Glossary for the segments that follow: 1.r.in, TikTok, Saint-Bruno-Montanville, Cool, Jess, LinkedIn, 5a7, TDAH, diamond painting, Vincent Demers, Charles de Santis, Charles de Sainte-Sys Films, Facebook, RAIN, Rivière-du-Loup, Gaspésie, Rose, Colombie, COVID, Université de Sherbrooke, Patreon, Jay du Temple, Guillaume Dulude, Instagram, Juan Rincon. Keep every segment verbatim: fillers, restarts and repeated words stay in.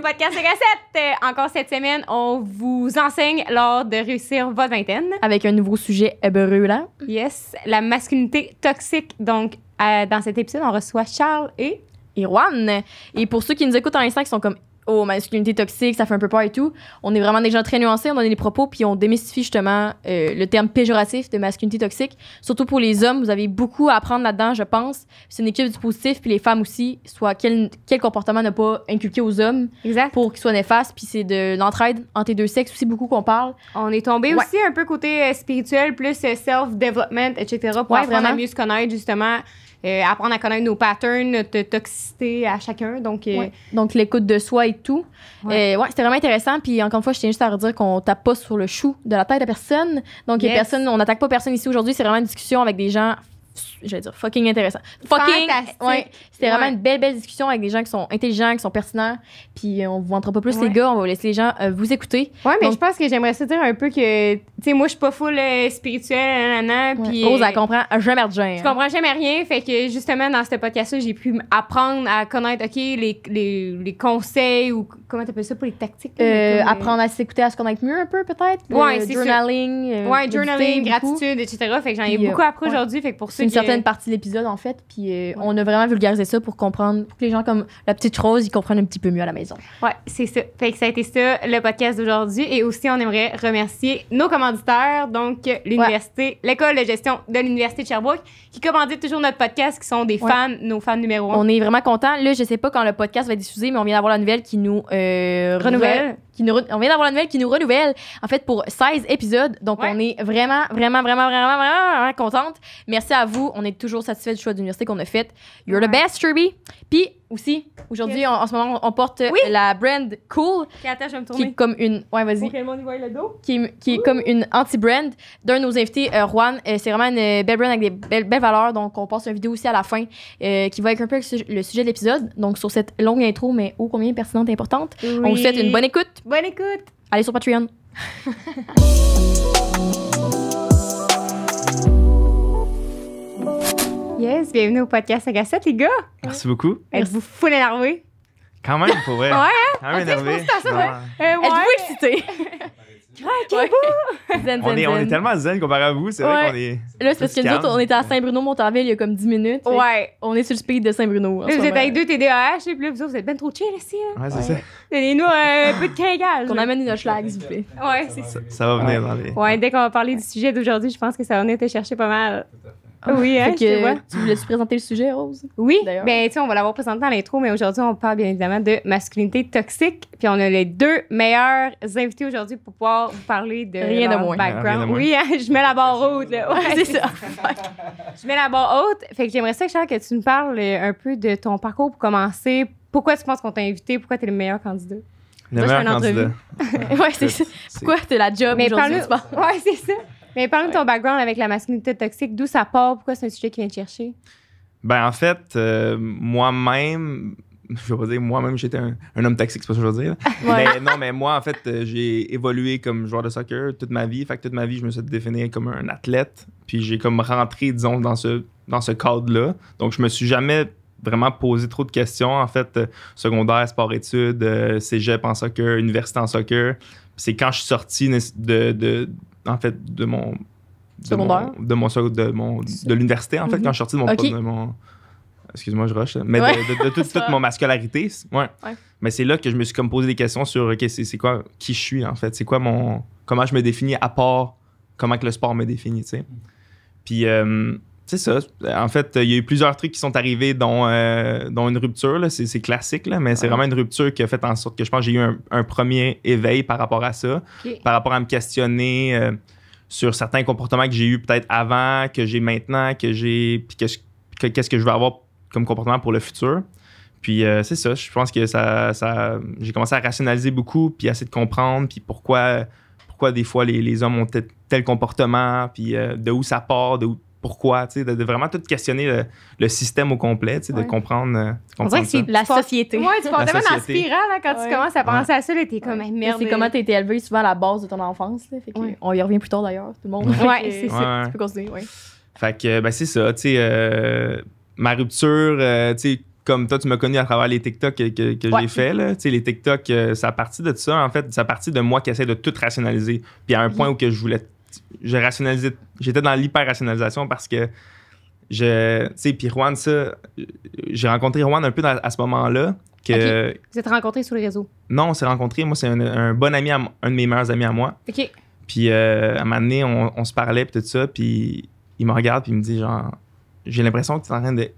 au podcast et recettes. Encore cette semaine, on vous enseigne l'art de réussir votre vingtaine. Avec un nouveau sujet brûlant. Yes, la masculinité toxique. Donc, euh, dans cet épisode, on reçoit Charles et... et Juan. Et pour ceux qui nous écoutent en instant, qui sont comme « Oh, masculinité toxique, ça fait un peu peur et tout », on est vraiment des gens très nuancés, on donne des propos, puis on démystifie justement euh, le terme péjoratif de masculinité toxique. Surtout pour les hommes, vous avez beaucoup à apprendre là-dedans, je pense. C'est une équipe du positif, puis les femmes aussi, soit quel, quel comportement ne pas inculquer aux hommes exact. Pour qu'ils soient néfastes, puis c'est de l'entraide entre les deux sexes aussi, beaucoup qu'on parle. On est tombé ouais. aussi un peu côté euh, spirituel, plus euh, self-development, et cetera, pour ouais, apprendre à mieux se connaître, justement. Euh, apprendre à connaître nos patterns, notre toxicité à chacun. Donc, euh... ouais. donc l'écoute de soi et tout. Ouais. Euh, ouais, c'était vraiment intéressant. Puis encore une fois, je tiens juste à redire qu'on tape pas sur le chou de la tête à personne. Donc, yes. personne, on n'attaque pas personne ici aujourd'hui. C'est vraiment une discussion avec des gens, je vais dire, fucking intéressants. Fucking! Ouais, c'était ouais. vraiment une belle, belle discussion avec des gens qui sont intelligents, qui sont pertinents. Puis on vous montrera pas plus ouais. les gars, on va laisser les gens euh, vous écouter. Ouais, mais donc, je pense que j'aimerais ça dire un peu que, tu sais, moi, je suis pas full euh, spirituelle, nanana. Ouais. Puis. Rose, elle comprend jamais rien. Je comprends jamais rien. Fait que justement, dans ce podcast-là, j'ai pu apprendre à connaître, OK, les, les, les conseils ou comment t'appelles ça pour les tactiques? Euh, comme, apprendre euh... à s'écouter, à se connaître mieux un peu, peut-être. Ouais, euh, c'est journaling. Euh, ouais, journaling, gratitude, beaucoup. et cetera. Fait que j'en ai puis, beaucoup euh, appris ouais. aujourd'hui. Fait que pour ça, c'est une certaine partie de l'épisode, en fait, puis euh, ouais. on a vraiment vulgarisé ça pour comprendre, pour que les gens comme la petite Rose, ils comprennent un petit peu mieux à la maison. Ouais, c'est ça. Fait que ça a été ça, le podcast d'aujourd'hui. Et aussi, on aimerait remercier nos commanditaires, donc l'université, ouais. l'école de gestion de l'Université de Sherbrooke, qui commanditent toujours notre podcast, qui sont des ouais. fans, nos fans numéro un. On est vraiment contents. Là, je sais pas quand le podcast va être diffusé, mais on vient d'avoir la nouvelle qui nous euh, renouvelle. Qui nous, on vient d'avoir la nouvelle qui nous renouvelle, en fait, pour seize épisodes. Donc, ouais. on est vraiment, vraiment, vraiment, vraiment, vraiment, vraiment contente. Merci à vous. On est toujours satisfait du choix d'université qu'on a fait. You're ouais. the best, Kirby. Puis aussi, aujourd'hui, yes. en ce moment, on porte oui. la brand Cool. Okay, attends, je vais me tourner. Qui est comme une... Ouais, vas-y. Pour que le monde y voie le dos. Qui est, qui est comme une anti-brand d'un de nos invités, euh, Juan. Euh, c'est vraiment une belle brand avec des belles, belles valeurs. Donc, on passe une vidéo aussi à la fin euh, qui va être un peu le sujet, le sujet de l'épisode. Donc, sur cette longue intro, mais ô combien pertinente et importante. Oui. On vous souhaite une bonne écoute. Bonne écoute. Allez sur Patreon. Yes, bienvenue au podcast cinq à sept, les gars. Merci beaucoup. Êtes-vous full énervé? Quand même, pour vrai. Ouais, quand même énervé. Euh, ouais. Êtes-vous excité? Ouais. Zen, zen, on, est, zen. on est tellement zen comparé à vous, c'est ouais. vrai qu'on est. Là, c'est parce que nous autres, on était à Saint-Bruno-Montanville il y a comme dix minutes. Ouais. On est sur le speed de Saint-Bruno. Là, vous êtes avec deux T D A H, et puis là, vous êtes ben trop chill ici. Là. Ouais, c'est ouais. ça. Donnez-nous un peu de cringage. Qu'on amène nos schlags, s'il vous plaît. Ouais, c'est ça. Ça va venir dans les. Ouais, dès qu'on va parler du sujet d'aujourd'hui, je pense que ça va venir te chercher pas mal. Ah, oui, hein, que, je vois. Tu voulais-tu présenter le sujet, Rose? Oui, bien, tu sais, on va l'avoir présenté dans l'intro, mais aujourd'hui, on parle bien évidemment de masculinité toxique. Puis on a les deux meilleurs invités aujourd'hui pour pouvoir vous parler de rien de moins. background. Rien de moins. Oui, hein, je mets la barre haute, là. Ouais, c'est ça. Je mets la barre haute. Fait que j'aimerais ça, Charles, que tu nous parles un peu de ton parcours pour commencer. Pourquoi tu penses qu'on t'a invité? Pourquoi tu es le meilleur candidat? Le meilleur candidat. Ouais, c'est ça. Pourquoi tu as la job aujourd'hui? Ouais, c'est ça. Mais parle de ton background avec la masculinité toxique. D'où ça part? Pourquoi c'est un sujet qui vient te chercher? Ben, en fait, euh, moi-même, je vais pas dire moi-même, j'étais un, un homme toxique, c'est pas ça que je veux dire. Ouais. Mais non, mais moi, en fait, euh, j'ai évolué comme joueur de soccer toute ma vie. Fait que toute ma vie, je me suis défini comme un athlète. Puis j'ai comme rentré, disons, dans ce, dans ce cadre-là. Donc, je me suis jamais vraiment posé trop de questions. En fait, euh, secondaire, sport-études, euh, cégep en soccer, université en soccer. C'est quand je suis sorti de... de, de en fait, de mon... De mon, de mon... De, mon, de l'université, en fait, mm-hmm. quand je suis sorti de mon... Okay. De mon excuse-moi, je rush. Mais ouais. de, de, de, de toute, toute mon masculinité. Ouais. ouais. Mais c'est là que je me suis comme posé des questions sur okay, c'est, c'est quoi qui je suis, en fait. C'est quoi mon... Comment je me définis à part comment que le sport me définit, tu sais. Puis, euh, c'est ça. En fait, il y a eu plusieurs trucs qui sont arrivés, dont, euh, dont une rupture. Là. C'est, c'est classique, là, mais ouais. c'est vraiment une rupture qui a fait en sorte que je pense que j'ai eu un, un premier éveil par rapport à ça, okay. par rapport à me questionner euh, sur certains comportements que j'ai eu peut-être avant, que j'ai maintenant, que j'ai, puis que je, que, qu'est-ce que je veux avoir comme comportement pour le futur. Puis euh, c'est ça. Je pense que ça, ça, j'ai commencé à rationaliser beaucoup, puis à essayer de comprendre, puis pourquoi, pourquoi des fois les, les hommes ont t- tel comportement, puis euh, de où ça part, de où. Pourquoi, tu sais, de, de vraiment tout questionner le, le système au complet, tu sais, ouais. de comprendre, euh, comprendre. On dirait que c'est la société. Ouais, tu penses tellement dans la spirale hein, quand ouais. tu commences à penser ouais. à ça, là, t'es comme ouais. merde. C'est comment t'as été élevé souvent à la base de ton enfance, là. Fait que, ouais. on y revient plus tard d'ailleurs, tout le monde. Ouais, et, c'est ça. Ouais. Tu peux continuer, ouais. Fait que, ben, c'est ça, tu sais, euh, ma rupture, euh, tu sais, comme toi, tu m'as connu à travers les TikTok que, que, que ouais. j'ai fait. Là. Tu sais, les TikTok, euh, ça a parti de ça, en fait. Ça a parti de moi qui essaie de tout rationaliser. Puis à un oui. point où que je voulais... Je rationalisais... J'étais dans l'hyper-rationalisation parce que... je Tu sais, puis Juan, ça... J'ai rencontré Juan un peu dans, à ce moment-là. Que... Okay. Vous êtes rencontrés sur les réseaux? Non, on s'est rencontrés. Moi, c'est un, un bon ami, à m... un de mes meilleurs amis à moi. OK. Puis euh, à un moment donné, on, on se parlait, puis tout ça. Puis il me regarde, puis il me dit, genre... J'ai l'impression que tu es en train de...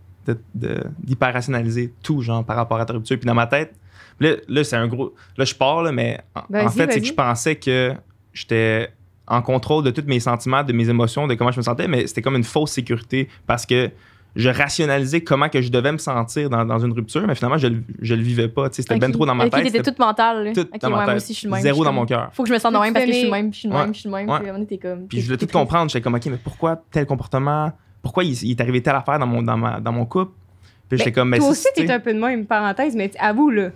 d'hyper-rationaliser tout, genre, par rapport à ta rupture. Puis dans ma tête, là, là c'est un gros... Là, je pars, là, mais en, en fait, c'est que je pensais que j'étais en contrôle de tous mes sentiments, de mes émotions, de comment je me sentais, mais c'était comme une fausse sécurité parce que je rationalisais comment que je devais me sentir dans, dans une rupture, mais finalement, je le, je le vivais pas. C'était okay. ben trop dans ma okay, tête. C'était toute mentale. Tout okay, dans ouais, ma tête. Moi aussi, je suis le même. Zéro dans mon cœur. Faut que je me sente de même parce que je suis le même, je suis le même, je suis le même. Puis on était comme... Puis je voulais tout comprendre. J'étais comme, OK, mais pourquoi tel comportement... Pourquoi il, il est arrivé telle affaire dans mon, dans ma, dans mon couple? Puis ben, j'étais comme... Toi aussi, t'es un peu de moi, une parenthèse, mais avoue, là.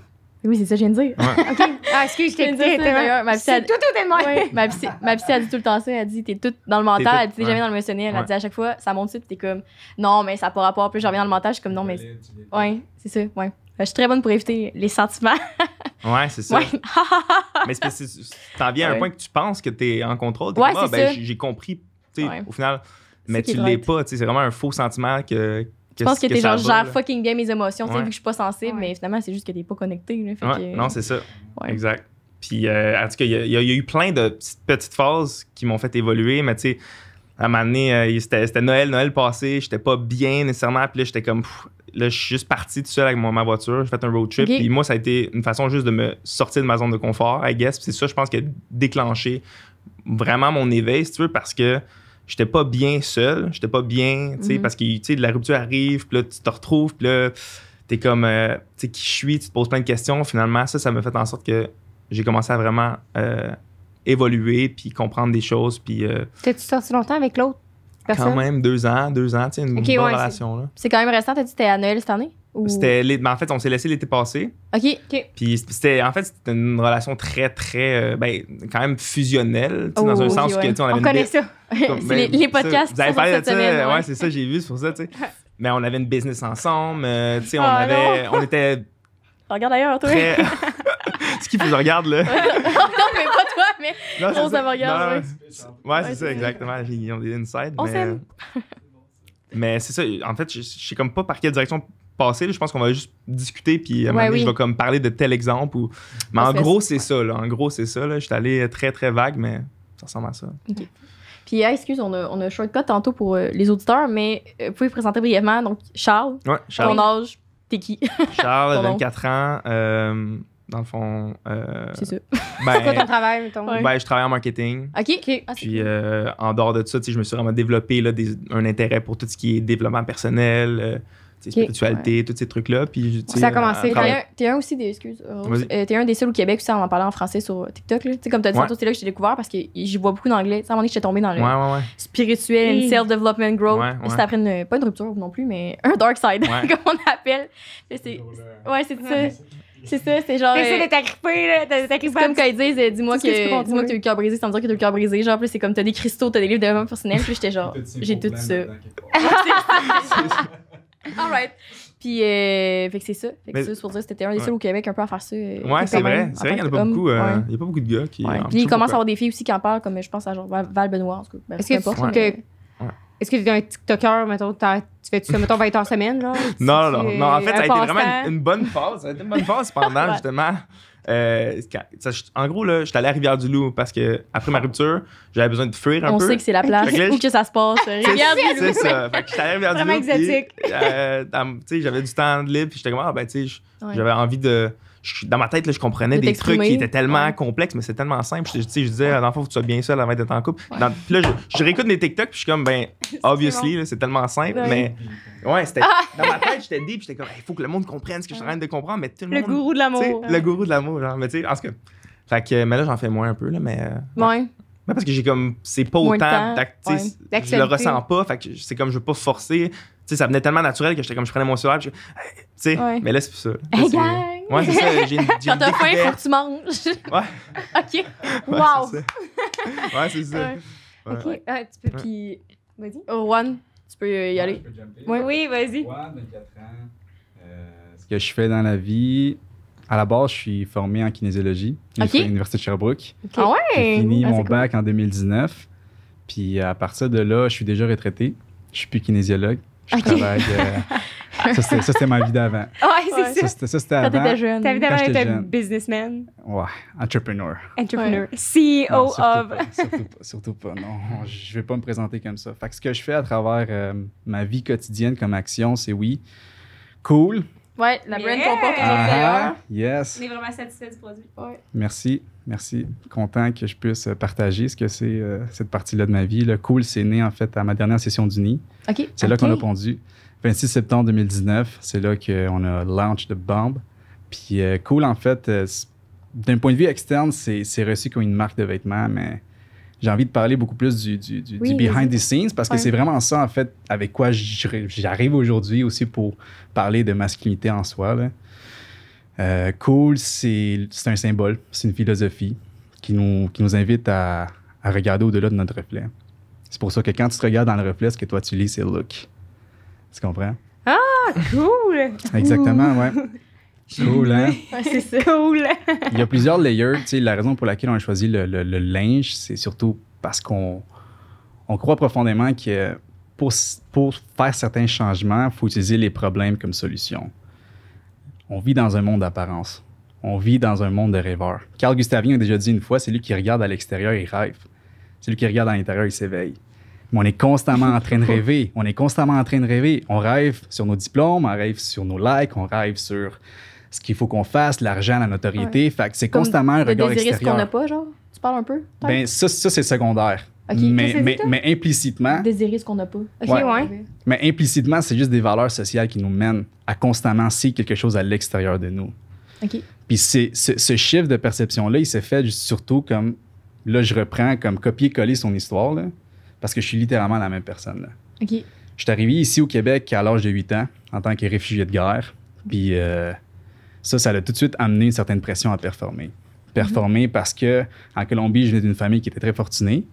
Oui, c'est ça que je viens de dire. Ouais. OK. Ah, excuse, je t'ai dit, t'es d'ailleurs. Ma psy, tout, tout est de moi. Ouais. ma, psy, ma psy, elle dit tout le temps ça. Elle dit, t'es toute dans le mental. Tout, elle dit, t'es ouais. jamais dans l'émotionnel. Ouais. Elle dit, à chaque fois, ça monte dessus, t'es comme, non, mais ça n'a pas rapport. Puis je reviens dans le mental, je suis comme, non, mais... Oui, c'est ça, oui. Je suis très bonne pour éviter les sentiments. Ouais, c'est ça. Ouais. Mais t'en viens à un point que tu penses que t'es en contrôle. Ouais, c'est ça. J'ai compris, tu sais, au final... Mais tu l'es pas, tu sais, c'est vraiment un faux sentiment que... que je pense que, que t'es genre, gère fucking bien mes émotions, tu sais, ouais. vu que je suis pas sensible, ouais. mais finalement, c'est juste que t'es pas connecté. Là, fait ouais. que... Non, c'est ça. Ouais. Exact. Puis, euh, en tout cas, il y, y, y a eu plein de petites, petites phases qui m'ont fait évoluer, mais tu sais, à un moment donné, euh, c'était Noël, Noël passé, j'étais pas bien nécessairement, puis là, j'étais comme... Pff, là, je suis juste parti tout seul avec ma voiture, j'ai fait un road trip, okay. puis moi, ça a été une façon juste de me sortir de ma zone de confort, I guess, c'est ça, je pense, qui a déclenché vraiment mon éveil, si tu veux, parce que... J'étais pas bien seul, j'étais pas bien, tu sais, mm-hmm. parce que, tu sais, la rupture arrive, puis là, tu te retrouves, puis là, t'es comme, euh, tu sais, qui je suis, tu te poses plein de questions. Finalement, ça, ça m'a fait en sorte que j'ai commencé à vraiment euh, évoluer, puis comprendre des choses, puis... Euh, t'es-tu sorti longtemps avec l'autre personne? Quand même, deux ans, deux ans, tu sais, une okay, bonne ouais, relation, là. C'est quand même récent, t'as dit que t'étais à Noël cette année? Ou... C'était... Ben, en fait, on s'est laissé l'été passé. OK, OK. Puis c'était... En fait, c'était une relation très, très... Euh, ben, quand même fusionnelle, tu sais, oh, dans un okay, sens ouais. que... On, avait on connaît ça. Comme, ben, les, les podcasts. Ça, vous avez parlé de ça. Semaine, ouais, ouais c'est ça, j'ai vu, c'est pour ça, tu sais. Mais on avait une business ensemble, euh, tu sais, on ah, avait... Non. On était... Regarde d'ailleurs, toi. Très... Ce qui fait, je regarde, là. Non, mais pas toi, mais non, on s'en regarde. Non, ouais, c'est ça, exactement. Ils ont des insights, mais... On s'aime. Mais c'est ça, en fait, je sais comme pas par quelle direction... passé, là, je pense qu'on va juste discuter puis à un moment donné, je vais comme parler de tel exemple. Ou... Mais en gros, c'est ça. Là. En gros, c'est ça. Là. Je suis allé très, très vague, mais ça ressemble à ça. Okay. Puis, ah, excuse, on a, on a shortcut tantôt pour euh, les auditeurs, mais euh, vous pouvez vous présenter brièvement. Donc, Charles, ouais, Charles. Ton âge, t'es qui? Charles, vingt-quatre ans. Euh, dans le fond... Euh, c'est ça. Ben, c'est quoi ton travail, mettons? Ouais. Ben, je travaille en marketing. OK. okay. Ah, puis, euh, en dehors de ça, je me suis vraiment développé là, des, un intérêt pour tout ce qui est développement personnel, euh, Okay, spiritualité, ouais. tous ces trucs-là. Puis, ça a commencé. T'es un, un aussi des... Excuse. Euh, t'es un des seuls au Québec, ça, on en parlait en français sur TikTok. Là. Comme t'as dit, ouais. c'est là que je t'ai découvert parce que j'y vois beaucoup d'anglais. À un moment donné, j'étais tombée dans le ouais, ouais, ouais. spirituel, oui. self-development growth. Ouais, ouais. C'était après, une, pas une rupture non plus, mais un dark side, ouais. comme on appelle. Ouais, c'est ouais. ça. C'est ça, c'est genre. T'essaies de t'agripper, là. C'est comme quand ils disent, dis-moi que t'as eu le cœur brisé, sans me dire que t'as eu le cœur brisé. Genre, c'est comme t'as des cristaux, t'as des livres de développement personnel. Puis j'étais genre, j'ai tout ça. All right. Puis, euh, fait que c'est ça. Fait que c'est pour dire que c'était un des seuls ouais. au Québec un peu à faire ça. Euh, ouais, c'est vrai. C'est vrai qu'il n'y en a pas beaucoup. Euh, Il ouais. n'y a pas beaucoup de gars qui. Ouais. Puis, il commence à avoir des filles aussi qui en parlent, comme je pense à genre Val-Benoît. Ben, Est-ce que tu trouves ouais. que. Ouais. Est-ce que tu es un TikToker, mettons, tu fais-tu ça, mettons, vingt heures semaine, genre? Non, non, non. En fait, ça a été vraiment une bonne phase. Ça a été une bonne phase pendant, justement. Euh, en gros, là, j'étais allé à Rivière-du-Loup parce que après ma rupture, j'avais besoin de fuir un on peu. On sait que c'est la place là, où que ça se passe. Rivière-du-Loup. C'est ça. Fait que j'étais allé à Rivière-du-Loup. Vraiment exotique. Euh, tu sais, j'avais du temps de libre, puis j'étais comme ah ben tu sais, j'avais envie de. Dans ma tête, là, je comprenais de des trucs qui étaient tellement ouais. complexes, mais c'est tellement simple. Je, je disais, ah, dans le fond, faut que tu sois bien seul avant d'être en couple. Ouais. Dans, puis là, je, je réécoute mes TikTok, puis je suis comme, ben, obviously, c'est tellement simple. Ouais. Mais ouais, c'était. Ah. Dans ma tête, j'étais dit, puis j'étais comme, il hey, faut que le monde comprenne ce que je suis en train de comprendre. Mais tout le, le monde, gourou de l'amour. Ouais. Le gourou de l'amour, genre. Mais tu sais, en ce que. Fait que, mais là, j'en fais moins un peu, là, mais. Euh, ouais. ouais. Mais parce que j'ai comme, c'est pas moins autant d'actifs. Ouais. Je le ressens pas, fait que c'est comme, je veux pas forcer. Tu sais, ça venait tellement naturel que j'étais comme, je prenais mon cellulaire, puis je. Tu sais, ouais. mais là, c'est ça. Là, ouais, c'est ça. J'ai une, j'ai quand t'as faim, il faut que tu manges. Ouais. OK. Ouais, wow. Ouais, c'est ça. Ouais. OK. Ouais. Ah, tu peux, puis... Vas-y. Oh, Juan, tu peux y aller. Ouais, je peux jumper. Ouais. Oui, vas-y. Juan, vingt-quatre ans. Euh, que je fais dans la vie. À la base, je suis formé en kinésiologie okay. à l'Université de Sherbrooke. Okay. Ah ouais? J'ai fini ah, mon cool. bac en deux mille dix-neuf. Puis à partir de là, je suis déjà retraité. Je suis plus kinésiologue. Je okay. travaille... Euh, ça, c'était ma vie d'avant. Ouais, c'est ouais. ça. Ça, ça c'était avant. Quand t'étais jeune. Ta vie d'avant était businessman. Ouais, entrepreneur. Entrepreneur. Ouais. C E O non, surtout of... Pas, surtout, pas, surtout pas, non. Je vais pas me présenter comme ça. Fait que ce que je fais à travers euh, ma vie quotidienne comme action, c'est oui, cool. Ouais, la brand yeah. qu'on porte aujourd'hui d'ailleurs. Yes. On est vraiment satisfait du produit. Ouais. Merci, merci. Content que je puisse partager ce que c'est euh, cette partie-là de ma vie. Le Cool, c'est né en fait à ma dernière session du N I. Okay. C'est okay. là qu'on a pondu. vingt-six septembre deux mille dix-neuf, c'est là qu'on a launch the bomb. Puis euh, Cool, en fait, euh, d'un point de vue externe, c'est reçu comme une marque de vêtements, mais j'ai envie de parler beaucoup plus du, du, du, oui, du behind the scenes parce que ouais. c'est vraiment ça, en fait, avec quoi j'arrive aujourd'hui aussi pour parler de masculinité en soi. Là. Euh, Cool, c'est un symbole, c'est une philosophie qui nous, qui nous invite à, à regarder au-delà de notre reflet. C'est pour ça que quand tu te regardes dans le reflet, ce que toi, tu lis, c'est « look ». Tu comprends? Ah, cool! Exactement, ouais. Cool, hein? Ouais, c'est ça. Cool! Il y a plusieurs layers. Tu sais, la raison pour laquelle on a choisi le, le, le linge, c'est surtout parce qu'on on croit profondément que pour, pour faire certains changements, il faut utiliser les problèmes comme solution. On vit dans un monde d'apparence. On vit dans un monde de rêveurs. Carl Gustavien a déjà dit une fois, c'est lui qui regarde à l'extérieur, il rêve. C'est lui qui regarde à l'intérieur, il s'éveille. Mais on est constamment en train de rêver. On est constamment en train de rêver. On rêve sur nos diplômes, on rêve sur nos likes, on rêve sur... ce qu'il faut qu'on fasse, l'argent, la notoriété. Ouais. Fait que c'est constamment un regard extérieur. Désirer ce qu'on n'a pas, genre? Tu parles un peu? Ben ça, ça c'est secondaire. Okay. Mais, ça, mais, mais implicitement... Désirer ce qu'on n'a pas. Okay, ouais. Ouais. Mais implicitement, c'est juste des valeurs sociales qui nous mènent à constamment see quelque chose à l'extérieur de nous. Okay. Puis c'est, ce, ce chiffre de perception-là, il s'est fait surtout comme... Là, je reprends comme copier-coller son histoire, là, parce que je suis littéralement la même personne. Là. Okay. Je suis arrivé ici au Québec à l'âge de huit ans, en tant que réfugié de guerre. Puis... Euh, Ça, ça a tout de suite amené une certaine pression à performer. Performer mmh. parce que en Colombie, je venais d'une famille qui était très fortunée.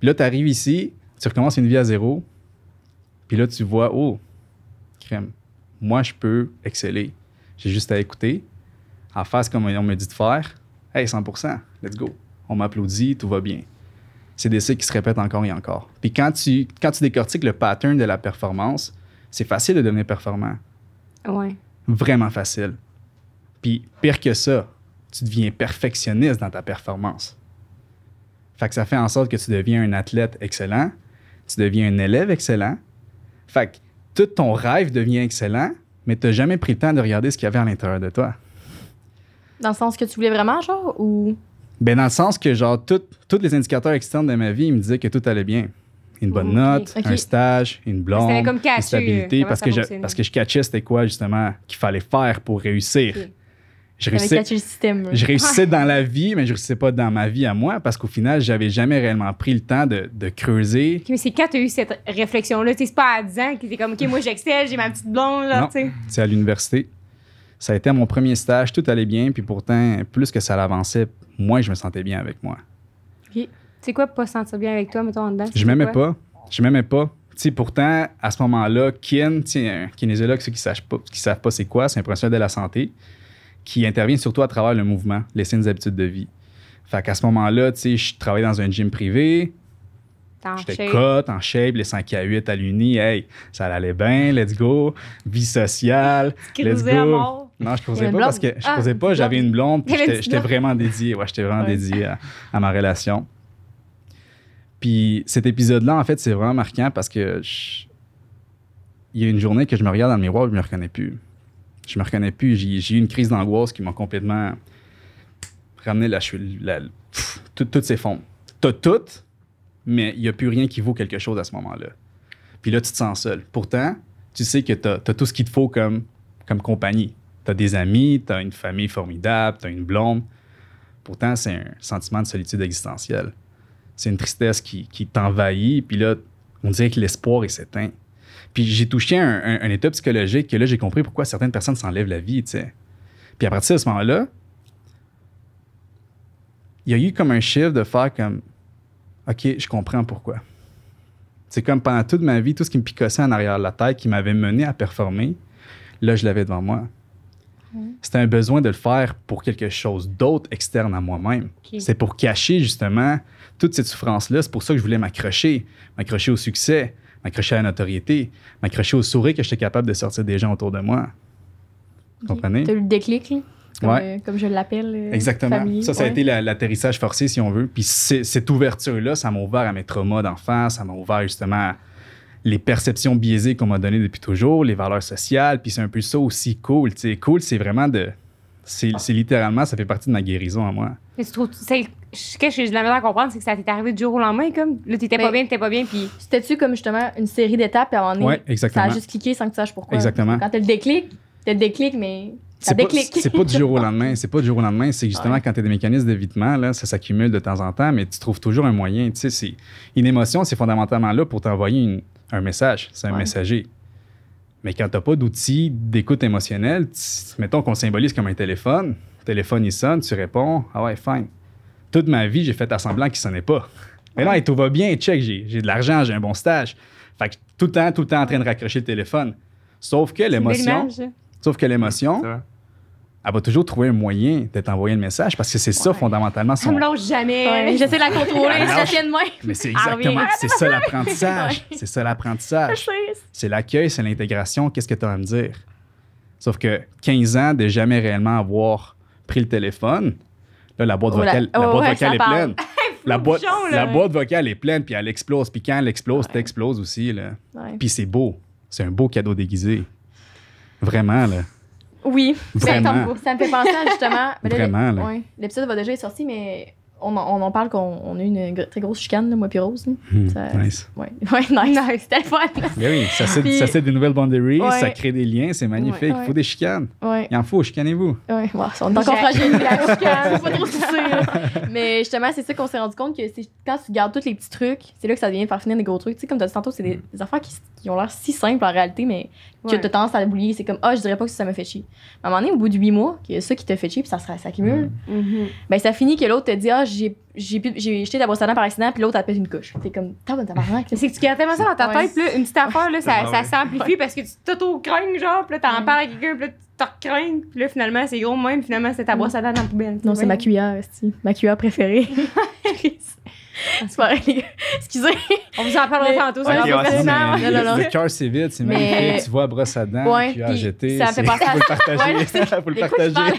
Puis là, tu arrives ici, tu recommences une vie à zéro. Puis là, tu vois, oh, crème, moi, je peux exceller. J'ai juste à écouter, à faire ce qu'on me dit de faire. Hey, cent pour cent, let's go. On m'applaudit, tout va bien. C'est des cycles qui se répètent encore et encore. Puis quand tu, quand tu décortiques le pattern de la performance, c'est facile de devenir performant. Ouais. Vraiment facile. Puis pire que ça, tu deviens perfectionniste dans ta performance. Fait que ça fait en sorte que tu deviens un athlète excellent, tu deviens un élève excellent. Fait que tout ton rêve devient excellent, mais tu n'as jamais pris le temps de regarder ce qu'il y avait à l'intérieur de toi. Dans le sens que tu voulais vraiment, genre, ou... Ben dans le sens que, genre, tous les indicateurs externes de ma vie, ils me disaient que tout allait bien. Une bonne note, okay. Okay. un stage, une blonde, comme une stabilité. Parce que, je, parce que je catchais c'était quoi, justement, qu'il fallait faire pour réussir. Okay. Je réussissais, le système. Je réussissais dans la vie, mais je ne réussissais pas dans ma vie à moi parce qu'au final, je n'avais jamais réellement pris le temps de, de creuser. Okay, mais c'est quand tu as eu cette réflexion-là? C'est pas à dix ans que tu es comme « OK, moi, j'excelle, j'ai ma petite blonde. » Non, c'est à l'université. Ça a été mon premier stage, tout allait bien. Puis pourtant, plus que ça l'avançait, moins je me sentais bien avec moi. Okay. C'est quoi pas sentir bien avec toi, mettons, en dedans? Je m'aimais pas. Je m'aimais pas. T'sais, pourtant, à ce moment-là, Kin, un kinésiologue, ceux qui ne savent pas c'est quoi, c'est un professionnel de la santé qui intervient surtout à travers le mouvement, les saines habitudes de vie. Fait qu'à ce moment-là, je travaillais dans un gym privé. J'étais cote, en shape, les cinq à huit à l'Uni. Hey, ça allait bien, let's go. Vie sociale, let's go. Non, je ne causais pas parce que je causais pas, j'avais une blonde. J'étais vraiment dédié. Ouais, j'étais vraiment dédié à, à ma relation. Puis cet épisode-là, en fait, c'est vraiment marquant parce que je... il y a une journée que je me regarde dans le miroir et je me reconnais plus. Je me reconnais plus. J'ai eu une crise d'angoisse qui m'a complètement ramené la... la... Pff, tout, tout s'effondre. T'as tout, mais il n'y a plus rien qui vaut quelque chose à ce moment-là. Puis là, tu te sens seul. Pourtant, tu sais que t'as t'as tout ce qu'il te faut comme, comme compagnie. T'as des amis, t'as une famille formidable, t'as une blonde. Pourtant, c'est un sentiment de solitude existentielle. C'est une tristesse qui, qui t'envahit. Puis là, on dirait que l'espoir est s'éteint. Puis j'ai touché un, un, un état psychologique que là, j'ai compris pourquoi certaines personnes s'enlèvent la vie, tu sais. Puis à partir de ce moment-là, il y a eu comme un chiffre de faire comme « OK, je comprends pourquoi ». C'est comme pendant toute ma vie, tout ce qui me picossait en arrière de la tête, qui m'avait mené à performer, là, je l'avais devant moi. Mmh. C'était un besoin de le faire pour quelque chose d'autre externe à moi-même. Okay. C'est pour cacher, justement, toute cette souffrance-là. C'est pour ça que je voulais m'accrocher, m'accrocher au succès, m'accrocher à la notoriété, m'accrocher au sourire que j'étais capable de sortir des gens autour de moi. Vous okay. comprenez? Tu as eu le déclic, là? Comme, ouais. euh, comme je l'appelle. Euh, Exactement. Famille. Ça, ça ouais. a été l'atterrissage forcé, si on veut. Puis cette ouverture-là, ça m'a ouvert à mes traumas d'enfance, ça m'a ouvert justement à les perceptions biaisées qu'on m'a données depuis toujours, les valeurs sociales. Puis c'est un peu ça aussi, cool. T'sais. Cool, c'est vraiment de... C'est ah. littéralement, ça fait partie de ma guérison à moi. Mais tu trouves... Ce que j'ai de la misère à comprendre, c'est que ça t'est arrivé du jour au lendemain, comme là, t'étais pas bien, t'étais pas bien, puis... C'était-tu comme justement une série d'étapes, puis à un moment donné, ouais, ça a juste cliqué sans que tu saches pourquoi. Exactement. Quand t'as le déclic, t'as le déclic, mais... C'est pas, pas du jour au lendemain, c'est pas du jour au lendemain, c'est justement ouais. quand tu as des mécanismes d'évitement, là, ça s'accumule de temps en temps, mais tu trouves toujours un moyen. Tu sais, une émotion, c'est fondamentalement là pour t'envoyer un message, c'est un ouais. messager. Mais quand tu n'as pas d'outils d'écoute émotionnelle, mettons qu'on symbolise comme un téléphone, le téléphone il sonne, tu réponds, ah ouais, fine. Toute ma vie, j'ai fait à semblant qu'il ne sonnait pas. Mais non, ouais. tout va bien, check, j'ai de l'argent, j'ai un bon stage. Fait que tout le temps, tout le temps en train de raccrocher le téléphone. Sauf que l'émotion. Sauf que l'émotion, elle va toujours trouver un moyen de t'envoyer le message parce que c'est ça, ouais. fondamentalement. Son... Elle me lâche jamais. Ouais. J'essaie de la contrôler. Je de moi. Mais c'est exactement c'est ça l'apprentissage. C'est ça l'apprentissage. C'est l'accueil, c'est l'intégration. Qu'est-ce que tu as à me dire? Sauf que quinze ans de jamais réellement avoir pris le téléphone, là, la boîte oh, vocale, la, oh, la boîte ouais, vocale est pleine. la, boîte, genre, la boîte vocale est pleine, puis elle explose. Puis quand elle explose, ouais. t'exploses aussi. Là. Ouais. Puis c'est beau. C'est un beau cadeau déguisé. Vraiment, là. Oui. Vraiment. Ça me fait penser à, justement... ben là, vraiment, là. Ouais, l'épisode va déjà être sorti, mais on en, on en parle qu'on on a eu une très grosse chicane, là, moi puis Rose. Mmh, ça, nice. Oui, ouais, nice. C'était fun. Mais oui, ça c'est puis... des nouvelles boundaries, ouais. ça crée des liens, c'est magnifique. Ouais, ouais. Il faut des chicanes. Ouais. Il en faut, chicanez-vous. Oui, wow, on est encore fragile, la chicane, c'est pas trop sûr. Mais justement, c'est ça qu'on s'est rendu compte, que quand tu gardes tous les petits trucs, c'est là que ça devient par finir des gros trucs. Tu sais, comme tu as dit tantôt, c'est des, des affaires qui... qui ont l'air si simples en réalité, mais ouais. que tu as tendance à l'oublier. C'est comme, ah, oh, je dirais pas que ça m'a fait chier. À un moment donné, au bout de huit mois, que ça qui t'a fait chier, puis ça s'accumule, mm-hmm. ben ça finit que l'autre te dit, ah, oh, j'ai j'ai jeté ta brosse à dents par accident, puis l'autre, elle te pète une couche. T'es comme, t'as bonne tabarnak. C'est que tu gardes tellement ça dans ta tête, puis là, une petite affaire, là, ça, ça s'amplifie parce que tu t'auto-craignes, genre, puis là, t'en mm-hmm. parles à quelqu'un, puis là, t'en craignes, puis là, finalement, c'est gros, même, finalement, c'est ta brosse à dents dans la poubelle. Non, c'est ma cuillère, c'est ma cuillère préférée. Excusez. On vous en parlera mais, tantôt. Okay, ouais, ouais, mais, non, non, non. Le cœur, c'est vite, c'est magnifique. Mais... Tu vois, brosse à dents, ouais, puis à jeter. Ça me fait penser à... Faut le partager.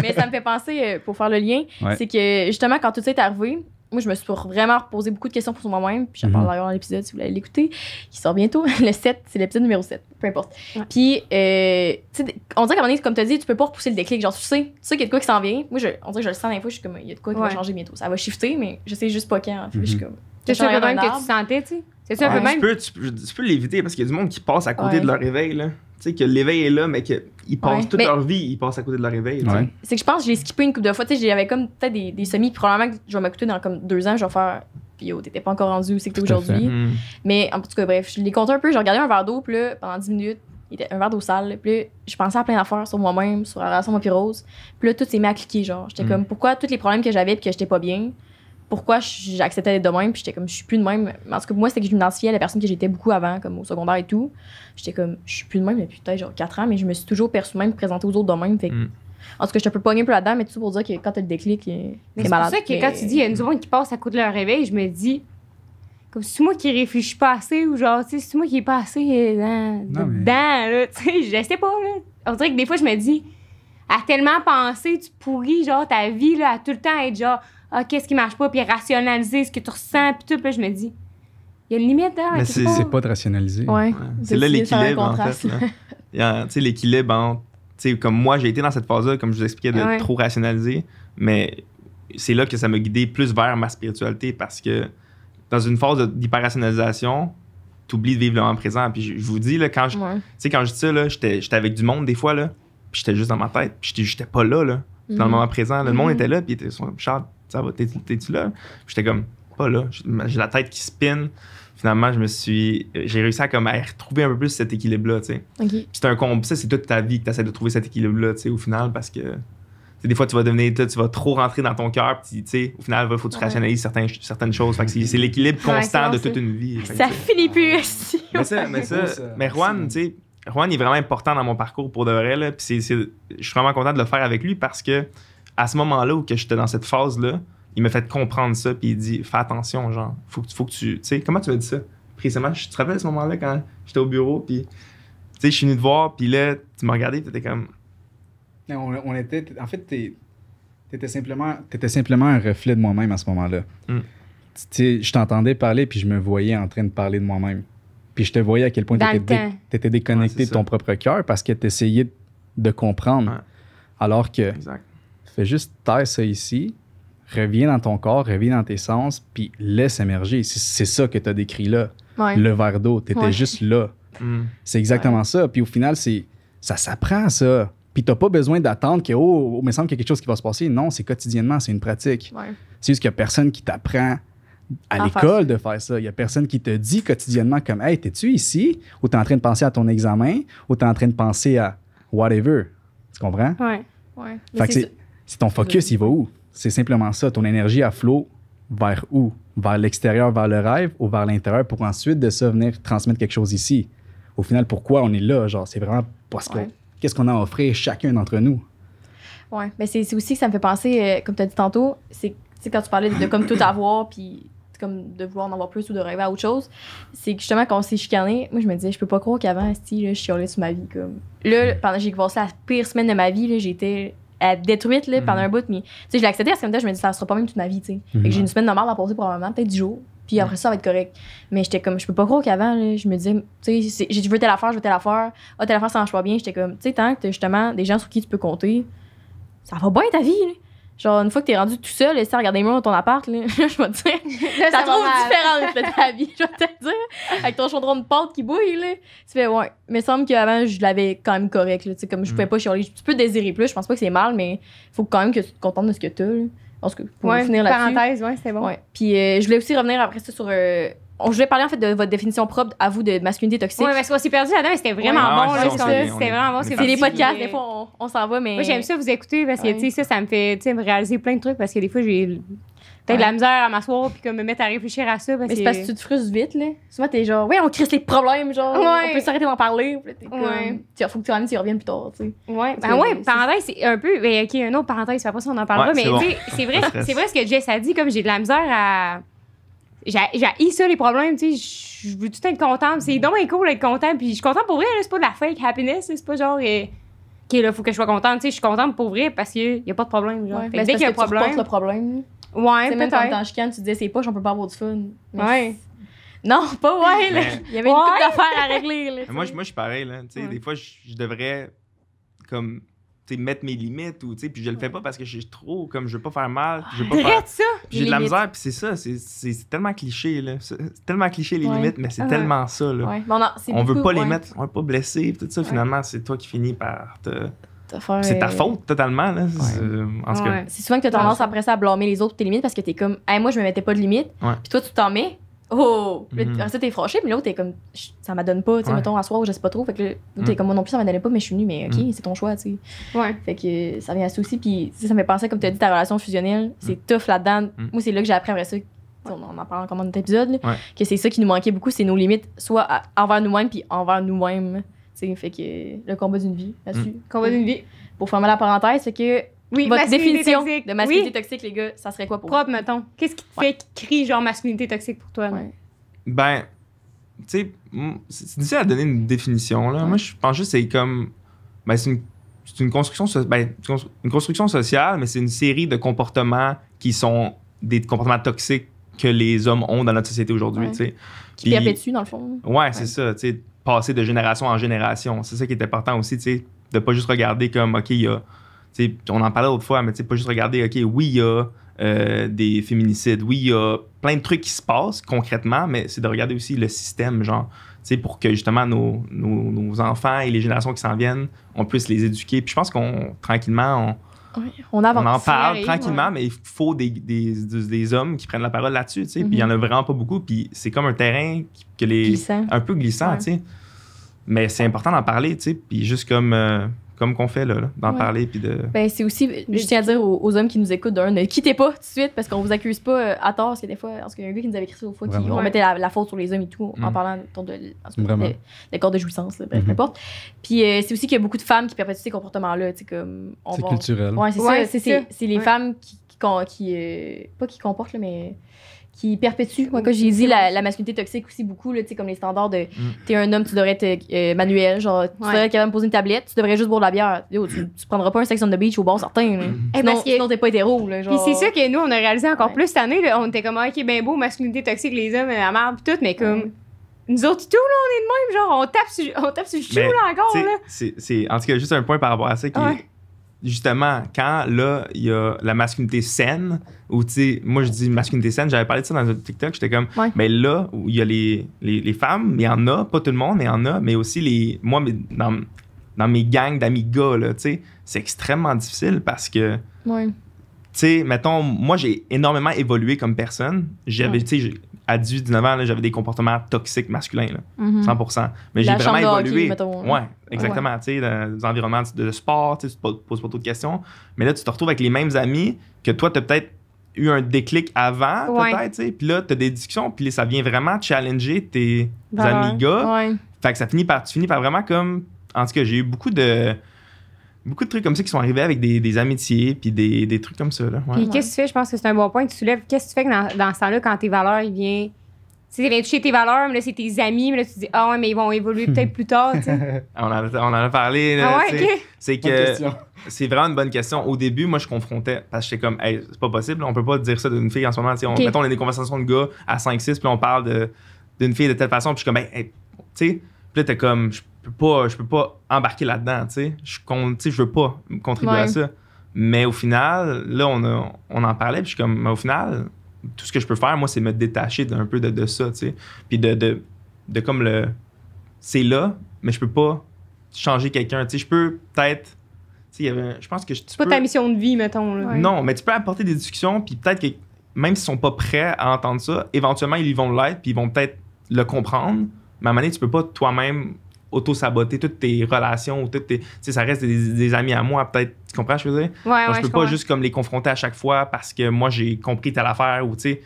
Mais ça me fait penser, pour faire le lien, ouais. c'est que justement, quand tout ça est arrivé, moi, je me suis vraiment reposé beaucoup de questions pour moi-même. Puis j'en parle d'ailleurs dans l'épisode, si vous voulez l'écouter, qui sort bientôt. Le sept, c'est l'épisode numéro sept, peu importe. Ouais. Puis, euh, tu sais, on dirait qu'à un moment donné, comme tu as dit, tu peux pas repousser le déclic. Genre, tu sais, tu sais qu'il y a de quoi qui s'en vient. Moi, je, on dirait que je le sens des fois, je suis comme, il y a de quoi qui ouais. va changer bientôt. Ça va shifter, mais je sais juste pas quand. En fait. mm -hmm. Je suis comme. C'est ça le même que tu sentais, tu sais. C'est ça le même. Tu peux, tu, tu peux l'éviter parce qu'il y a du monde qui passe à côté ouais. de leur réveil, là. Tu sais, que l'éveil est là, mais qu'ils passent ouais. toute mais leur vie, ils passent à côté de leur réveil. Ouais. C'est que je pense que j'ai skippé une couple de fois. Tu sais, j'avais comme peut-être des, des semis, puis probablement que je vais m'écouter dans comme deux ans, je vais faire « Yo, t'étais pas encore rendu où c'est que t'es aujourd'hui. » mmh. Mais en tout cas, bref, je les comptais un peu. J'ai regardé un verre d'eau, puis là, pendant dix minutes, il était un verre d'eau sale. Puis là, je pensais à plein d'affaires sur moi-même, sur la relation moi puis Rose. Puis là, tout s'est mis à cliquer, genre. J'étais mmh. comme « Pourquoi tous les problèmes que j'avais et que j'étais pas bien? » Pourquoi j'acceptais d'être de même, puis j'étais comme, je suis plus de même. En tout cas, moi, c'était que je m'identifiais à la personne que j'étais beaucoup avant, comme au secondaire et tout. J'étais comme, je suis plus de même depuis peut-être genre quatre ans, mais je me suis toujours perçue même, présentée aux autres de même. Fait que, mm. En tout cas, je te peux pogner un peu là-dedans, mais tout ça pour dire que quand t'as le déclic, c'est malade. C'est pour ça que mais... quand tu dis, il y a une seconde qui passe à côté de leur réveil, je me dis, comme, c'est moi qui réfléchis pas assez, ou genre, tu sais, c'est moi qui est pas assez dedans, non, mais... dedans là, tu sais, je sais pas, là. On dirait que des fois, je me dis, à tellement penser, tu pourris, genre, ta vie, là, à tout le temps être genre, ah, qu'est-ce qui marche pas, puis rationaliser ce que tu ressens, puis tout. Puis là, je me dis, il y a une limite là. Mais c'est pas de rationaliser. Ouais. Ouais. C'est là l'équilibre, en fait. Tu sais, l'équilibre entre. Tu sais, comme moi, j'ai été dans cette phase-là, comme je vous expliquais, de ouais. trop rationaliser, mais c'est là que ça m'a guidé plus vers ma spiritualité parce que dans une phase d'hyper-rationalisation, tu oublies de vivre le moment présent. Puis je, je vous dis, là, quand je, ouais. tu sais, quand je dis ça, j'étais avec du monde des fois, là, puis j'étais juste dans ma tête, puis j'étais pas là, là, mm-hmm. dans le moment présent. Là, le mm-hmm. monde était là, puis il était sur Charles. Ça va, t'es-tu là? J'étais comme, pas là. J'ai la tête qui spin. Finalement, je me suis. J'ai réussi à, comme, à retrouver un peu plus cet équilibre-là, tu sais. Okay. C'est un combat. Ça, c'est toute ta vie que tu essaies de trouver cet équilibre-là, tu sais, au final, parce que des fois, tu vas devenir. Tu vas trop rentrer dans ton cœur, puis, tu sais, au final, il faut que tu ouais. rationalises certaines, certaines choses. C'est l'équilibre constant ouais, de toute une vie. Ça fait, finit plus aussi. Mais ça, mais ça. Mais Juan, tu sais, Juan est vraiment important dans mon parcours pour de vrai. Là, puis c'est, c'est, je suis vraiment content de le faire avec lui parce que à ce moment-là où que j'étais dans cette phase-là, il m'a fait comprendre ça puis il dit « Fais attention, genre, faut que, faut que tu... » Tu sais, comment tu as dit ça? Précisément, je te rappelle à ce moment-là quand j'étais au bureau puis tu sais, je suis venu te voir puis là, tu m'as regardé, tu étais comme... On, on était... En fait, tu étais simplement, t'étais simplement un reflet de moi-même à ce moment-là. Mm. Tu sais, je t'entendais parler puis je me voyais en train de parler de moi-même. Puis je te voyais à quel point tu étais, dé- t'étais déconnecté ouais, de ton ça. propre cœur parce que tu essayais de comprendre. Ouais. Alors que... Exact. Fais juste taire ça ici, reviens dans ton corps, reviens dans tes sens, puis laisse émerger. C'est, c'est ça que tu as décrit là. Ouais. Le verre d'eau, tu étais ouais. juste là. Mmh. C'est exactement ouais. ça. Puis au final, c'est, ça s'apprend, ça. Puis tu n'as pas besoin d'attendre que, oh, oh, il me semble qu'il y a quelque chose qui va se passer. Non, c'est quotidiennement, c'est une pratique. Ouais. C'est juste qu'il n'y a personne qui t'apprend à en l'école faire de faire ça. Il n'y a personne qui te dit quotidiennement comme, hey, t'es-tu ici? Ou t'es en train de penser à ton examen? Ou t'es en train de penser à whatever. Tu comprends? Oui, oui. Fait que c'est, c'est... C'est ton focus, il va où? C'est simplement ça. Ton énergie à flot, vers où? Vers l'extérieur, vers le rêve ou vers l'intérieur pour ensuite de ça venir transmettre quelque chose ici. Au final, pourquoi on est là? Genre, c'est vraiment parce que ouais. qu'est-ce qu'on a à offrir chacun d'entre nous? Oui, mais c'est, c'est aussi que ça me fait penser, euh, comme tu as dit tantôt, c'est, c'est quand tu parlais de, de comme tout avoir puis comme de vouloir en avoir plus ou de rêver à autre chose, c'est que justement quand on s'est chicané, moi je me disais, je peux pas croire qu'avant, si, là, je chialais sur ma vie. Comme. Là, pendant que j'ai passé la pire semaine de ma vie, là, j'étais... à détruite là, pendant mm-hmm. un bout, mais je l'ai accepté parce que je me dis ça ne sera pas même toute ma vie. Mm-hmm. Fait que j'ai une semaine normale à passer probablement, peut-être dix jours, puis après mm-hmm. ça, ça va être correct. Mais j'étais comme, je peux pas croire qu'avant, là, je me disais, je veux telle affaire, je veux telle affaire, ah, telle affaire, ça marche pas bien. J'étais comme, tu sais, tant que tu as justement des gens sur qui tu peux compter, ça va bien ta vie. Là. Genre, une fois que t'es rendu tout seul, et si t'as regardé les murs dans ton appart, là, je vais te dire, ça trouve différente de ta vie, je vais te le dire. Avec ton chaudron de pâte qui bouille, là, tu fais, ouais. Mais il semble qu'avant, je l'avais quand même correct, là, tu sais, comme je pouvais pas chialer. Tu peux désirer plus, je pense pas que c'est mal, mais faut quand même que tu te contentes de ce que t'as, là. Parce que, pour ouais, finir là-dessus. Parenthèse, ouais, c'est bon. Ouais. Puis, euh, je voulais aussi revenir après ça sur. Euh, on, je voulais parler en fait de votre définition propre à vous de masculinité toxique. Oui, parce qu'on s'est perdu là-dedans, mais c'était vraiment ouais, bon. Ah, là, ça, bien, c'était est, vraiment bon. C'est des podcasts, des fois on, on s'en va, mais. Moi, j'aime ça vous écouter parce que ouais. tu sais, ça, ça me fait me réaliser plein de trucs parce que des fois, j'ai peut-être ouais. de la misère à m'asseoir puis comme me mettre à réfléchir à ça. Parce mais c'est parce que tu te frustres vite, là. Souvent, t'es genre, ouais, on crisse les problèmes, genre, ouais. on peut s'arrêter d'en parler. Puis comme, ouais. Tu, faut que tu, en, tu y reviennes plus tard, tu sais. Ouais, ben ouais, parenthèse, c'est un peu. Mais, ok, un autre parenthèse, après ça, on en parlera. Mais tu sais, c'est vrai ce que Jess a dit, comme j'ai de la misère à. J'ai, j'ai haï ça les problèmes, tu sais, je veux tout être contente, c'est donc cool d'être contente, puis je suis contente pour vrai, là, c'est pas de la fake happiness, c'est pas genre, eh, ok, là, faut que je sois contente, tu sais, je suis contente pour vrai parce qu'il y a pas de problème, genre, ouais, dès qu'il y a un problème. Tu reportes le problème. Ouais, peut-être. Même quand t'es en chicane, tu te disais, c'est poche, on peut pas avoir du fun. Mais ouais. C'est... Non, pas ouais, là. Il y avait une ouais. couple d'affaires à régler, là. Moi, moi je suis pareil, là, tu sais, ouais. des fois, je devrais, comme... mettre mes limites ou tu sais puis je le fais pas parce que je suis trop comme je veux pas faire mal je veux pas faire... ça, j'ai de la misère puis c'est ça c'est, c'est, c'est tellement cliché là c'est, c'est tellement cliché les ouais. limites mais c'est ouais. tellement ça là ouais. bon, non, c'est on beaucoup, veut pas ouais. les mettre on veut pas blesser tout ça ouais. finalement c'est toi qui finis par te faire... c'est ta faute totalement là ouais. c'est, euh, en ce ouais. cas... c'est souvent que tu as tendance ouais. après ça à blâmer les autres tes limites parce que t'es comme hey, moi je me mettais pas de limites ouais. puis toi tu t'en mets oh mm-hmm. ça t'es franché mais l'autre t'es comme ça m'adonne pas tu sais ouais. mettons à soir ou je sais pas trop fait que là, t'es mm. comme moi non plus ça m'adonnait pas mais je suis venue mais ok mm. c'est ton choix tu sais ouais fait que ça vient à ça aussi puis ça me fait penser comme t'as dit ta relation fusionnelle c'est mm. tough là-dedans mm. moi c'est là que j'ai appris après ça on en parle encore dans notre épisode là, ouais. que c'est ça qui nous manquait beaucoup c'est nos limites soit à, envers nous-mêmes puis envers nous-mêmes tu sais fait que le combat d'une vie là-dessus mm. combat d'une vie pour fermer la parenthèse c'est que oui, votre définition toxique. De masculinité oui. toxique, les gars, ça serait quoi pour propre, vous? Mettons. Qu'est-ce qui te ouais. fait crier genre masculinité toxique pour toi? Ouais. Ben, tu sais, c'est difficile à donner une définition. Là. Ouais. Moi, je pense juste que c'est comme... Ben, c'est une, c'est une, construction so- ben, une construction sociale, mais c'est une série de comportements qui sont des comportements toxiques que les hommes ont dans notre société aujourd'hui. Ouais. T'sais. Qui perpétuent, dans le fond. Ouais, ouais. c'est ça. Tu sais, passer de génération en génération. C'est ça qui est important aussi, tu sais, de pas juste regarder comme, OK, il y a... T'sais, on en parlait l'autre fois, mais pas juste regarder, OK, oui, il y a euh, des féminicides, oui, il y a plein de trucs qui se passent concrètement, mais c'est de regarder aussi le système, genre, pour que justement nos, nos, nos enfants et les générations qui s'en viennent, on puisse les éduquer. Puis je pense qu'on, tranquillement, on, oui, on, avance, on en parle série, tranquillement, ouais. mais il faut des, des, des, des hommes qui prennent la parole là-dessus, mm-hmm. puis il n'y en a vraiment pas beaucoup, puis c'est comme un terrain que les, glissant. un peu glissant, ouais. tu sais. Mais c'est important d'en parler, tu sais, puis juste comme... Euh, comme qu'on fait là, là d'en ouais. parler puis de. Ben c'est aussi, je tiens à dire aux, aux hommes qui nous écoutent, d'un, ne quittez pas tout de suite parce qu'on vous accuse pas à tort, parce que des fois, parce qu'il y a un gars qui nous avait écrit sur le fois qu'on ouais. mettait la, la faute sur les hommes et tout mmh. en parlant de, de, de, de corps de jouissance, là, bref, mmh. n'importe. Puis euh, c'est aussi qu'il y a beaucoup de femmes qui perpétuent ces comportements-là, tu sais comme. C'est va... culturel. Ouais, c'est ouais, ça. C'est c'est les ouais. femmes qui qui euh, pas qui comportent là, mais qui perpétue. Moi, quand j'ai dit la, la masculinité toxique aussi beaucoup, tu sais, comme les standards de mm. t'es un homme, tu devrais être euh, manuel, genre, tu ouais. devrais quand même poser une tablette, tu devrais juste boire de la bière. Yo, tu, tu prendras pas un sex on the beach au bar certain. Là. Mm. Sinon, que... sinon t'es pas hétéro. Là, genre... Puis c'est ça que nous, on a réalisé encore ouais. plus cette année. Là, on était comme, ok, ben beau, masculinité toxique, les hommes, la merde, pis tout, mais comme, mm. nous autres, tout, là, on est de même, genre, on tape sur, on tape sur le chou, là, encore, là. C'est, c'est, en tout cas, juste un point par rapport à ça qui ouais. est. Justement, quand là, il y a la masculinité saine, ou tu sais, moi je dis masculinité saine, j'avais parlé de ça dans un TikTok, j'étais comme, mais ben là, où il y a les, les, les femmes, mais il y en a, pas tout le monde, mais il y en a, mais aussi les. Moi, dans, dans mes gangs d'amis gars, là, tu sais, c'est extrêmement difficile parce que, ouais. tu sais, mettons, moi j'ai énormément évolué comme personne. J'avais, ouais. tu sais, à dix-huit dix-neuf ans, là, j'avais des comportements toxiques masculins, là, mm-hmm. cent pour cent. Mais j'ai vraiment évolué. Hockey, mettons, ouais, exactement. Ouais. Tu sais, dans les environnements de sport, tu ne te poses pas trop de questions. Mais là, tu te retrouves avec les mêmes amis que toi, tu as peut-être eu un déclic avant, ouais. peut-être. Tu sais, puis là, tu as des discussions, puis ça vient vraiment challenger tes voilà. amis gars. Ouais. Fait que ça finit par, tu finis par vraiment comme. En tout cas, j'ai eu beaucoup de. Beaucoup de trucs comme ça qui sont arrivés avec des, des amitiés puis des, des trucs comme ça. Là. Ouais. Puis qu'est-ce que tu fais? Je pense que c'est un bon point. Tu soulèves. Qu'est-ce que tu fais que dans, dans ce temps-là, quand tes valeurs, ils viennent. Tu sais, ils viennent toucher tes valeurs, mais là, c'est tes amis, mais là, tu te dis, ah ouais, mais ils vont évoluer peut-être plus tard. Tu sais. on, en a, on en a parlé. Là, ah ouais, okay. C'est que. C'est vraiment une bonne question. Au début, moi, je confrontais parce que j'étais comme, hey, c'est pas possible, on peut pas dire ça d'une fille en ce moment. On, okay. Mettons, on a des conversations de gars à cinq six, puis on parle de, d'une fille de telle façon, puis je suis comme, hey, hey, tu sais. Puis là, t'es comme, je peux pas, je peux pas embarquer là-dedans, tu sais. Je, je veux pas contribuer ouais. à ça. Mais au final, là, on, a, on en parlait, puis je suis comme, mais au final, tout ce que je peux faire, moi, c'est me détacher d'un peu de, de ça, tu sais. Puis de, de, de comme le. C'est là, mais je peux pas changer quelqu'un, tu sais. Je peux peut-être. Tu sais, il y avait. Je pense que je. C'est pas peux, ta mission de vie, mettons. Là. Ouais. Non, mais tu peux apporter des discussions, puis peut-être que même s'ils sont pas prêts à entendre ça, éventuellement, ils vont l'être, puis ils vont peut-être le comprendre. Mais à un moment donné, tu peux pas toi-même auto-saboter toutes tes relations ou toutes tes. Tu sais, ça reste des, des amis à moi, peut-être. Tu comprends ce que je veux dire? Ouais, Alors, ouais, je peux je pas comprends. juste comme les confronter à chaque fois parce que moi, j'ai compris telle affaire ou tu sais.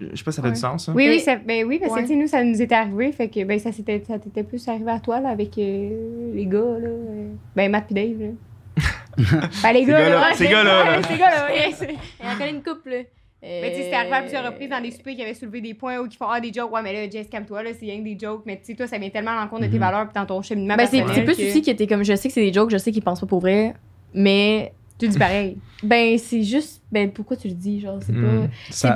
Je sais pas si ça fait ouais. du sens, ça. Oui, oui, ça, ben oui parce que ouais. nous, ça nous était arrivé. Fait que ben ça s'était, ça t'était plus arrivé à toi là, avec euh, les gars, là. Euh, ben Matt et Dave, là. Ben les gars, là. Ces gars-là. Ces gars-là. Il y a encore une couple, là. Mais tu sais, c'était arrivé à plusieurs reprises dans des soupers qui avaient soulevé des points ou qui font ah, des jokes. Ouais, mais là, Jess, calme-toi, là, c'est rien que des jokes. Mais tu sais, toi, ça vient tellement à l'encontre de tes valeurs pis dans ton cheminement. Ben, c'est plus aussi que t'es comme je sais que c'est des jokes, je sais qu'ils pensent pas pour vrai, mais. Tu dis pareil. Ben, c'est juste. Ben, pourquoi tu le dis? Genre, c'est pas.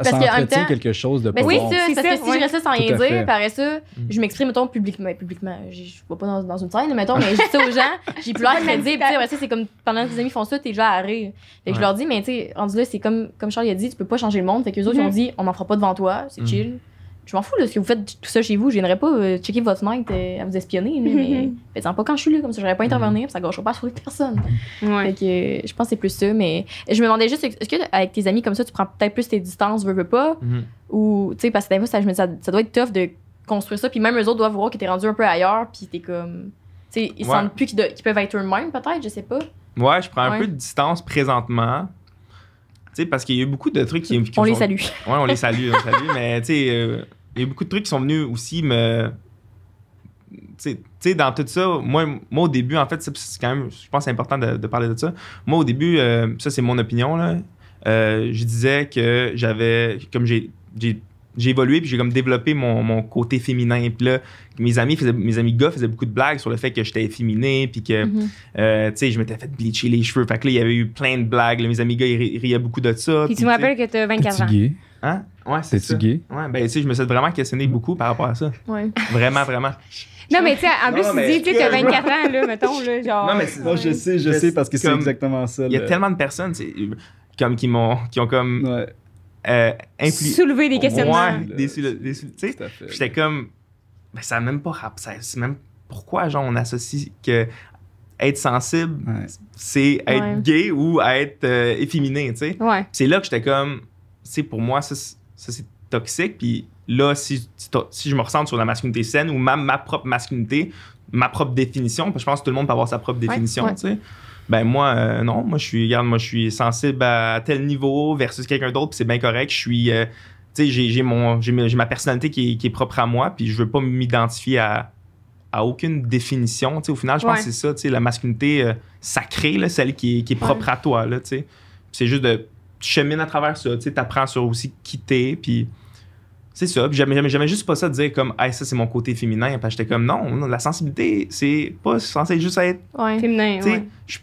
Ça entretient quelque chose de pas bon. Oui, c'est ça. Parce que si je restais sans rien dire, paraît ça, je m'exprime, mettons, publiquement. Publiquement, je vois pas dans une scène, mettons, mais je dis ça aux gens, j'ai plus l'air crédible. Tu sais, après ça, c'est comme pendant que tes amis font ça, t'es déjà à rire. Fait que je leur dis, mais tu sais, rendu là, c'est comme Charles a dit, tu peux pas changer le monde. Fait que les autres, ils ont dit, on m'en fera pas devant toi, c'est chill. Je m'en fous de ce que vous faites tout ça chez vous. Je viendrai pas euh, checker votre fenêtre euh, à vous espionner. Mais, mais faites-en pas quand je suis là, comme ça, j'aurais pas intervenir, puis ça gâchera pas sur les personnes. Ouais. Fait que, euh, je pense que c'est plus ça. Mais je me demandais juste, est-ce que avec tes amis comme ça, tu prends peut-être plus tes distances, veux, veux pas? Mm-hmm. Ou, tu sais, parce que des fois, ça, je me dis, ça, ça doit être tough de construire ça. Puis même eux autres doivent voir que t'es rendu un peu ailleurs, puis t'es comme. Tu sais, ils ouais. sentent plus qu'ils, de, qu'ils peuvent être eux-mêmes, peut-être, je sais pas. Ouais, je prends ouais. un peu de distance présentement. Tu sais, parce qu'il y a eu beaucoup de trucs qui. qui on sont, les salue. Ouais, on les salue, on les salue. Mais, tu sais. Euh, il y a beaucoup de trucs qui sont venus aussi me. Tu sais, dans tout ça, moi, moi au début, en fait, c'est quand même, je pense que c'est important de, de parler de ça. Moi, au début, euh, ça, c'est mon opinion, là. Euh, je disais que j'avais. Comme j'ai, j'ai, j'ai évolué, puis j'ai comme développé mon, mon côté féminin. Puis là, mes amis, faisaient, mes amis gars faisaient beaucoup de blagues sur le fait que j'étais efféminé, puis que, mm-hmm. euh, tu sais, je m'étais fait bleacher les cheveux. Fait que là, il y avait eu plein de blagues. Là, mes amis gars, ils, ils riaient beaucoup de ça. Puis tu me rappelles que t'as vingt-quatre ans. Hein? Ouais, c'est ça. Gay? Ouais, ben, tu sais, je me suis vraiment questionné beaucoup par rapport à ça. Ouais. Vraiment, vraiment. Non, mais tu sais, en plus, non, tu dis, tu as vingt-quatre ans, là, mettons, là, genre. Non, mais c'est, non, je sais, je sais, parce que c'est exactement ça. Il y a tellement de personnes, comme, qui m'ont, qui ont comme. Ouais. Euh, impli- soulever des questionnements. Ouais, des, des, des, tu sais, j'étais comme. Ben, ça n'a même pas rap. Ça, c'est même pourquoi, genre, on associe que. Être sensible, ouais. c'est être ouais. gay ou être euh, efféminé, tu sais. Ouais. C'est là que j'étais comme. C'est pour moi, ça, ça c'est toxique. Puis là, si, si je me ressens sur la masculinité saine ou ma, ma propre masculinité, ma propre définition, parce que je pense que tout le monde peut avoir sa propre définition, ouais, ouais. tu sais. Ben moi, euh, non, moi je suis, regarde, moi je suis sensible à tel niveau versus quelqu'un d'autre, puis c'est bien correct, je suis, euh, tu sais, j'ai, j'ai mon, j'ai, j'ai ma personnalité qui est, qui est propre à moi, puis je veux pas m'identifier à, à aucune définition, tu sais, au final, je ouais. pense que c'est ça, tu sais, la masculinité euh, sacrée, là, celle qui est, qui est propre ouais. à toi, là, tu sais. C'est juste de, tu chemines à travers ça, tu sais, t'apprends sur aussi qui t'es, puis... C'est ça. Puis j'aimais, j'aimais juste pas ça de dire comme, hey, ça, c'est mon côté féminin. Puis j'étais comme, non, non, la sensibilité, c'est pas censé juste être. Ouais. Féminin. Ouais. Je,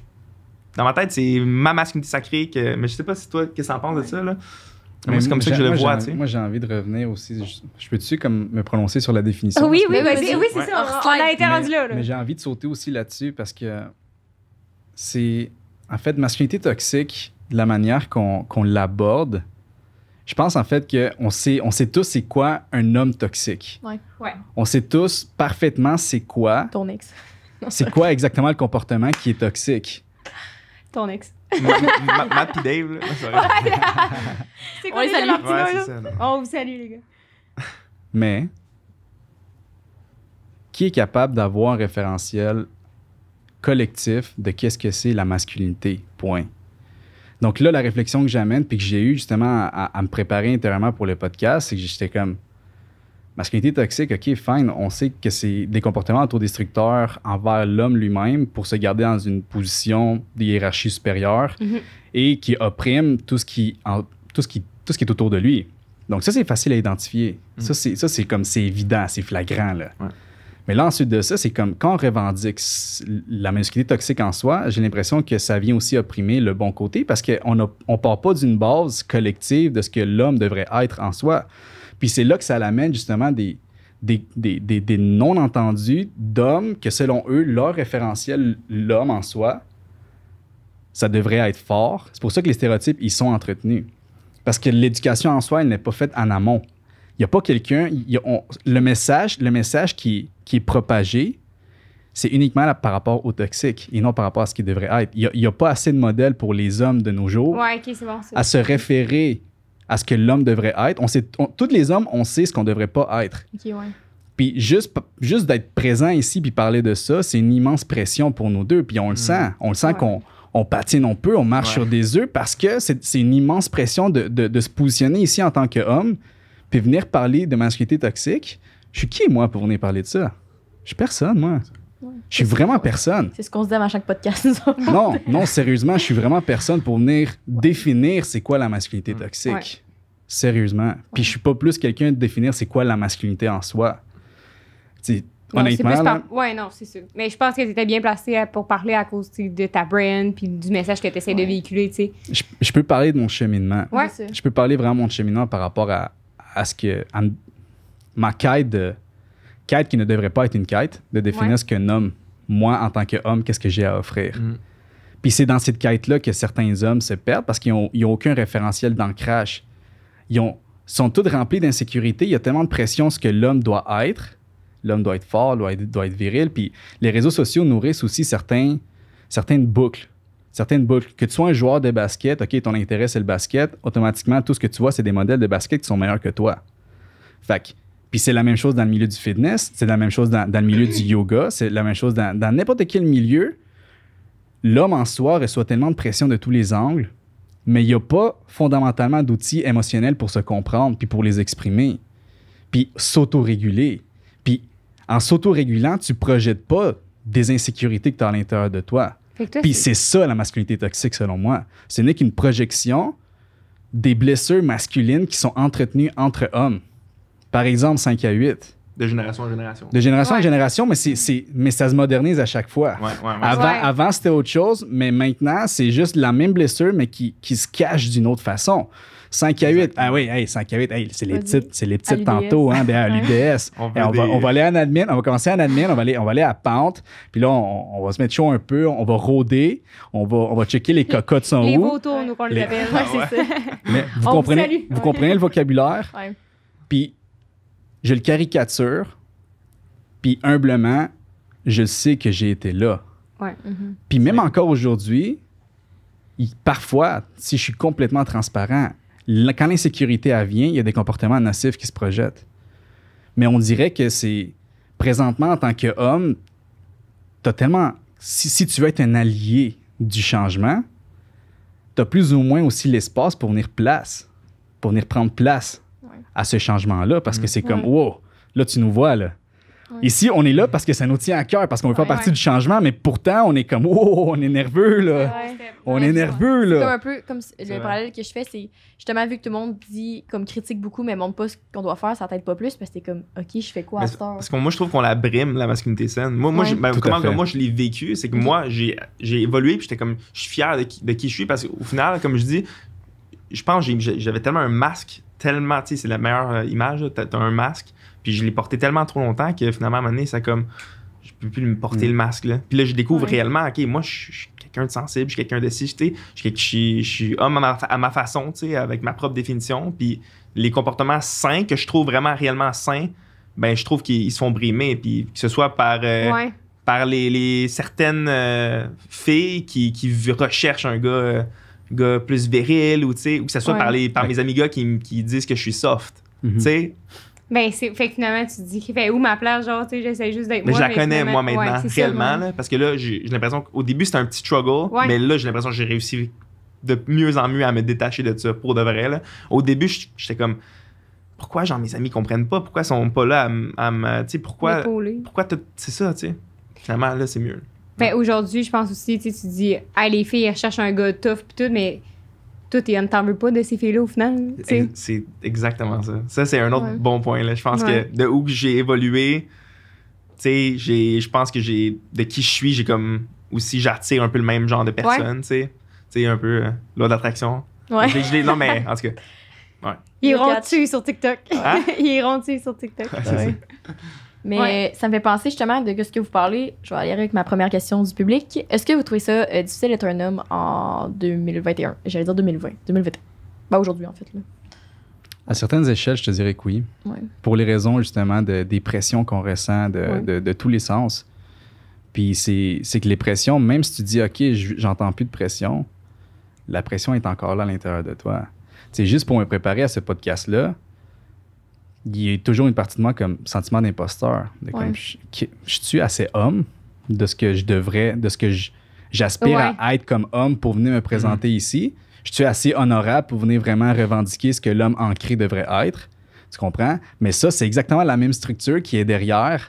dans ma tête, c'est ma masculinité sacrée. Que, mais je sais pas si toi, qu'est-ce que t'en penses ouais. de ça, là. Mais mais c'est comme ça que je le moi, vois, tu sais. Moi, j'ai envie de revenir aussi. Je, je peux-tu comme me prononcer sur la définition? Oui, oui, oui, c'est, oui, c'est ouais. ça. On, on a été rendu là, là. Mais j'ai envie de sauter aussi là-dessus parce que c'est. En fait, masculinité toxique, de la manière qu'on, qu'on l'aborde, je pense en fait qu'on sait, on sait tous c'est quoi un homme toxique. Ouais. Ouais. On sait tous parfaitement c'est quoi... Ton ex. C'est quoi exactement le comportement qui est toxique. Ton ex. Matt pis Dave, là. C'est quoi les salue. Ouais, ça, on vous salue, les gars. Mais, qui est capable d'avoir un référentiel collectif de qu'est-ce que c'est la masculinité, point. Donc là, la réflexion que j'amène puis que j'ai eue justement à, à me préparer intérieurement pour le podcast, c'est que j'étais comme « Masculinité toxique, OK, fine, on sait que c'est des comportements autodestructeurs envers l'homme lui-même pour se garder dans une position de hiérarchie supérieure mm-hmm. et qui opprime tout ce qui, en, tout, ce qui, tout ce qui est autour de lui. » Donc ça, c'est facile à identifier. Mm-hmm. Ça, c'est, ça, c'est comme c'est évident, c'est flagrant. Là. Ouais. Mais là, ensuite de ça, c'est comme quand on revendique la masculinité toxique en soi, j'ai l'impression que ça vient aussi opprimer le bon côté parce qu'on ne part pas d'une base collective de ce que l'homme devrait être en soi. Puis c'est là que ça l'amène justement des, des, des, des, des non-entendus d'hommes que selon eux, leur référentiel, l'homme en soi, ça devrait être fort. C'est pour ça que les stéréotypes, ils sont entretenus. Parce que l'éducation en soi, elle n'est pas faite en amont. Il n'y a pas quelqu'un... Y a, on, le message, le message qui, qui est propagé, c'est uniquement là, par rapport au toxique et non par rapport à ce qui devrait être. Il n'y a, a pas assez de modèles pour les hommes de nos jours ouais, okay, c'est bon, c'est à se référer à ce que l'homme devrait être. On sait, on, tous les hommes, on sait ce qu'on ne devrait pas être. Okay, ouais. Puis juste, juste d'être présent ici puis parler de ça, c'est une immense pression pour nous deux. Puis on le mmh. sent. On le sent ouais. qu'on... On patine, on peut, on marche ouais. sur des œufs parce que c'est, c'est une immense pression de, de, de se positionner ici en tant qu'homme. Puis venir parler de masculinité toxique, je suis qui, moi, pour venir parler de ça? Je suis personne, moi. Ouais. Je suis vraiment personne. C'est ce qu'on se dit à chaque podcast. Non, non, sérieusement, je suis vraiment personne pour venir ouais. définir c'est quoi la masculinité toxique. Ouais. Sérieusement. Ouais. Puis je suis pas plus quelqu'un de définir c'est quoi la masculinité en soi. T'sais, non, honnêtement, c'est par... Oui, non, c'est sûr. Mais je pense que tu étais bien placé pour parler à cause de ta brand puis du message que tu essaies ouais. de véhiculer. T'sais. Je, je peux parler de mon cheminement. Ouais. Je peux parler vraiment de mon cheminement par rapport à à ce que à ma quête, de, quête qui ne devrait pas être une quête, de définir ouais. ce qu'un homme, moi en tant qu'homme, qu'est-ce que j'ai à offrir. Mm. Puis c'est dans cette quête-là que certains hommes se perdent parce qu'ils n'ont aucun référentiel d'ancrage. Ils ont, sont tous remplis d'insécurité. Il y a tellement de pression sur ce que l'homme doit être. L'homme doit être fort, doit être, doit être viril. Puis les réseaux sociaux nourrissent aussi certains, certaines boucles. Certaines boucles. Que tu sois un joueur de basket, OK, ton intérêt, c'est le basket, automatiquement, tout ce que tu vois, c'est des modèles de basket qui sont meilleurs que toi. Fait que, puis c'est la même chose dans le milieu du fitness, c'est la même chose dans, dans le milieu du yoga, c'est la même chose dans, dans n'importe quel milieu. L'homme en soi reçoit tellement de pression de tous les angles, mais il n'y a pas fondamentalement d'outils émotionnels pour se comprendre, puis pour les exprimer, puis s'auto-réguler. Puis en s'auto-régulant, tu ne projettes pas des insécurités que tu as à l'intérieur de toi. Puis c'est ça la masculinité toxique selon moi. Ce n'est qu'une projection des blessures masculines qui sont entretenues entre hommes. Par exemple, cinq à huit. De génération en génération. De génération ouais. en génération, mais, c'est, c'est, mais ça se modernise à chaque fois. Ouais, ouais, ouais. Avant, ouais. avant, c'était autre chose, mais maintenant, c'est juste la même blessure, mais qui, qui se cache d'une autre façon. cinq à huit, ah oui, hey, cinq à huit, hey, c'est les petites, c'est les petites tantôt, hein, à l'U D S. on, on, va, on va aller en admin, on va commencer en admin, on va aller, on va aller à pente, puis là, on, on va se mettre chaud un peu, on va rôder, on va, on va checker les cocottes sont les où. Les vautours, nous, qu'on les appelle. Ah, ouais. C'est ça. Mais vous on comprenez, vous, vous comprenez le vocabulaire, puis je le caricature, puis humblement, je sais que j'ai été là. Ouais. Mm-hmm. Puis même encore aujourd'hui, il, parfois, si je suis complètement transparent, quand l'insécurité advient, il y a des comportements nocifs qui se projettent. Mais on dirait que c'est... Présentement, en tant qu'homme, t'as tellement... Si, si tu veux être un allié du changement, tu as plus ou moins aussi l'espace pour venir place, pour venir prendre place ouais. à ce changement-là, parce mmh. que c'est comme, ouais. wow, là, tu nous vois, là. Ouais. Ici, on est là parce que ça nous tient à cœur, parce qu'on veut ouais, faire partie ouais. du changement, mais pourtant, on est comme, oh, on est nerveux, là. Ouais. On ouais, est nerveux, là. C'est comme un peu, comme le parallèle que je fais, c'est justement, vu que tout le monde dit, comme critique beaucoup, mais montre pas ce qu'on doit faire, ça t'aide pas plus, parce que c'est comme, OK, je fais quoi à ce temps? Parce que moi, je trouve qu'on la brime, la masculinité saine. Moi, moi, ouais. je, ben, comment, comme moi je l'ai vécu, c'est que okay. moi, j'ai évolué, puis j'étais comme, je suis fier de qui, de qui je suis, parce qu'au final, comme je dis, je pense que j'avais tellement un masque, tellement, tu sais, c'est la meilleure image, t'as un masque. Puis je l'ai porté tellement trop longtemps que finalement, à un moment donné, ça comme, je peux plus me porter mmh. le masque. Là. Puis là, je découvre ouais. réellement, OK, moi, je, je suis quelqu'un de sensible, je suis quelqu'un de si, je, je, je, je suis homme à ma, à ma façon, tu sais, avec ma propre définition. Puis les comportements sains que je trouve vraiment réellement sains, ben je trouve qu'ils se font brimer. Puis que ce soit par, euh, ouais. par les, les certaines euh, filles qui, qui recherchent un gars, euh, gars plus viril ou, tu sais, ou que ce soit ouais. par, les, par ouais. mes amis gars qui, qui disent que je suis soft, mmh. tu sais. Ben, c'est fait que finalement, tu te dis, fait où ma place, genre, tu sais, j'essaie juste d'être moi. Mais je la connais, moi, maintenant, ouais, réellement, là, parce que là, j'ai l'impression qu'au début, c'était un petit struggle, ouais. mais là, j'ai l'impression que j'ai réussi de mieux en mieux à me détacher de ça pour de vrai, là. Au début, j'étais comme, pourquoi, genre, mes amis comprennent pas? Pourquoi ils sont pas là à me. Tu sais, pourquoi. Pourquoi c'est ça, tu sais. Finalement, là, c'est mieux. Ben, ouais. aujourd'hui, je pense aussi, tu sais, tu dis, ah, les filles, elles recherchent un gars tough, pis tout, mais. Toi, tu ne t'en veux pas de ces filles-là au final. C'est exactement ça. Ça, c'est un autre ouais. bon point. Là. Je pense ouais. que de où j'ai évolué, je pense que j'ai de qui je suis, j'ai comme aussi j'attire un peu le même genre de personnes. Ouais. Tu sais, un peu euh, loi d'attraction. Ouais. Non, mais en tout cas. Ouais. Ils iront dessus sur TikTok. Hein? Ils iront dessus sur TikTok. Ouais, ouais. Ça. Mais ouais. ça me fait penser justement de ce que vous parlez. Je vais aller avec ma première question du public. Est-ce que vous trouvez ça euh, difficile d'être un homme en deux mille vingt et un? J'allais dire deux mille vingt. deux mille vingt et un. Ben aujourd'hui, en fait. Là. À certaines échelles, je te dirais que oui. Ouais. Pour les raisons justement de, des pressions qu'on ressent de, ouais. de, de tous les sens. Puis c'est que les pressions, même si tu dis « OK, j'entends plus de pression », la pression est encore là à l'intérieur de toi. C'est juste pour me préparer à ce podcast-là, il y a toujours une partie de moi comme sentiment d'imposteur. Ouais. Je, je, je suis assez homme de ce que je devrais, de ce que j'aspire ouais. à être comme homme pour venir me présenter mmh. ici. Je suis assez honorable pour venir vraiment revendiquer ce que l'homme ancré devrait être. Tu comprends? Mais ça, c'est exactement la même structure qui est derrière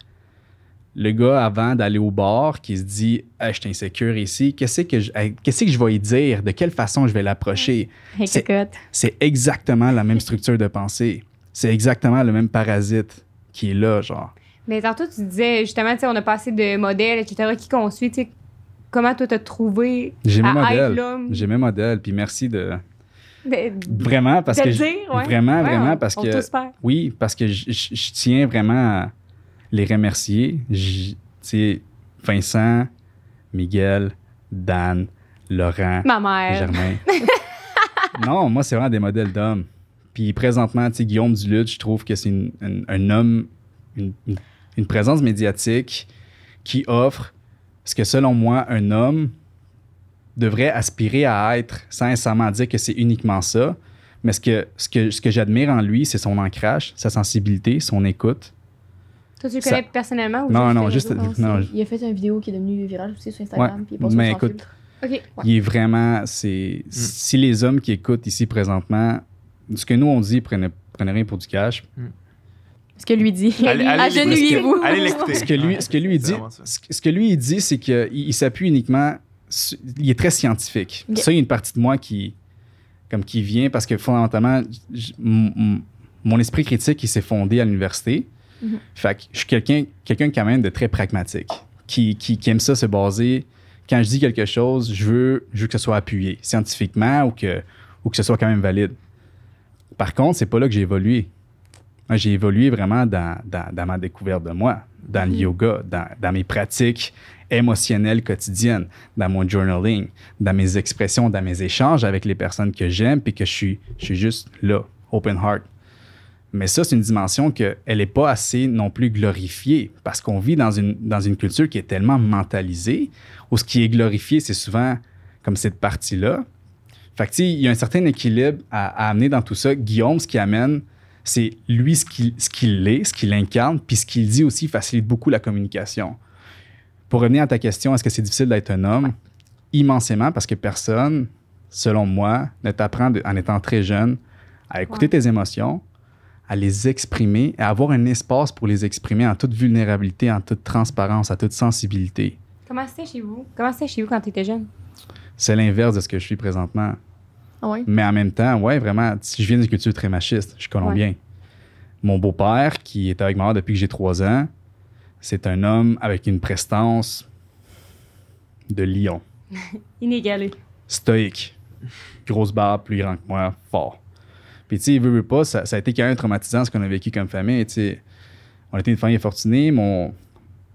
le gars avant d'aller au bar qui se dit hey, « je suis insécure ici, qu'est-ce que je, qu'est-ce que je vais y dire? De quelle façon je vais l'approcher? Mmh. » C'est exactement la même structure de pensée. C'est exactement le même parasite qui est là, genre. Mais tantôt, tu disais, justement, tu sais, on a passé de modèles, et cetera, qui conçut, tu sais, comment toi, t'as trouvé à être l'homme? J'ai mes modèles, puis merci de... de vraiment, parce de que... Te je, dire, ouais. Vraiment, ouais, vraiment, on, parce on que... Oui, parce que je, je, je tiens vraiment à les remercier. Tu sais, Vincent, Miguel, Dan, Laurent... Ma mère. Germain. Non, moi, c'est vraiment des modèles d'hommes. Puis présentement, tu sais, Guillaume Dulude, je trouve que c'est une, une, un homme, une, une présence médiatique qui offre ce que, selon moi, un homme devrait aspirer à être, sans nécessairement dire que c'est uniquement ça. Mais ce que, ce que, ce que j'admire en lui, c'est son ancrage, sa sensibilité, son écoute. Toi, tu le connais ça... personnellement ou non, non, juste. Vidéo, non, je... Il a fait une vidéo qui est devenue virale aussi sur Instagram. Ouais, puis il passe mais écoute, okay, ouais. il est vraiment. C'est, mm. Si les hommes qui écoutent ici présentement, ce que nous, on dit, prenez, prenez rien pour du cash. Mm. Ce que lui dit. Agenouillez-vous. Allez l'écouter. Ce que lui, ce que lui dit, ce que lui dit, c'est qu'il il, s'appuie uniquement... Sur, il est très scientifique. Okay. Ça, il y a une partie de moi qui, comme qui vient parce que fondamentalement, je, mon esprit critique, il s'est fondé à l'université. Mm-hmm. Fait que je suis quelqu'un quelqu'un quand même de très pragmatique, qui, qui, qui aime ça se baser. Quand je dis quelque chose, je veux, je veux que ce soit appuyé scientifiquement ou que, ou que ce soit quand même valide. Par contre, c'est pas là que j'ai évolué. J'ai évolué vraiment dans, dans, dans ma découverte de moi, dans le mmh. yoga, dans, dans mes pratiques émotionnelles quotidiennes, dans mon journaling, dans mes expressions, dans mes échanges avec les personnes que j'aime puis que je suis, je suis juste là, open heart. Mais ça, c'est une dimension qu'elle n'est pas assez non plus glorifiée parce qu'on vit dans une, dans une culture qui est tellement mentalisée où ce qui est glorifié, c'est souvent comme cette partie-là. Fait que, tu sais, il y a un certain équilibre à, à amener dans tout ça. Guillaume, ce qu'il amène, c'est lui ce qu'il ce qu'il est, ce qu'il incarne, puis ce qu'il dit aussi facilite beaucoup la communication. Pour revenir à ta question, est-ce que c'est difficile d'être un homme? Immensément, parce que personne, selon moi, ne t'apprend en étant très jeune à écouter ouais. tes émotions, à les exprimer, à avoir un espace pour les exprimer en toute vulnérabilité, en toute transparence, à toute sensibilité. Comment c'était chez vous? Comment c'était chez vous quand tu étais jeune? C'est l'inverse de ce que je suis présentement. Ah oui? Mais en même temps, ouais, vraiment, si je viens d'une culture très machiste, je suis colombien. Ouais. Mon beau-père, qui est avec moi depuis que j'ai trois ans, c'est un homme avec une prestance de lion. Inégalé. Stoïque. Grosse barbe, plus grand que moi, fort. Puis, tu sais, il veut, veut pas, ça, ça a été quand même traumatisant ce qu'on a vécu comme famille. Tu sais, on était une famille fortunée. Mon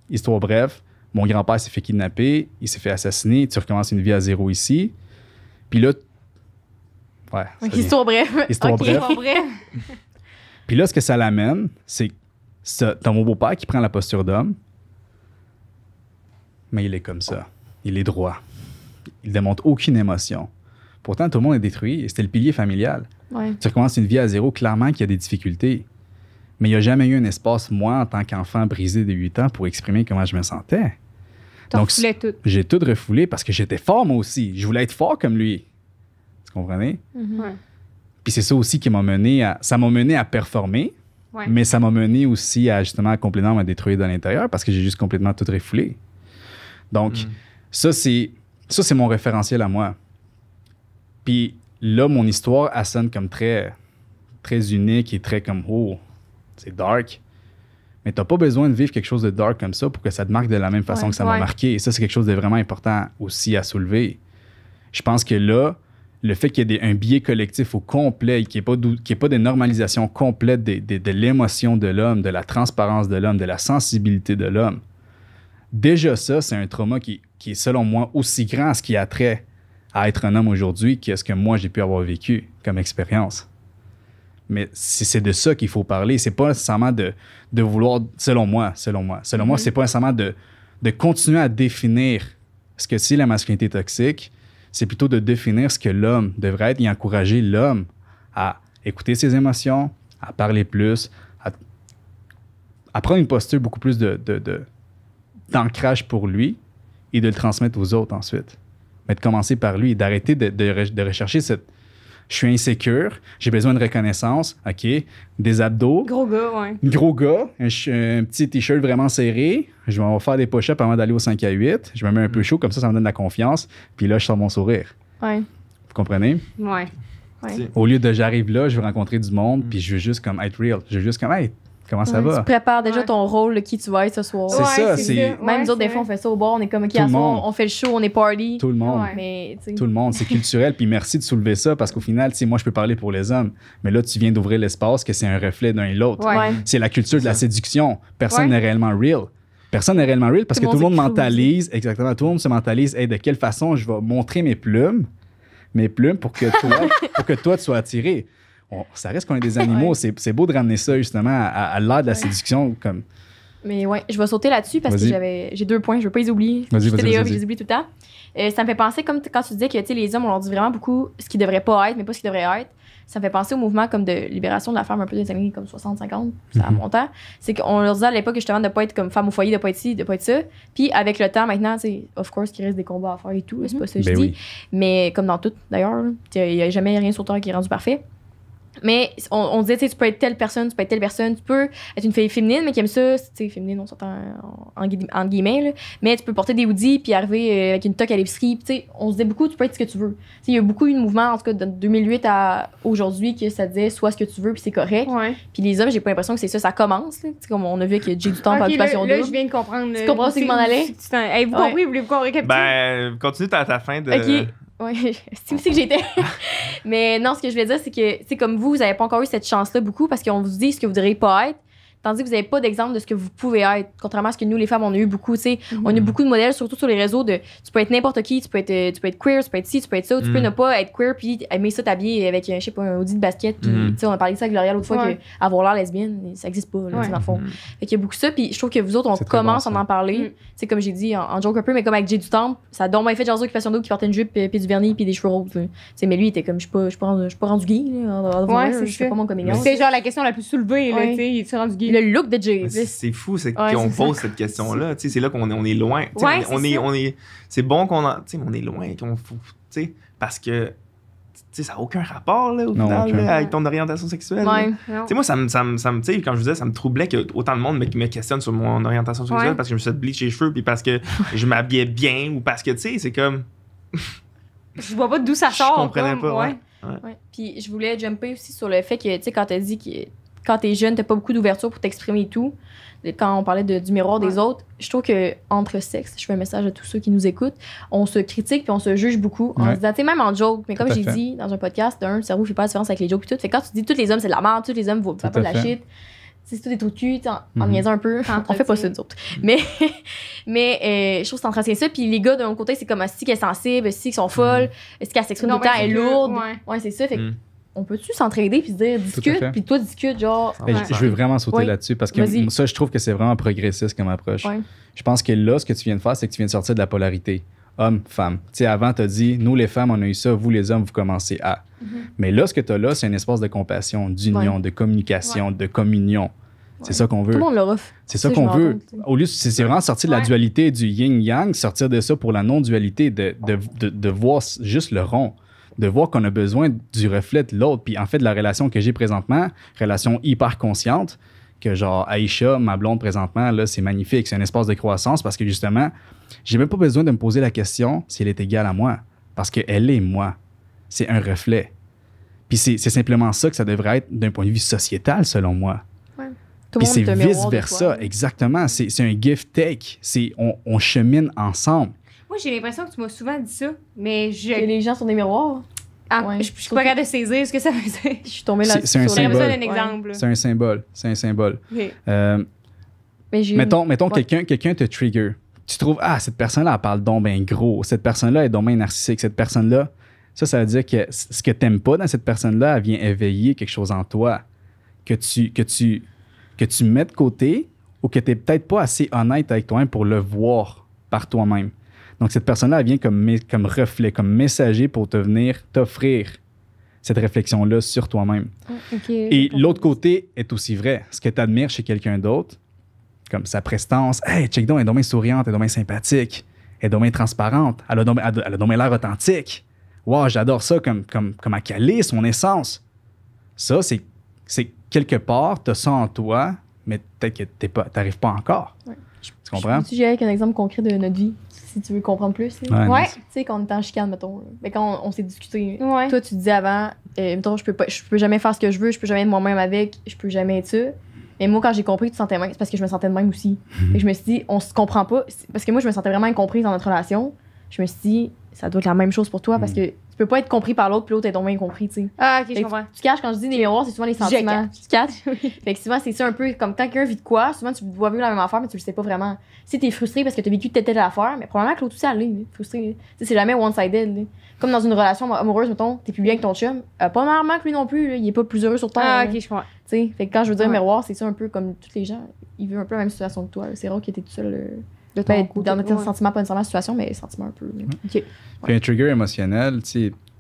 histoire, bref, mon grand-père s'est fait kidnapper, il s'est fait assassiner. Tu recommences une vie à zéro ici. Puis là, ouais. Donc, histoire, bref. Histoire, okay. bref. Puis là, ce que ça l'amène, c'est que t'as mon beau-père qui prend la posture d'homme, mais il est comme ça. Il est droit. Il ne démontre aucune émotion. Pourtant, tout le monde est détruit et c'était le pilier familial. Ouais. Tu recommences une vie à zéro, clairement qu'il y a des difficultés. Mais il n'y a jamais eu un espace, moi, en tant qu'enfant brisé de huit ans, pour exprimer comment je me sentais. Donc, tout. J'ai tout refoulé parce que j'étais fort, moi aussi. Je voulais être fort comme lui. Tu comprenez? Mm-hmm. Ouais. Puis c'est ça aussi qui m'a mené à... Ça m'a mené à performer, ouais. mais ça m'a mené aussi à, justement, complètement me détruire de l'intérieur parce que j'ai juste complètement tout refoulé. Donc, mm. ça, c'est... Ça, c'est mon référentiel à moi. Puis là, mon histoire, elle sonne comme très, très unique et très comme « Oh, c'est dark ». Mais t'as pas besoin de vivre quelque chose de dark comme ça pour que ça te marque de la même façon ouais, que ça ouais. m'a marqué. Et ça, c'est quelque chose de vraiment important aussi à soulever. Je pense que là, le fait qu'il y ait des, un biais collectif au complet, qu'il n'y ait pas de, qu'il n'y ait pas de normalisation complète de, de, de l'émotion de l'homme, de la transparence de l'homme, de la sensibilité de l'homme, déjà ça, c'est un trauma qui, qui est, selon moi, aussi grand à ce qui a trait à être un homme aujourd'hui qu'à ce que moi, j'ai pu avoir vécu comme expérience. Mais c'est de ça qu'il faut parler. C'est pas nécessairement de, de vouloir, selon moi, selon moi, selon mm-hmm. moi, c'est pas nécessairement de, de continuer à définir ce que c'est la masculinité toxique, c'est plutôt de définir ce que l'homme devrait être et encourager l'homme à écouter ses émotions, à parler plus, à, à prendre une posture beaucoup plus de... de, de d'ancrage pour lui et de le transmettre aux autres ensuite. Mais de commencer par lui et d'arrêter de, de, de rechercher cette... Je suis insécure, j'ai besoin de reconnaissance, OK, des abdos. Gros gars, ouais. Gros gars, un, un petit t-shirt vraiment serré. Je vais faire des push-ups avant d'aller au cinq à huit. Je me mets un peu chaud, comme ça, ça me donne de la confiance. Puis là, je sors mon sourire. Ouais. Vous comprenez? Ouais. ouais. Au lieu de j'arrive là, je veux rencontrer du monde, mm. puis je veux juste comme être real. Je veux juste comme être... Comment ça ouais, va? Tu prépares déjà ouais. ton rôle, qui tu vas être ce soir. C'est ouais, ça, c'est... Même ouais, nous autres, des fois, on fait ça au bar, on est comme, OK, à soir, on fait le show, on est party. Tout le monde. Ouais. Mais, tout le monde, c'est culturel. Puis merci de soulever ça parce qu'au final, tu sais, moi, je peux parler pour les hommes, mais là, tu viens d'ouvrir l'espace que c'est un reflet d'un et l'autre. Ouais. C'est la culture de la séduction. Personne ouais. n'est réellement real. Personne n'est réellement real parce tout que tout le monde mentalise, aussi. exactement, tout le monde se mentalise, hey, de quelle façon je vais montrer mes plumes, mes plumes pour que toi, pour que toi tu sois attiré. Ça reste qu'on est des animaux. Ouais. C'est beau de ramener ça, justement, à, à l'art de la ouais. séduction. Comme... Mais ouais, je vais sauter là-dessus parce que j'ai deux points. Je ne veux pas les oublier. Vas-y, vas-y, vas-y. Je les oublie tout le temps. Euh, ça me fait penser, comme quand tu disais que les hommes, on leur dit vraiment beaucoup ce qu'ils ne devraient pas être, mais pas ce qu'ils devraient être. Ça me fait penser au mouvement comme de libération de la femme un peu des années comme soixante cinquante, ça remonte. Mm-hmm. C'est qu'on leur disait à l'époque justement de ne pas être comme femme au foyer, de ne pas être ci, de ne pas être ça. Puis avec le temps maintenant, c'est of course qu'il reste des combats à faire et tout, mm-hmm. c'est pas ça que ben je oui. dis. Mais comme dans tout d'ailleurs, il n'y a jamais rien sur terre qui est rendu parfait. Mais on, on disait, tu sais, tu peux être telle personne, tu peux être telle personne, tu peux être une fille féminine, mais qui aime ça, tu sais, féminine, on s'entend en, en, en guillemets, là, mais tu peux porter des hoodies puis arriver avec une toque à l'épicerie, tu sais, on se disait beaucoup, tu peux être ce que tu veux. Tu sais, il y a beaucoup eu de mouvement, en tout cas, de deux mille huit à aujourd'hui, que ça disait, sois ce que tu veux, puis c'est correct. Ouais. Puis les hommes, j'ai pas l'impression que c'est ça, ça commence, là. Tu sais, comme on a vu que j'ai du temps par occupation double. Là, je viens de comprendre. Tu comprends ce que m'en allait? Hey, vous ouais. comprenez, vous voulez vous récapituler? Ben, continue à ta fin de... Okay. Oui, c'est aussi que j'étais. Mais non, ce que je voulais dire, c'est que, c'est comme vous, vous n'avez pas encore eu cette chance-là beaucoup parce qu'on vous dit ce que vous ne devriez pas être, tandis que vous n'avez pas d'exemple de ce que vous pouvez être. Contrairement à ce que nous, les femmes, on a eu beaucoup. Mm-hmm. On a eu beaucoup de modèles, surtout sur les réseaux, de tu peux être n'importe qui, tu peux être, tu peux être queer, tu peux être ci, tu peux être ça, ou tu mm. peux ne pas être queer puis aimer ça t'habiller avec, je sais pas, un hoodie de basket. Puis, mm. on a parlé de ça avec Gloria l'autre fois, ouais. qu'avoir l'air lesbienne, ça n'existe pas, là, ouais. dans le fond. Mm. Fait qu'il y a beaucoup de ça, puis je trouve que vous autres, on commence à bon, en parler. Mm. Comme j'ai dit, en, en joke un peu, mais comme avec Jay du Temple, ça a donc bien fait genre occupation d'eau qui portait une jupe, puis du vernis, puis des cheveux roses. Mais lui, il était comme, je ne suis pas rendu gay. Je suis pas rendu gay. Je suis pas mon coming out. C'est genre la question la plus soulevée, tu sais, il est rendu gay. le look de Jay. C'est fou ouais, qu'on pose cette question-là. C'est là qu'on est, on est loin. Ouais, on, est, on est, c'est bon qu'on en, on est loin. Qu'on, parce que ça n'a aucun rapport là, au non, final, là, avec ton orientation sexuelle. Ouais, moi, ça me, ça me, ça me, quand je disais, ça me troublait que autant de monde me, me questionne sur mon orientation sexuelle ouais. parce que je me suis fait bleacher les cheveux puis parce que je m'habillais bien ou parce que c'est comme... Je vois pas d'où ça sort. Je comprenais pas, ouais. Ouais. Ouais. Puis je voulais jumper aussi sur le fait que, tu sais, quand t'as dit que quand t'es jeune, t'as pas beaucoup d'ouverture pour t'exprimer et tout, quand on parlait de, du miroir ouais. des autres, je trouve que entre sexes, je fais un message à tous ceux qui nous écoutent, on se critique puis on se juge beaucoup ouais. en se disant, tu sais, même en joke, mais comme j'ai dit dans un podcast, d'un, le cerveau fait pas la différence avec les jokes puis tout, fait quand tu dis tous les hommes c'est de la merde, tous les hommes vont pas de la shit, c'est tout des trous de cul, en, en niaisant un peu, on fait pas ça nous autres. Mais, mais euh, je trouve que c'est en train de ça. Puis les gars, d'un côté, c'est comme si qu'elle est sensible, si qu'elles sont folles, si qu'elle s'exprime tout le temps, elle est lourde. Ouais, ouais c'est ça. Fait mm. on peut-tu s'entraider puis se dire discute, puis toi discute, genre. Mais ouais. Je veux vraiment sauter ouais. là-dessus parce que ça, je trouve que c'est vraiment progressiste comme approche. Ouais. Je pense que là, ce que tu viens de faire, c'est que tu viens de sortir de la polarité. Homme, femme. Tu sais, avant, tu as dit, nous les femmes, on a eu ça, vous les hommes, vous commencez à. Mm-hmm. Mais là, ce que tu as là, c'est un espace de compassion, d'union, ouais. de communication, ouais. de communion. C'est ouais. ça qu'on veut. Tout le monde le refait. C'est ça qu'on veut. Au lieu, c'est ouais. vraiment sortir de la ouais. dualité du yin-yang, sortir de ça pour la non-dualité, de, de, de, de voir juste le rond, de voir qu'on a besoin du reflet de l'autre. Puis en fait, la relation que j'ai présentement, relation hyper consciente, que genre Aïcha, ma blonde présentement, là, c'est magnifique, c'est un espace de croissance parce que justement, j'ai même pas besoin de me poser la question si elle est égale à moi parce qu'elle est moi. C'est un reflet. Puis c'est simplement ça que ça devrait être d'un point de vue sociétal selon moi. Ouais. Puis c'est vice-versa, exactement. C'est un give-take. On, on chemine ensemble. Moi, j'ai l'impression que tu m'as souvent dit ça, mais je... Que les gens sont des miroirs. Ah, ouais, je ne suis pas capable de saisir ce que ça faisait. Je suis tombée là-dessus. J'aurais besoin d'un exemple. Ouais. C'est un symbole. C'est un symbole. Okay. Euh, Mais mettons, mettons ouais. quelqu'un quelqu'un te trigger. Tu trouves, ah, cette personne-là, elle parle donc bien gros. Cette personne-là est donc bien narcissique. Cette personne-là, ça, ça veut dire que ce que tu n'aimes pas dans cette personne-là, elle vient éveiller quelque chose en toi que tu, que tu, que tu mets de côté ou que tu n'es peut-être pas assez honnête avec toi-même pour le voir par toi-même. Donc, cette personne-là, elle vient comme, comme reflet, comme messager pour te venir t'offrir cette réflexion-là sur toi-même. Okay, et l'autre côté est aussi vrai. Ce que tu admires chez quelqu'un d'autre, comme sa prestance, « Hey, check donc, elle est donc bien souriante, elle est donc bien sympathique, elle est donc bien transparente, elle a donc bien l'air authentique. Wow, j'adore ça comme, comme, comme à caler son essence. » Ça, c'est quelque part, tu as ça en toi, mais peut-être que tu n'arrives pas encore. Ouais. Tu comprends? Je peux-tu avec un exemple concret de notre vie? Si tu veux comprendre plus. Ouais. ouais. Tu sais, quand on était en chicane, mettons. Mais quand on, on s'est discuté. Ouais. Toi, tu te dis avant, euh, mettons, je peux pas, je peux jamais faire ce que je veux, je peux jamais être moi-même avec, je peux jamais être ça. Mais moi, quand j'ai compris que tu te sentais même, c'est parce que je me sentais de même aussi. Mm-hmm. Et je me suis dit, on se comprend pas. Parce que moi, je me sentais vraiment incomprise dans notre relation. Je me suis dit, ça doit être la même chose pour toi mm-hmm. parce que tu peux pas être compris par l'autre, puis l'autre est tombé incompris, tu sais. Ah, ok, fait je comprends. Tu caches, quand je dis des miroirs, c'est souvent les sentiments. Tu caches. Fait que souvent, c'est ça un peu comme quand quelqu'un vit de quoi, souvent tu dois vivre la même affaire, mais tu le sais pas vraiment. Si t'es frustré parce que t'as vécu telle telle affaire, mais probablement que l'autre aussi, elle est frustrée. C'est jamais one-sided. Comme dans une relation amoureuse, mettons, t'es plus bien avec ton chum, euh, pas normalement que lui non plus, là, il est pas plus heureux sur terre. Ah, ok, là. Je comprends. T'sais, fait que quand je veux dire ouais. miroir, c'est ça un peu comme tous les gens, ils vivent un peu la même situation que toi. C'est rare qu'il était tout seul. Euh... Le ben, dans notre ouais. sentiment, pas nécessairement la situation, mais sentiment un peu. Ouais. Okay. Puis un trigger émotionnel,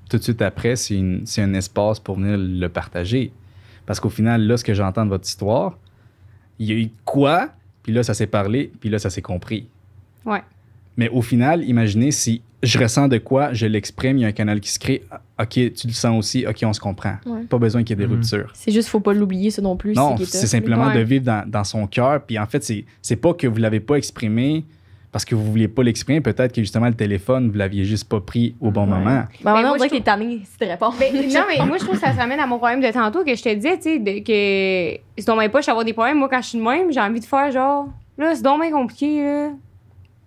tout de suite après, c'est un espace pour venir le partager. Parce qu'au final, là, ce que j'entends de votre histoire, il y a eu quoi, puis là, ça s'est parlé, puis là, ça s'est compris. Ouais. Mais au final, imaginez si je ressens de quoi, je l'exprime, il y a un canal qui se crée. OK, tu le sens aussi. OK, on se comprend. Ouais. Pas besoin qu'il y ait des mmh. ruptures. C'est juste, faut pas l'oublier, ça non plus. Non, c'est simplement ouais. de vivre dans, dans son cœur. Puis en fait, c'est pas que vous l'avez pas exprimé parce que vous vouliez pas l'exprimer. Peut-être que justement, le téléphone, vous l'aviez juste pas pris au bon ouais. moment. Ben, mais on dirait que t'es tanné si tu réponds. Ben, non, mais moi, je trouve que ça se ramène à mon problème de tantôt que je te disais, tu sais, que c'est dans mes poches d'avoir des problèmes. Moi, quand je suis de même, j'ai envie de faire genre, là, c'est donc bien compliqué, là.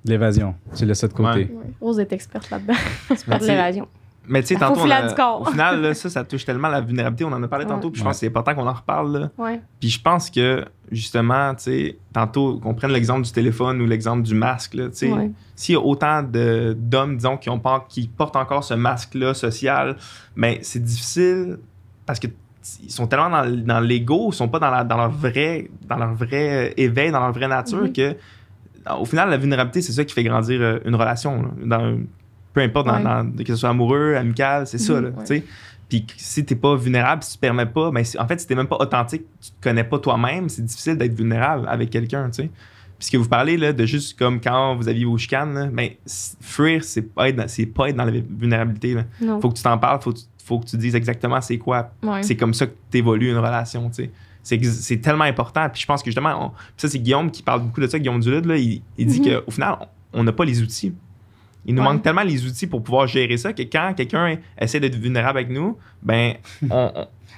L'évasion, tu laisses ça de côté. Ouais. Ouais. Rose est experte là-dedans. Experte de l'évasion. Mais tu sais, tantôt, on a, au final, là, ça, ça touche tellement à la vulnérabilité. On en a parlé ouais. tantôt, puis je pense ouais. que c'est important qu'on en reparle. Là. Ouais. Puis je pense que, justement, tu sais, tantôt, qu'on prenne l'exemple du téléphone ou l'exemple du masque, tu sais, ouais. s'il y a autant d'hommes, disons, qui, ont, qui portent encore ce masque-là social, mais c'est difficile parce que ils sont tellement dans, dans l'ego, ils sont pas dans, la, dans, leur vrai, dans leur vrai éveil, dans leur vraie nature mm-hmm. que... Au final, la vulnérabilité, c'est ça qui fait grandir une relation. Là, dans, peu importe, dans, ouais. dans, que ce soit amoureux, amical, c'est mmh, ça. Là, ouais. Puis si t'es pas vulnérable, si tu te permets pas, ben, si, en fait, si t'es même pas authentique, tu te connais pas toi-même, c'est difficile d'être vulnérable avec quelqu'un, tu sais. Puis ce que vous parlez, là, de juste comme quand vous aviez vos chicanes, là, ben, fuir, c'est pas, pas être dans la vulnérabilité, là. Faut que tu t'en parles, faut, faut que tu dises exactement c'est quoi. Ouais. C'est comme ça que t'évolues une relation, tu sais. C'est tellement important. Puis je pense que justement, on, ça, c'est Guillaume qui parle beaucoup de ça, Guillaume Dulude, là, il, il dit mm-hmm. qu'au final, on n'a pas les outils. Il nous ouais. manque tellement les outils pour pouvoir gérer ça que quand quelqu'un essaie d'être vulnérable avec nous, ben, on,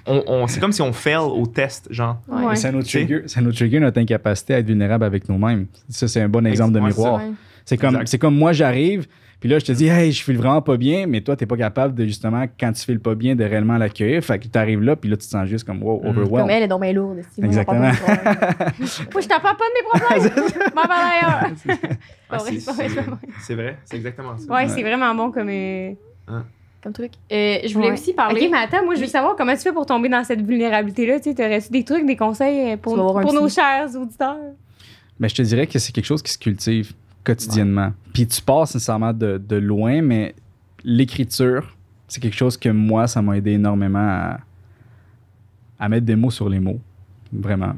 on, on, c'est comme si on fail au test, genre. Ouais. Ouais. Ça, nous trigger, ça nous trigger notre incapacité à être vulnérable avec nous-mêmes. Ça, c'est un bon exemple de miroir. C'est comme, comme moi, j'arrive, puis là, je te dis, hey, je file vraiment pas bien, mais toi, t'es pas capable de justement, quand tu files pas bien, de réellement l'accueillir. Fait que t'arrives là, puis là, tu te sens juste comme, wow, overwhelmed. Comme elle est donc bien lourde. Si exactement. Moi, je t'en parle pas de mes problèmes. M'en parle d'ailleurs. C'est vrai, c'est exactement ça. Ouais, ouais. C'est vraiment bon comme, euh, hein? comme truc. Euh, je voulais ouais. aussi parler. Ok, mais attends, moi, je veux oui. savoir comment tu fais pour tomber dans cette vulnérabilité-là. Tu sais, t'aurais-tu des trucs, des conseils pour, pour nos chers auditeurs? Ben, je te dirais que c'est quelque chose qui se cultive quotidiennement. Puis tu passes nécessairement de, de loin, mais l'écriture, c'est quelque chose que moi, ça m'a aidé énormément à, à mettre des mots sur les mots. Vraiment.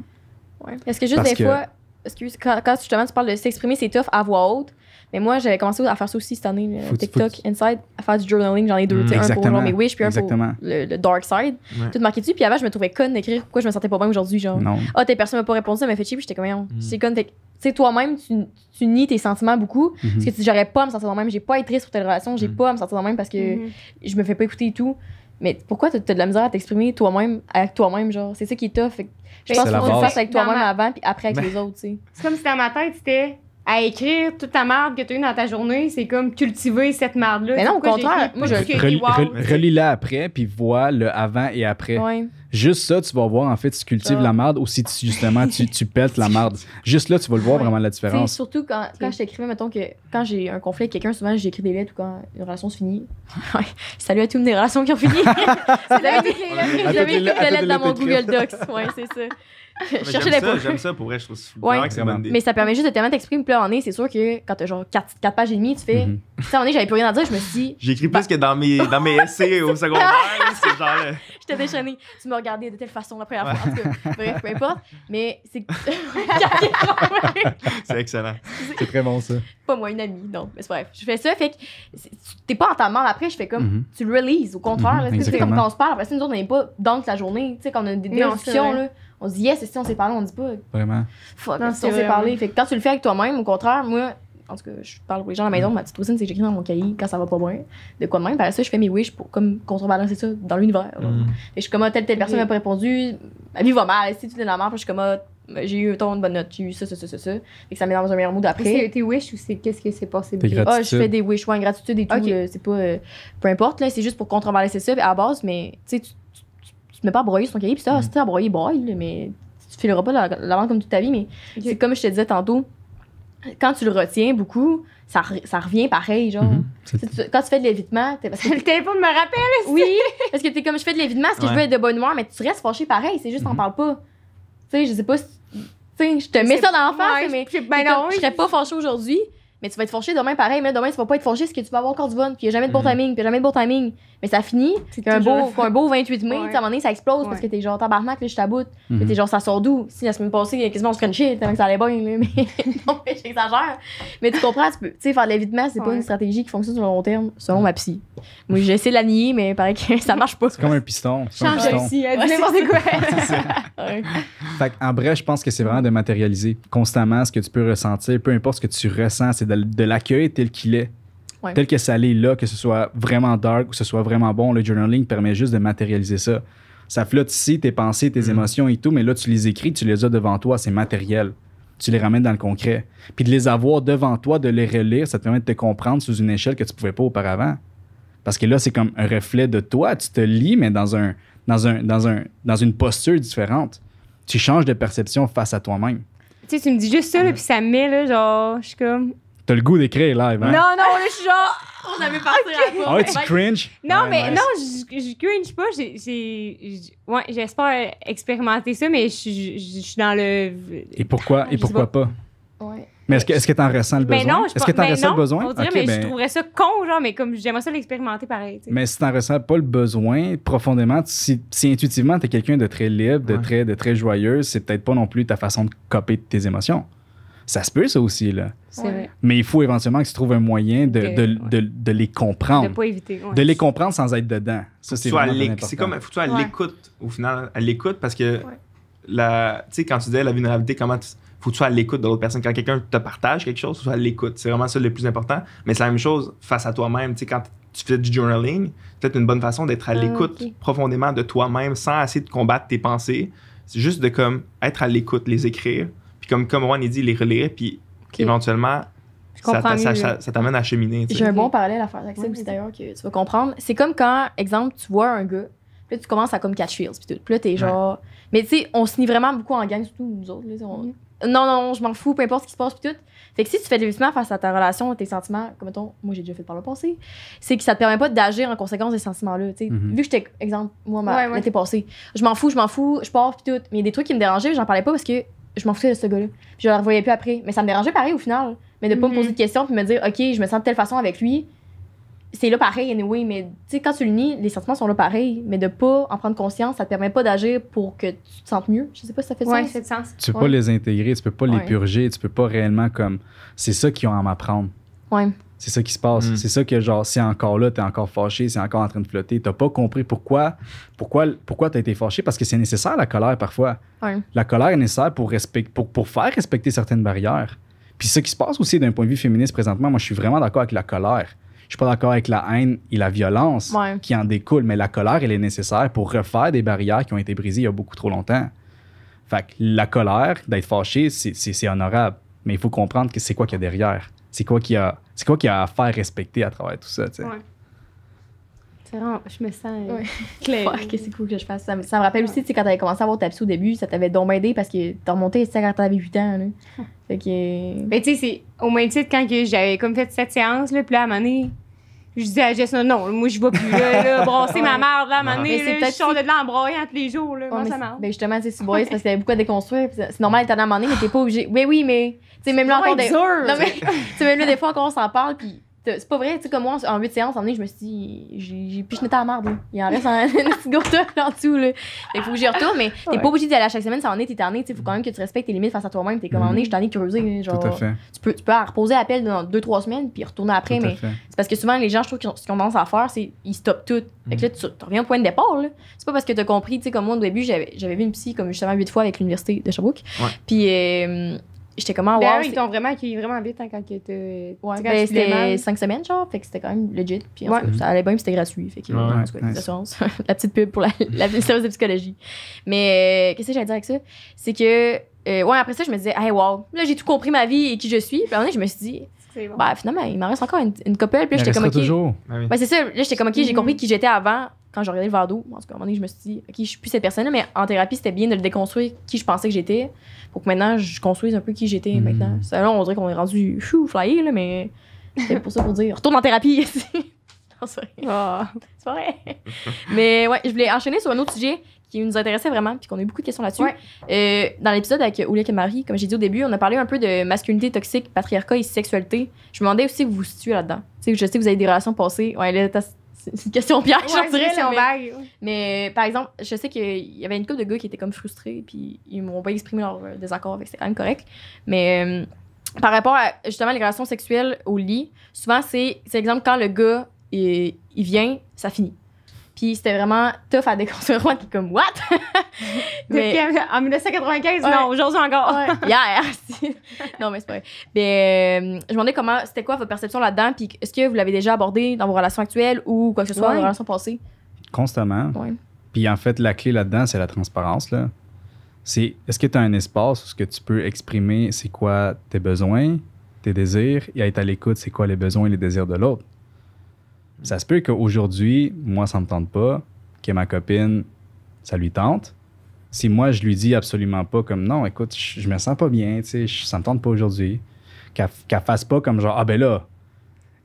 Ouais. Est-ce que juste Parce des que... fois, excuse, quand, quand justement tu parles de s'exprimer, c'est tough à voix haute. Mais moi, j'avais commencé à faire ça aussi cette année, faut TikTok, tu... Inside, à faire du journaling. J'en ai deux, mmh, un pour mes wishes, puis un exactement. pour le, le dark side. Ouais. Tout marqué dessus. Puis avant, je me trouvais conne d'écrire pourquoi je me sentais pas bien aujourd'hui. Genre, ah, oh, t'es personne m'a pas répondu, ça m'a fait chier, puis j'étais comme, non, mmh. c'est conne. Tu sais, toi-même, tu, tu nies tes sentiments beaucoup. Mmh. Parce que tu j'aurais pas à me sentir dans le même, j'ai pas à être triste pour telle relation, j'ai mmh. pas à me sentir dans le même parce que mmh. je me fais pas écouter et tout. Mais pourquoi t'as de la misère à t'exprimer toi-même, avec toi-même, genre? C'est ça qui est tough. Je pense qu'il faut que tu le fasses avec toi-même avant, puis après avec les autres, tu sais. C'est comme si dans ma tête, c'était. À écrire toute ta merde que tu as eu dans ta journée, c'est comme cultiver cette merde-là. Mais non, au contraire. Moi, je relis-la après, puis vois le avant et après. Ouais. Juste ça, tu vas voir, en fait, si tu cultives oh. la merde ou si tu, justement, tu, tu pètes la merde. Juste là, tu vas le voir ouais. vraiment la différence. T'sais, surtout quand, quand je t'écrivais, mettons que quand j'ai un conflit avec quelqu'un, souvent, j'écris des lettres ou quand une relation se finit. Salut à toutes mes relations qui ont fini. J'avais une lettre dans mon Google Docs. Oui, c'est ça. Chercher des J'aime ça, pour vrai, je trouve ouais. que c'est vraiment des... Mais ça permet juste de tellement t'exprimer, puis là, on est, c'est sûr que quand t'as genre quatre, quatre pages et demie, tu fais... Mm -hmm. Tu sais, on est, j'avais plus rien à dire, je me suis dit... J'écris plus bah... que dans mes, dans mes essais au secondaire, c'est genre... Euh... J'étais déchaînée. Tu me regardais de telle façon la première ouais. fois, en tout cas, bref, peu importe. Mais c'est... c'est excellent. C'est très bon, ça. Pas moi, une amie, non. Mais c'est bref, je fais ça, fait que t'es pas en temps mort après, je fais comme... Mm -hmm. Tu le releases, au contraire. Tu sais, comme quand on se parle, parce que nous autres, on n'est pas dans la journée, tu sais, quand on a des discussions, là. On se dit yes, si on s'est parlé, on dit pas. Vraiment. Fuck, non, si on s'est parlé. Fait que quand tu le fais avec toi-même, au contraire, moi, en tout cas, je parle pour les gens à la maison, ma petite routine, c'est que j'écris dans mon cahier quand ça va pas bien. De quoi de même, par ça, je fais mes wishes pour comme contrebalancer ça dans l'univers. Mm. Et je suis comme, telle, telle personne m'a pas répondu, ma vie va mal, si tu es dans la merde, je suis comme, j'ai eu ton bonne note, j'ai eu ça, ça, ça, ça, ça. Fait que ça met dans un meilleur mood après. C'est tes wishes ou c'est qu'est-ce qui s'est passé? Ah, oh, je fais des wishes, ouais, une gratitude et tout. Okay. Euh, c'est pas. Euh, peu importe, là, c'est juste pour contrebalancer ça à base, mais tu sais, tu mets pas à broyer sur ton cahier, puis ça, mm. si t'as à broyer, broille, mais tu fileras pas l'avant comme toute ta vie, mais okay. c'est comme je te disais tantôt, quand tu le retiens beaucoup, ça, ça revient pareil, genre. Mm -hmm. tu, quand tu fais de l'évitement, t'es parce que le téléphone me rappelle, oui, parce que t'es comme je fais de l'évitement, parce que ouais. je veux être de bonne humeur, mais tu restes fâché pareil, c'est juste, mm -hmm. on parle pas. Tu sais, je sais pas si. Tu sais, je te mets ça dans la face, ouais, mais ben non, je serais pas fâché aujourd'hui. Mais tu vas être forché demain pareil, mais demain tu vas pas être forché parce que tu vas avoir encore du fun, puis il n'y a jamais de bon timing, puis il n'y a jamais de bon timing. Mais ça finit, c'est un beau, un beau vingt-huit mai, ouais. à un moment donné ça explose ouais. parce que t'es genre tabarnak, là je t'aboute, mm -hmm. t'es genre ça sort d'où? Si la semaine passée, quasiment on se crunchait, tellement que ça allait bien, mais non, mais j'exagère. Mais tu comprends, tu peux, tu sais, faire de l'évitement, c'est ouais. pas une stratégie qui fonctionne sur le long terme, selon ma psy. Moi j'essaie de la nier, mais pareil que ça marche pas. C'est comme un piston. Change de psy, dis n'importe quoi. Fait en bref, je pense que c'est vraiment de matérialiser constamment ce que tu peux ressentir, peu importe ce que tu ressens, c'est de l'accueil tel qu'il est, ouais. tel que ça l'est là, que ce soit vraiment dark ou que ce soit vraiment bon. Le journaling permet juste de matérialiser ça. Ça flotte ici, tes pensées, tes mmh. émotions et tout, mais là, tu les écris, tu les as devant toi, c'est matériel. Tu les ramènes dans le concret. Puis de les avoir devant toi, de les relire, ça te permet de te comprendre sous une échelle que tu ne pouvais pas auparavant. Parce que là, c'est comme un reflet de toi. Tu te lis, mais dans, un, dans, un, dans, un, dans une posture différente. Tu changes de perception face à toi-même. Tu sais, tu me dis juste ça, là, mmh. puis ça me met, là, genre, je suis comme... T'as le goût d'écrire live, hein? Non, non, là, je suis genre... On avait parti okay. à la Ah, tu cringe? Non, ouais, mais nice. non, je, je cringe pas. J'ai... Ouais, j'espère expérimenter ça, mais je, je, je suis dans le... Et pourquis pourquoi, et pourquoi pas? pas. Ouais. Mais est-ce que, est-ce que t'en ressens le besoin? Mais non, je Est-ce que t'en ressens non, le besoin? On dirait, okay, mais ben... je trouverais ça con, genre, mais comme j'aimerais ça l'expérimenter pareil. T'sais. Mais si t'en ressens pas le besoin profondément, si, si intuitivement t'es quelqu'un de très libre, de, ouais. très, de très joyeux, c'est peut-être pas non plus ta façon de copier tes émotions. Ça se peut, ça aussi, là. C'est vrai. Mais il faut éventuellement que tu trouves un moyen de, de, de, ouais. de, de les comprendre. De pas éviter. Ouais. De les comprendre sans être dedans. Ça, c'est vraiment important. C'est comme, faut que tu sois à l'écoute, au final, à l'écoute, parce que, ouais. la, tu sais, quand tu disais la vulnérabilité, comment tu... Faut que tu sois à l'écoute de l'autre personne. Quand quelqu'un te partage quelque chose, faut que tu sois à l'écoute. C'est vraiment ça le plus important. Mais c'est la même chose face à toi-même. Tu sais, quand tu fais du journaling, c'est peut-être une bonne façon d'être à l'écoute ah, okay. profondément de toi-même sans essayer de combattre tes pensées. C'est juste de comme être à l'écoute, les écrire. Puis comme, comme Juan a dit, les relire. Puis okay. éventuellement, ça, t'a, ça, ça, ça t'amène à cheminer. T'sais. J'ai un bon parallèle à faire avec ça, oui, d'ailleurs, que tu vas comprendre. C'est comme quand, exemple, tu vois un gars, puis là, tu commences à comme catch feels. Puis là, t'es genre... Ouais. Mais tu sais, on se nie vraiment beaucoup en gang, surtout nous autres. Là, on... mm-hmm. Non, non, je m'en fous, peu importe ce qui se passe, puis tout. Fait que si tu fais de l'évitement face à ta relation, tes sentiments, comme mettons, moi j'ai déjà fait par le passé, c'est que ça te permet pas d'agir en conséquence des sentiments-là. Tu sais, mm-hmm. vu que j'étais, exemple, moi, ma, ouais, ouais. l'été passé, je m'en fous, je m'en fous, je pars, puis tout. Mais il y a des trucs qui me dérangeaient, j'en parlais pas parce que je m'en foutais de ce gars-là. Puis je le revoyais plus après. Mais ça me dérangeait pareil au final. Mais de pas mm-hmm. me poser de questions, puis me dire, OK, je me sens de telle façon avec lui, c'est là pareil, anyway. Mais tu sais, quand tu le nies, les sentiments sont là pareil. Mais de pas en prendre conscience, ça te permet pas d'agir pour que tu te sentes mieux. Je sais pas si ça fait ouais, sens. Ça fait sens. Tu peux ouais. pas les intégrer, tu peux pas ouais. les purger, tu peux pas réellement comme. C'est ça qu'ils ont à m'apprendre. Ouais. C'est ça qui se passe. Mm. C'est ça que genre, c'est encore là, t'es encore fâché, c'est encore en train de flotter. T'as pas compris pourquoi, pourquoi, pourquoi t'as été fâché, parce que c'est nécessaire la colère parfois. Ouais. La colère est nécessaire pour, respect, pour, pour faire respecter certaines barrières. Puis ce qui se passe aussi d'un point de vue féministe présentement, moi je suis vraiment d'accord avec la colère. Je suis pas d'accord avec la haine et la violence ouais. qui en découlent, mais la colère, elle est nécessaire pour refaire des barrières qui ont été brisées il y a beaucoup trop longtemps. Fait que la colère, d'être fâché, c'est, c'est, c'est honorable, mais il faut comprendre que c'est quoi qu'il y a derrière. C'est quoi qu'il y a, c'est quoi qu'il y a à faire respecter à travers tout ça, tu sais. Ouais. C'est vraiment, je me sens ouais. claire. Ouais, que c'est cool que je fasse ça. Ça me rappelle ouais. aussi, tu sais, quand t'avais commencé à avoir ta psy au début, ça t'avait donc aidé parce que t'as remonté quand t'avais huit ans, là. Ah. Fait que... Mais tu sais, c'est au même titre quand que j'avais comme fait cette séance, là, puis là, à un moment donné, je disais à Jess, non, non, moi, je vais plus là, là brasser ouais. ma merde, là, à un moment donné, là, je sors de là en broyant tous les jours, là, ouais, moi, ça marche. Ben justement, tu sais, si broyer, c'est parce qu'il y avait beaucoup à déconstruire, pis c'est normal d'être à un moment donné, mais t'es pas obligé. Oui, oui, mais, tu sais, même là, encore des... Non, mais, tu sais, même là, des fois, encore, on s'en parle, puis c'est pas vrai, tu sais, comme moi, en huit séances, en année, je me suis dit, j'ai, j'ai piché à la marde, là. Il en reste un petit gourde en dessous, là. Il faut que j'y retourne, mais t'es ouais. pas obligé d'y aller à chaque semaine, ça en est, t'es tanné, tu sais, faut quand même que tu respectes tes limites face à toi-même, t'es comme en est, je t'en ai creusé, genre. Tout à fait. Tu peux, tu peux reposer à peine dans deux trois semaines, puis retourner après, tout mais c'est parce que souvent, les gens, je trouve, qu'ils ont, ce qu'ils ont tendance à faire, c'est ils stoppent tout. Fait que là, tu reviens au point de départ, là. C'est pas parce que t'as compris, tu sais, comme moi, au début, j'avais, j'avais vu une psy, comme justement, huit fois avec l'Université de Sherbrooke. Ouais. Puis, euh, j'étais comment ben, wow, ils t'ont vraiment accueilli vraiment vite hein, quand ils étaient ouais, ben, c'était cinq semaines genre fait que c'était quand même legit puis ouais. ça allait bien puis c'était gratuit fait que ouais, en tout cas, nice. La petite pub pour la, la séance de psychologie mais euh, qu'est-ce que j'allais dire avec ça c'est que euh, ouais après ça je me disais hey wow là j'ai tout compris ma vie et qui je suis puis à un moment donné je me suis dit bon. Bah finalement il m'en reste encore une, une couple puis là, j'étais comme okay, toujours ben, c'est ça là j'étais comme ok mm-hmm. j'ai compris qui j'étais avant quand j'ai regardé le verre d'eau en tout cas à un moment donné je me suis dit ok je suis plus cette personne là mais en thérapie c'était bien de le déconstruire qui je pensais que j'étais pour que maintenant je construise un peu qui j'étais mmh. maintenant ça, là on dirait qu'on est rendu chou flyé là mais c'est pour ça pour dire retourne en thérapie non, c'est vrai. Oh. C'est vrai mais ouais je voulais enchaîner sur un autre sujet qui nous intéressait vraiment puis qu'on a eu beaucoup de questions là-dessus ouais. euh, dans l'épisode avec Ouliak et Marie comme j'ai dit au début on a parlé un peu de masculinité toxique patriarcat et sexualité je me demandais aussi vous vous situez là-dedans tu sais je sais que vous avez des relations passées ouais là t'as c'est une question piège, ouais, je dirais, mais, vague, ouais. mais par exemple, je sais qu'il y avait une couple de gars qui étaient comme frustrés, puis ils m'ont pas exprimé leur euh, désaccord, fait que c'était quand même correct. Mais euh, par rapport à justement les relations sexuelles au lit, souvent c'est, c'est exemple quand le gars il, il vient, ça finit. Puis c'était vraiment tough à déconstruire, qui est comme what? mais, en dix-neuf cent quatre-vingt-quinze, ouais, non, aujourd'hui encore. ouais, yeah, non, mais c'est pas vrai. Mais euh, je me demandais comment, c'était quoi votre perception là-dedans? Puis est-ce que vous l'avez déjà abordé dans vos relations actuelles ou quoi que ce soit, ouais. dans vos relations passées? Constamment. Ouais. Puis en fait, la clé là-dedans, c'est la transparence. Là. C'est est-ce que tu as un espace où ce que tu peux exprimer, c'est quoi tes besoins, tes désirs, et être à l'écoute, c'est quoi les besoins et les désirs de l'autre? Ça se peut qu'aujourd'hui, moi, ça me tente pas, que ma copine, ça lui tente. Si moi, je lui dis absolument pas comme non, écoute, je, je me sens pas bien, tu sais, ça me tente pas aujourd'hui. Qu'elle, qu'elle fasse pas comme genre, ah ben là,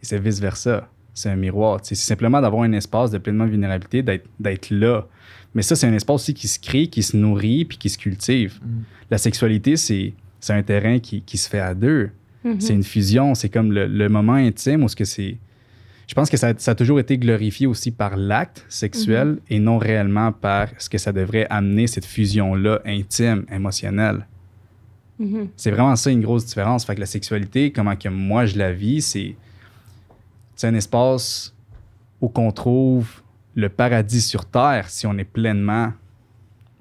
et c'est vice-versa. C'est un miroir. Tu sais, c'est simplement d'avoir un espace de pleinement vulnérabilité, d'être, d'être là. Mais ça, c'est un espace aussi qui se crée, qui se nourrit, puis qui se cultive. Mm. La sexualité, c'est, c'est un terrain qui, qui se fait à deux. Mm-hmm. C'est une fusion, c'est comme le, le moment intime où ce que c'est... Je pense que ça, ça a toujours été glorifié aussi par l'acte sexuel mm-hmm. et non réellement par ce que ça devrait amener, cette fusion-là intime, émotionnelle. Mm-hmm. C'est vraiment ça une grosse différence. Fait que la sexualité, comment que moi je la vis, c'est, c'est un espace où qu'on trouve le paradis sur Terre si on est pleinement...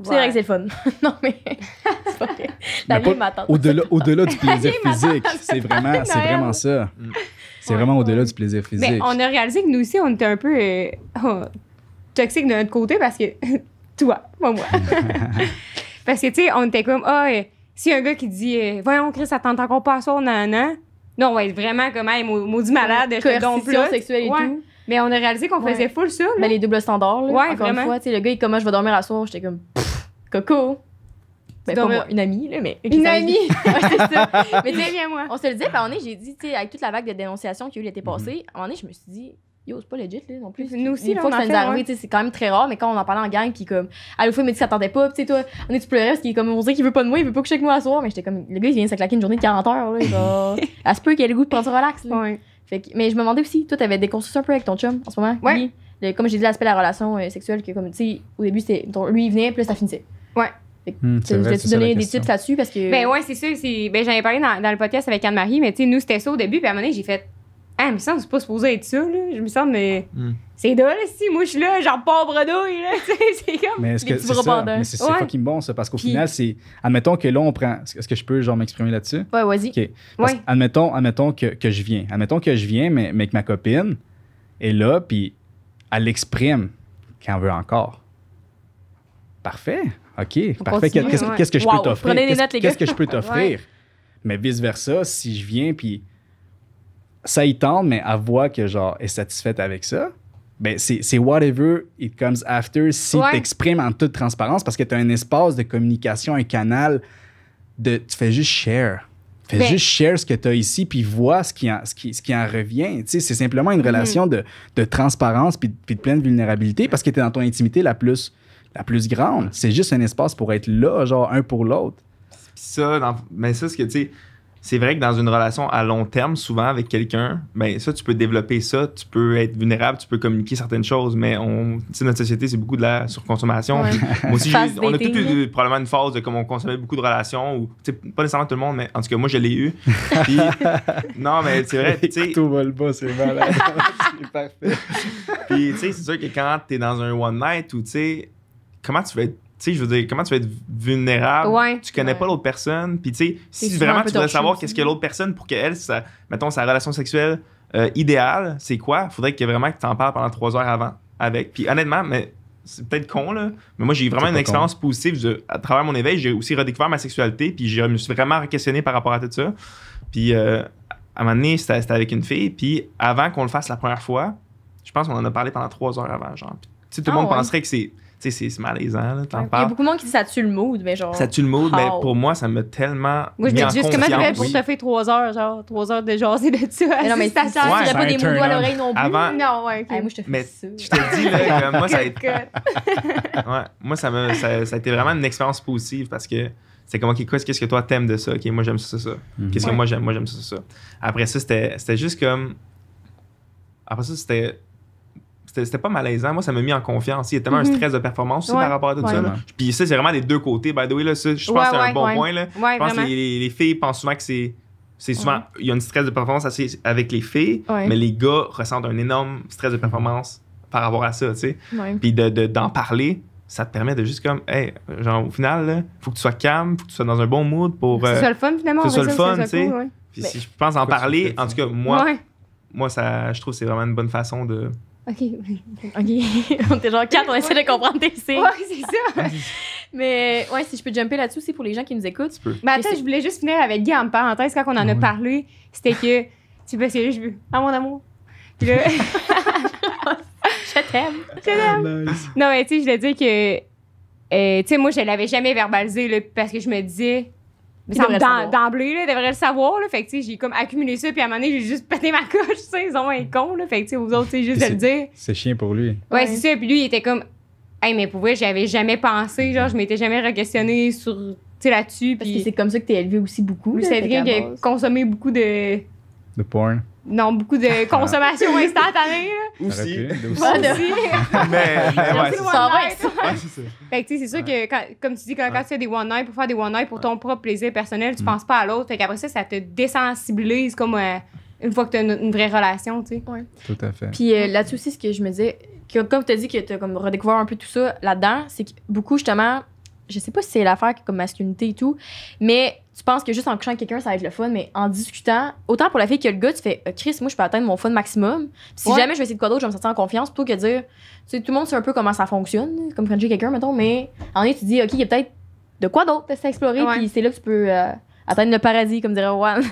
C'est ouais. vrai que c'est le fun. Non, mais c'est pas vrai. La mais vie m'attend. Au-delà, au-delà du plaisir physique, c'est vraiment, c'est vraiment ça. Mm. C'est ouais, vraiment au-delà ouais. du plaisir physique. Mais on a réalisé que nous aussi, on était un peu euh, oh, toxiques de notre côté parce que... toi, pas moi. Parce que, tu sais, on était comme... Ah, oh, si un gars qui dit euh, « Voyons, Chris, ça tente encore pas à soir, nan, nan. » Non, on va être vraiment comme hey, « Maudit malade, je te dompe là. » sexuelle et ouais. tout. Mais on a réalisé qu'on ouais. faisait full ça. Mais ben, les doubles standards, là. Ouais, encore vraiment. Une fois, tu sais, le gars, il commence « Je vais dormir à soir. » J'étais comme « Coco. » Ben, pas moi, une amie, là, mais... Une amie! Ouais, c'est ça. Mais tu sais, viens moi. On se le disait, puis à un moment donné, j'ai dit, tu sais, avec toute la vague de dénonciations qu'il y a eu l'été passé, à un moment donné, je me suis dit, yo, c'est pas legit, là, non plus. Nous aussi, là, on en fait. Une fois que ça nous arrive, tu sais, c'est quand même très rare, mais quand on en parlait en gang, puis comme, à l'autre fois, il m'a dit, ça t'attendait pas, tu sais, toi, on est, tu pleurais, parce qu'il est comme, on dirait qu'il veut pas de moi, il veut pas coucher avec moi à soir, mais j'étais comme, le gars, il vient de se claquer une journée de quarante heures, là, genre, à ce peu qu'il a le goût de prendre du relax, là. Ouais. Fait que, mais je me demandais aussi, toi, t'avais des constructions un peu avec ton chum, en ce moment. Ouais. Lui, le, comme j'ai dit, l'aspect de la relation euh, sexuelle, que comme, tu sais, au début, c'était, lui, il venait, puis là, ça finissait. Ouais. Hum, tu voulais te donner des tips là-dessus parce que. Ben ouais, c'est sûr. C'est... Ben, j'en ai parlé dans, dans le podcast avec Anne-Marie, mais tu sais, nous, c'était ça au début. Puis à un moment donné, j'ai fait ah, il me semble que c'est pas supposé être ça, là. Je me sens, mais. Hum. C'est drôle, si. Moi, je suis là, genre pas en bredouille, là. C'est comme. Mais est-ce que c'est ça? Mais c'est, c'est ouais. fucking bon, ça. Parce qu'au puis... final, c'est. Admettons que là, on prend. Est-ce que je peux, genre, m'exprimer là-dessus? Ouais, vas-y. OK. Parce ouais. Admettons, admettons que, que je viens. Admettons que je viens, mais, mais que ma copine est là, puis elle l'exprime quand elle veut encore. Parfait. OK, on parfait. Continue, qu'est-ce, ouais. qu'est-ce que je wow, peux t'offrir? Prenez les notes, les gars. Qu'est-ce que je peux t'offrir? Ouais. Mais vice-versa, si je viens, puis ça y tente, mais elle voit que, genre, est satisfaite avec ça, ben c'est, c'est whatever it comes after si ouais. t'exprimes en toute transparence parce que t'as un espace de communication, un canal de... Tu fais juste share. Fais ben. juste share ce que t'as ici, puis vois ce qui en, ce qui, ce qui en revient. T'sais, c'est simplement une relation mm. de, de transparence puis de, de pleine vulnérabilité parce que t'es dans ton intimité la plus... La plus grande, c'est juste un espace pour être là, genre un pour l'autre. Ça, dans, mais ça, ce que tu sais, c'est vrai que dans une relation à long terme, souvent avec quelqu'un, ben ça, tu peux développer ça, tu peux être vulnérable, tu peux communiquer certaines choses, mais on, tu sais, notre société, c'est beaucoup de la surconsommation. Ouais. Moi aussi, je, on a tout eu probablement une phase de comme on consommait beaucoup de relations, ou tu sais, pas nécessairement tout le monde, mais en tout cas, moi, je l'ai eu. Puis, non, mais c'est vrai, tu sais. Tout va le bas, c'est malade. C'est parfait. Puis, tu sais, c'est sûr que quand t'es dans un one night ou tu sais, comment tu vas être, tu sais, je veux dire, comment tu vas être vulnérable, ouais, tu connais ouais. pas l'autre personne, puis tu sais, si vraiment tu voudrais savoir qu'est-ce que l'autre personne pour qu'elle, ça, mettons, sa relation sexuelle euh, idéale, c'est quoi, faudrait que vraiment que tu en parles pendant trois heures avant avec. Puis honnêtement, mais c'est peut-être con, là, mais moi, j'ai eu vraiment une expérience con. positive. Je, à travers mon éveil, j'ai aussi redécouvert ma sexualité, puis je me suis vraiment questionné par rapport à tout ça. Puis euh, à un moment donné, c'était, c'était avec une fille, puis avant qu'on le fasse la première fois, je pense qu'on en a parlé pendant trois heures avant, genre. Puis, tu sais, tout le ah, monde ouais. penserait que c'est... Tu sais, c'est, c'est malaisant, là, t'en ouais, parles. Il y a beaucoup de monde qui dit ça tue le mood, mais genre... Ça tue le mood, oh. mais pour moi, ça m'a tellement moi, je dis juste, comment tu fais pour te faire trois heures, genre, trois heures de jaser de ça? Mais non, mais ça, ça, ouais, tu n'as pas des mots à l'oreille non plus. Avant... Non, ouais, okay. hey, moi, je te fais ça. Je te dis, là, moi, ça a été... ouais, moi, ça, me, ça, ça a été vraiment une expérience positive parce que c'est comme, OK, qu'est-ce que toi t'aimes de ça? OK, moi, j'aime ça, ça. Mm-hmm. Qu'est-ce que ouais. moi, j'aime? Moi, j'aime ça, ça. Après ça, c'était, c'était juste comme... Après ça, c'était... C'était, c'était pas malaisant. Moi, ça m'a mis en confiance. Il y a tellement mm-hmm. un stress de performance aussi ouais, par rapport à tout ouais. ça. Là. Puis ça, c'est vraiment des deux côtés. By the way, là, ça, je pense ouais, que c'est ouais, un bon ouais. point. Là. Ouais, je pense vraiment. Que les, les filles pensent souvent que c'est... c'est souvent ouais. Il y a un stress de performance assez avec les filles, ouais. mais les gars ressentent un énorme stress de performance par rapport à ça, tu sais. Ouais. Puis de, de, d'en parler, ça te permet de juste comme... Hey, genre, au final, là, faut que tu sois calme, faut que tu sois dans un bon mood pour... Que ce euh, soit le fun, finalement. Que ce soit le fun, tu sais. Puis si je pense en parler, en tout cas, moi, moi ça, je trouve que c'est vraiment une bonne façon de... OK, OK. On était genre quatre, on essaie de comprendre tes signes. Ouais, c'est ça. Mais ouais, si je peux jumper là-dessus, c'est pour les gens qui nous écoutent. Mais ben, attends, je voulais juste finir avec Guy en parenthèse. Quand on en ouais. a parlé, c'était que, tu sais, parce que là, je veux, ah, mon amour. Puis là, je t'aime. Je t'aime. Oh, nice. Non, mais tu sais, je voulais dire que, euh, tu sais, moi, je l'avais jamais verbalisé là, parce que je me disais, mais ça me d'em- d'emblée, là, devrait le savoir, là. Fait que, tu sais, j'ai comme accumulé ça, puis à un moment donné, j'ai juste pété ma couche, tu sais, ils ont un con, là. Fait que, tu sais, aux autres, c'est juste de le dire. C'est chiant pour lui. Ouais, ouais, c'est ça. Puis lui, il était comme, hey, mais pour vrai, j'avais jamais pensé, genre, je m'étais jamais re-questionnée sur tu sais, là-dessus. Parce pis... que c'est comme ça que t'es élevé aussi beaucoup. C'est vrai que a consommé beaucoup de... De porn. Non, beaucoup de consommation instantanée. Là. Aussi. Plus, aussi. Ouais, aussi. mais, mais ouais, c'est ça. Ouais, c'est ça. Fait que tu sais, c'est sûr ouais. que, quand, comme tu dis, quand, ouais. quand tu fais des one-night, pour faire des one-night pour ton ouais. propre plaisir personnel, tu mm. penses pas à l'autre. Fait qu'après ça, ça te désensibilise comme euh, une fois que tu as une, une vraie relation, tu sais. Ouais. Tout à fait. Puis euh, là-dessus aussi, ce que je me disais, que, comme tu as dit que tu as comme redécouvert un peu tout ça là-dedans, c'est que beaucoup, justement, je sais pas si c'est l'affaire comme masculinité et tout, mais tu penses que juste en couchant avec quelqu'un, ça va être le fun, mais en discutant, autant pour la fille que le gars, tu fais oh, Chris, moi, je peux atteindre mon fun maximum. Si ouais. jamais je vais essayer de quoi d'autre, je vais me sentir en confiance plutôt que dire, tu sais, tout le monde sait un peu comment ça fonctionne, comme friendship quelqu'un, mettons, mais en est, tu dis, OK, il y a peut-être de quoi d'autre à explorer, ouais. puis c'est là que tu peux euh, atteindre le paradis, comme dirait Juan.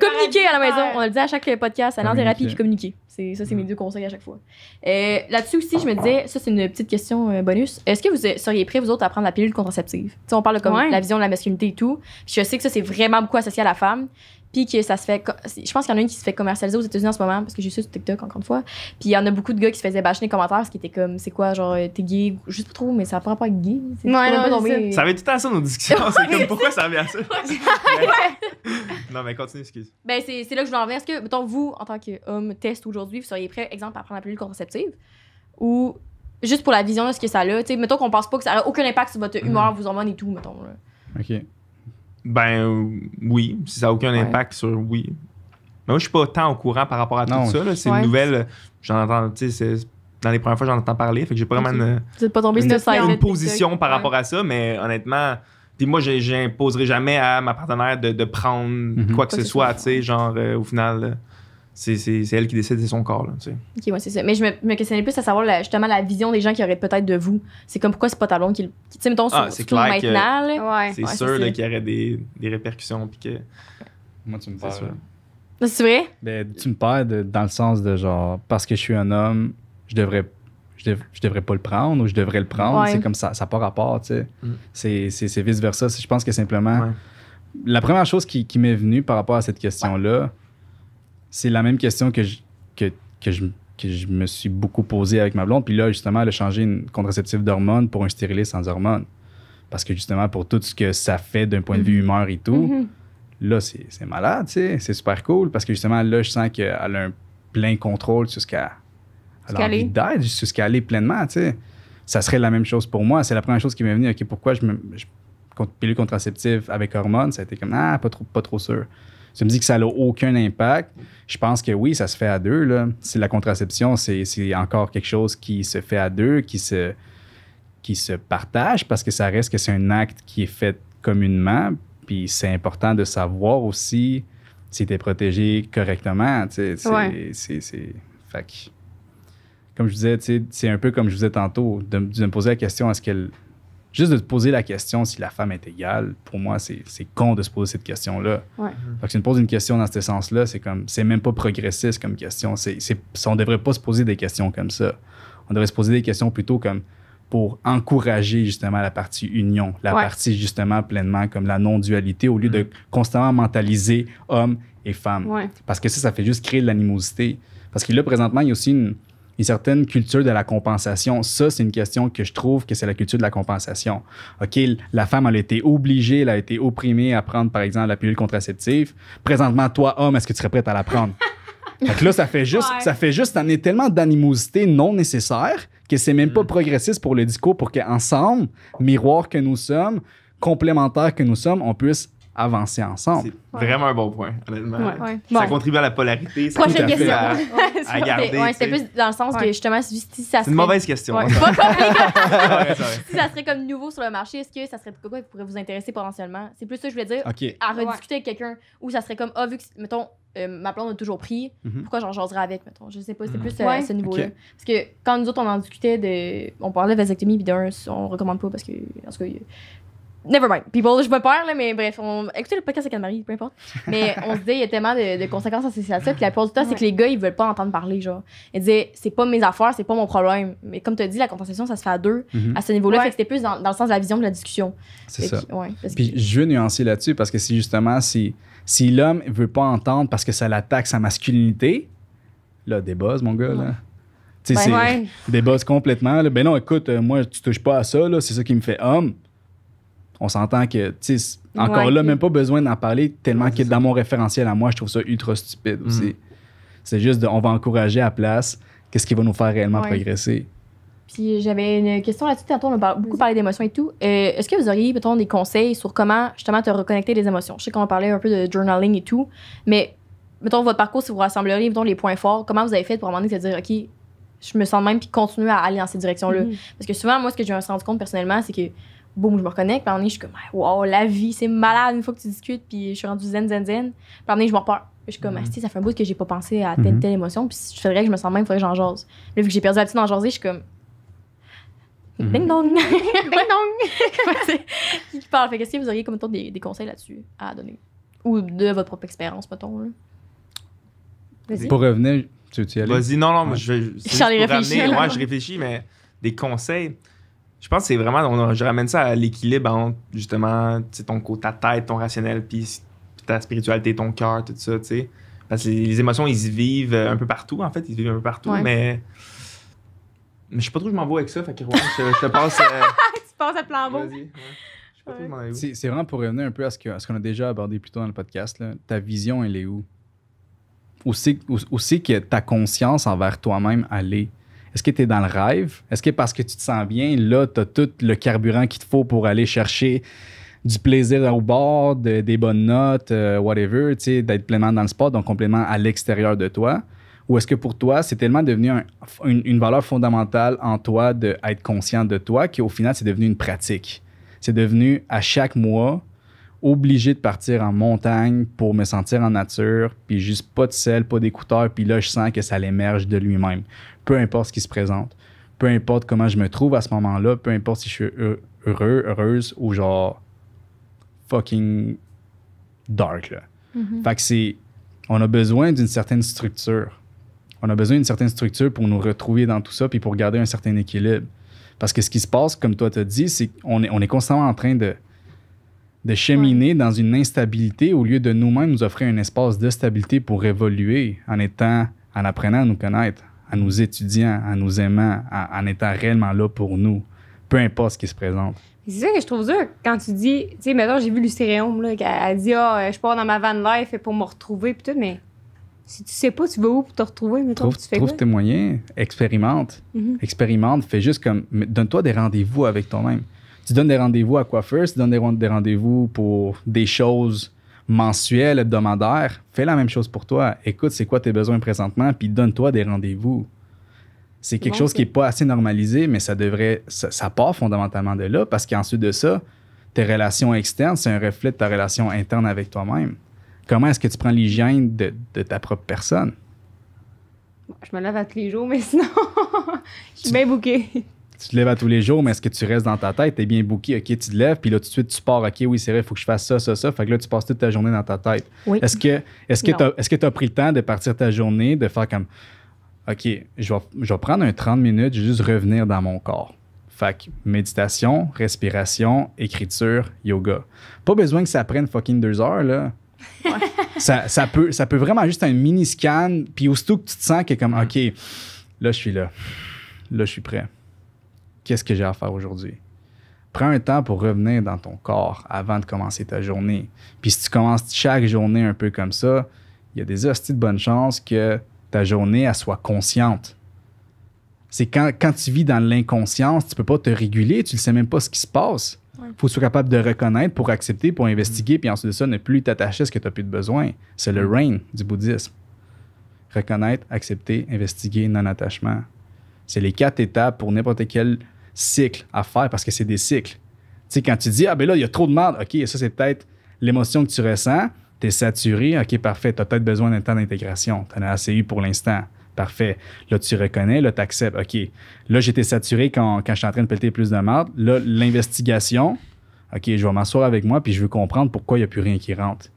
Communiquer à la maison, on le dit à chaque podcast, aller en thérapie puis communiquer. C'est, ça, c'est mes deux conseils à chaque fois. Euh, là-dessus aussi, je me disais, ça, c'est une petite question euh, bonus. Est-ce que vous seriez prêts, vous autres, à prendre la pilule contraceptive? Tu sais, on parle de comme, ouais. la vision de la masculinité et tout. Je sais que ça, c'est vraiment beaucoup associé à la femme. Puis que ça se fait. Je pense qu'il y en a une qui se fait commercialiser aux États-Unis en ce moment, parce que j'ai su sur TikTok, encore une fois. Puis il y en a beaucoup de gars qui se faisaient bâcher les commentaires, parce qu'ils étaient comme, c'est quoi, genre, t'es gay? Je sais pas trop, mais ça prend pas être gay. C'est ouais, non, non, mais... Ça avait tout à ça, nos discussions. C'est comme, pourquoi ça avait à ça? Non, mais continue, excuse. Ben, c'est, c'est là que je voulais en venir. Est-ce que, mettons, vous, en tant qu'homme test aujourd'hui, vous seriez prêt, exemple, à prendre la pilule contraceptive? Ou juste pour la vision de ce que ça a? Tu sais, mettons qu'on pense pas que ça a aucun impact sur votre humeur, mm. vos hormones et tout, mettons. Là. OK. Ben oui, si ça n'a aucun ouais. impact sur oui. Mais moi, je suis pas tant au courant par rapport à non, tout ça. Là. C'est ouais. une nouvelle. J'en entends, tu sais, dans les premières fois, j'en entends parler. Fait que j'ai pas okay. vraiment une, vous êtes pas tombé une, sur une, une position TikTok. Par ouais. rapport à ça, mais honnêtement, puis moi, j'imposerai jamais à ma partenaire de, de prendre mm-hmm. quoi que quoi ce soit, tu sais, genre euh, au final. C'est, c'est, c'est elle qui décide, c'est son corps. Là, tu sais. OK, ouais, c'est ça. Mais je me, me questionnais plus à savoir la, justement la vision des gens qui auraient peut-être de vous. C'est comme pourquoi c'est pas ta blonde qui le. Tu sais, mettons, ah, sur, c'est clair que maintenant. Là. Ouais. C'est ouais, sûr là, qu'il y aurait des, des répercussions. Puis que... Moi, tu me perds. C'est, c'est vrai? Ben, tu me perds de, dans le sens de genre, parce que je suis un homme, je devrais, je dev, je devrais pas le prendre ou je devrais le prendre. Ouais. C'est comme ça, ça n'a pas rapport. Tu sais. Mm. C'est, c'est, c'est vice-versa. Je pense que simplement. Ouais. La première chose qui, qui m'est venue par rapport à cette question-là, ouais. c'est la même question que je, que, que, je, que je me suis beaucoup posée avec ma blonde. Puis là, justement, elle a changé une contraceptive d'hormones pour un stérilet sans hormones. Parce que justement, pour tout ce que ça fait d'un point de vue humeur et tout, mm-hmm. là, c'est, c'est malade, tu sais. C'est super cool. Parce que justement, là, je sens qu'elle a un plein contrôle sur ce qu'elle a envie d'être, sur ce qu'elle est pleinement, tu sais. Ça serait la même chose pour moi. C'est la première chose qui m'est venue. OK, pourquoi je me... Je, pilule contraceptive avec hormones, ça a été comme « Ah, pas trop, pas trop sûr ». Tu me dis que ça n'a aucun impact. Je pense que oui, ça se fait à deux. Là. C'est la contraception, c'est, c'est encore quelque chose qui se fait à deux, qui se, qui se partage parce que ça reste que c'est un acte qui est fait communément. Puis c'est important de savoir aussi si tu es protégé correctement. Tu sais, c'est, ouais. c'est, c'est, c'est... Fait que, comme je disais, tu sais, c'est un peu comme je vous disais tantôt, de, de me poser la question, est-ce qu'elle... Juste de te poser la question si la femme est égale, pour moi, c'est, c'est con de se poser cette question-là. Ouais. Fait que si on pose une question dans ce sens-là, c'est comme c'est même pas progressiste comme question. C'est, c'est, on devrait pas se poser des questions comme ça. On devrait se poser des questions plutôt comme pour encourager justement la partie union, la ouais. partie justement pleinement comme la non-dualité au lieu de constamment mentaliser hommes et femmes. Ouais. Parce que ça, ça fait juste créer de l'animosité. Parce que là, présentement, il y a aussi une... une certaine culture de la compensation. Ça, c'est une question que je trouve que c'est la culture de la compensation. OK, la femme, elle a été obligée, elle a été opprimée à prendre, par exemple, la pilule contraceptive. Présentement, toi, homme, est-ce que tu serais prête à la prendre? Fait que là, ça fait juste, ouais. ça fait juste amener tellement d'animosité non nécessaire que c'est même pas progressiste pour le discours pour qu'ensemble, miroir que nous sommes, complémentaires que nous sommes, on puisse avancer ensemble. C'est ouais. vraiment un bon point, honnêtement. Ouais, ouais. Ça bon. Contribue à la polarité, ça contribue à, à, à garder. Ouais, c'était plus dans le sens ouais. que justement, si, si ça serait... C'est une mauvaise question. Ouais. Pas ouais, si ça serait comme nouveau sur le marché, est-ce que ça serait quoi qui pourrait vous intéresser potentiellement? C'est plus ça que je voulais dire, okay. à rediscuter ouais. avec quelqu'un, où ça serait comme, ah, vu que, mettons, euh, ma blonde a toujours pris, mm-hmm. pourquoi j'en jaserais avec, mettons? Je sais pas, c'est mm-hmm. plus euh, ouais. à ce niveau-là. Okay. Parce que quand nous autres, on en discutait, de, on parlait de vasectomie, puis d'un, on recommande pas parce que, en tout cas, never mind, people, je me perds, là, mais bref, on... écoutez le podcast avec Anne-Marie, peu importe. Mais on se disait, il y a tellement de, de conséquences associées à ça, puis la plupart du temps, ouais. c'est que les gars, ils veulent pas entendre parler, genre. Ils disaient, c'est pas mes affaires, c'est pas mon problème. Mais comme tu as dit, la compensation, ça se fait à deux, mm-hmm. à ce niveau-là, ouais. fait que c'était plus dans, dans le sens de la vision de la discussion. C'est fait ça. Que, ouais, puis que... je veux nuancer là-dessus, parce que si justement, si, si l'homme veut pas entendre parce que ça l'attaque sa masculinité, là, débuzz, mon gars, ouais. là. Tu sais, ben, c'est ouais. débuzz complètement. Là. Ben non, écoute, moi, tu touches pas à ça, là, c'est ça qui me fait homme. on s'entend que, tu sais, encore ouais, là, même pas besoin d'en parler tellement que dans mon référentiel à moi, je trouve ça ultra stupide mm. aussi. C'est juste, de, on va encourager à la place qu'est-ce qui va nous faire réellement ouais. progresser. Puis j'avais une question là-dessus. Tantôt, on a beaucoup oui. parlé d'émotions et tout. Euh, Est-ce que vous auriez, mettons, des conseils sur comment, justement, te reconnecter des émotions? Je sais qu'on parlait un peu de journaling et tout, mais, mettons, votre parcours, si vous rassembleriez, mettons, les points forts, comment vous avez fait pour, à un moment donné, se dire, OK, je me sens même, puis continuer à aller dans cette direction-là? Mm. Parce que souvent, moi, ce que je me suis rendu compte, personnellement, c'est que, boum, je me reconnecte, puis à un moment donné, je suis comme, wow, la vie, c'est malade une fois que tu discutes, puis je suis rendue zen, zen, zen. Puis à un moment donné, je me repars. Je suis comme, ah, si, ça fait un bout que j'ai pas pensé à telle, telle émotion, puis je faudrait que je me sens même, il faudrait que j'en jase. Là, vu que j'ai perdu l'habitude d'en jaser, je suis comme, Mm-hmm. ding dong! Ding dong! Qui parle. Fait que si vous auriez comme des, des conseils là-dessus à donner? Ou de votre propre expérience, mettons. Vas-y. Pour revenir, tu, tu y allais? Vas-y, non, non, ouais. je vais. Réfléchir. Moi, je réfléchis, mais des conseils. Je pense que c'est vraiment. On, je ramène ça à l'équilibre entre justement ton, ta tête, ton rationnel, puis ta spiritualité, ton cœur, tout ça, tu sais. Parce que les émotions, ils y vivent un peu partout, en fait. Ils vivent un peu partout, ouais. mais. Mais je sais pas trop où je m'en vais avec ça, fait que ouais, je, je te passe. Euh... tu passes à plan beau. Vas-y. Ouais. Je sais pas ouais. trop où je m'en vais. C'est vraiment pour revenir un peu à ce qu'on ce qu'on a déjà abordé plus tôt dans le podcast. Là. Ta vision, elle est où? Où c'est où, où que ta conscience envers toi-même, elle est? Est-ce que tu es dans le rêve? Est-ce que parce que tu te sens bien, là, tu as tout le carburant qu'il te faut pour aller chercher du plaisir au bord, de, des bonnes notes, euh, whatever, d'être pleinement dans le sport, donc complètement à l'extérieur de toi? Ou est-ce que pour toi, c'est tellement devenu un, une, une valeur fondamentale en toi d'être conscient de toi qu'au final, c'est devenu une pratique. C'est devenu à chaque mois, obligé de partir en montagne pour me sentir en nature, puis juste pas de sel, pas d'écouteurs, puis là, je sens que ça l'émerge de lui-même. Peu importe ce qui se présente, peu importe comment je me trouve à ce moment-là, peu importe si je suis heureux, heureuse ou genre fucking dark. Là. Mm-hmm. Fait que c'est... On a besoin d'une certaine structure. On a besoin d'une certaine structure pour nous retrouver dans tout ça puis pour garder un certain équilibre. Parce que ce qui se passe, comme toi t'as dit, c'est qu'on est, on est constamment en train de, de cheminer ouais. dans une instabilité au lieu de nous-mêmes nous offrir un espace de stabilité pour évoluer en étant, en apprenant à nous connaître, en nous étudiant, en nous aimant, en, en étant réellement là pour nous, peu importe ce qui se présente. C'est ça que je trouve dur quand tu dis, tu sais, maintenant j'ai vu Lucéréum, là, elle dit, ah, oh, je pars dans ma van life pour me retrouver, pis tout, mais si tu sais pas, tu vas où pour te retrouver, mais trouve, toi, tu fais trouve quoi? Tes moyens, expérimente, mm-hmm. expérimente, fais juste comme, donne-toi des rendez-vous avec toi-même. Tu donnes des rendez-vous à coiffeur, tu donnes des rendez-vous pour des choses mensuelles, hebdomadaires, fais la même chose pour toi, écoute, c'est quoi tes besoins présentement, puis donne-toi des rendez-vous. C'est quelque bon, chose qui n'est pas assez normalisé, mais ça devrait, ça, ça part fondamentalement de là parce qu'ensuite de ça, tes relations externes, c'est un reflet de ta relation interne avec toi-même. Comment est-ce que tu prends l'hygiène de, de ta propre personne? Bon, je me lève à tous les jours, mais sinon, je suis tu, bien bookée. Tu te lèves à tous les jours, mais est-ce que tu restes dans ta tête? Tu es bien bookée, OK, tu te lèves, puis là, tout de suite, tu pars, OK, oui, c'est vrai, il faut que je fasse ça, ça, ça. Fait que là, tu passes toute ta journée dans ta tête. Oui. Est-ce que tu as, est-ce que tu as pris le temps de partir ta journée, de faire comme... OK, je vais, je vais prendre un trente minutes, je vais juste revenir dans mon corps. Fait que méditation, respiration, écriture, yoga. Pas besoin que ça prenne fucking deux heures, là. Ouais. ça, ça, peut, ça peut vraiment juste un mini-scan, puis aussitôt que tu te sens que comme, OK, là, je suis là. Là, je suis prêt. Qu'est-ce que j'ai à faire aujourd'hui? Prends un temps pour revenir dans ton corps avant de commencer ta journée. Puis si tu commences chaque journée un peu comme ça, il y a des hosties de bonne chance que ta journée, elle soit consciente. C'est quand, quand tu vis dans l'inconscience, tu peux pas te réguler, tu ne sais même pas ce qui se passe. Ouais. Faut que tu sois capable de reconnaître pour accepter, pour investiguer, mmh. puis ensuite de ça, ne plus t'attacher à ce que tu n'as plus de besoin. C'est le RAIN du bouddhisme. Reconnaître, accepter, investiguer, non-attachement. C'est les quatre étapes pour n'importe quel cycle à faire parce que c'est des cycles. Tu sais, quand tu dis, ah ben là, il y a trop de merde, OK, ça c'est peut-être l'émotion que tu ressens. T'es saturé, OK, parfait, t'as peut-être besoin d'un temps d'intégration, t'en as assez eu pour l'instant, parfait. Là, tu reconnais, là, t'acceptes, OK. Là, j'étais saturé quand, quand je suis en train de pelleter plus de marde. Là, l'investigation, OK, je vais m'asseoir avec moi puis je veux comprendre pourquoi il n'y a plus rien qui rentre.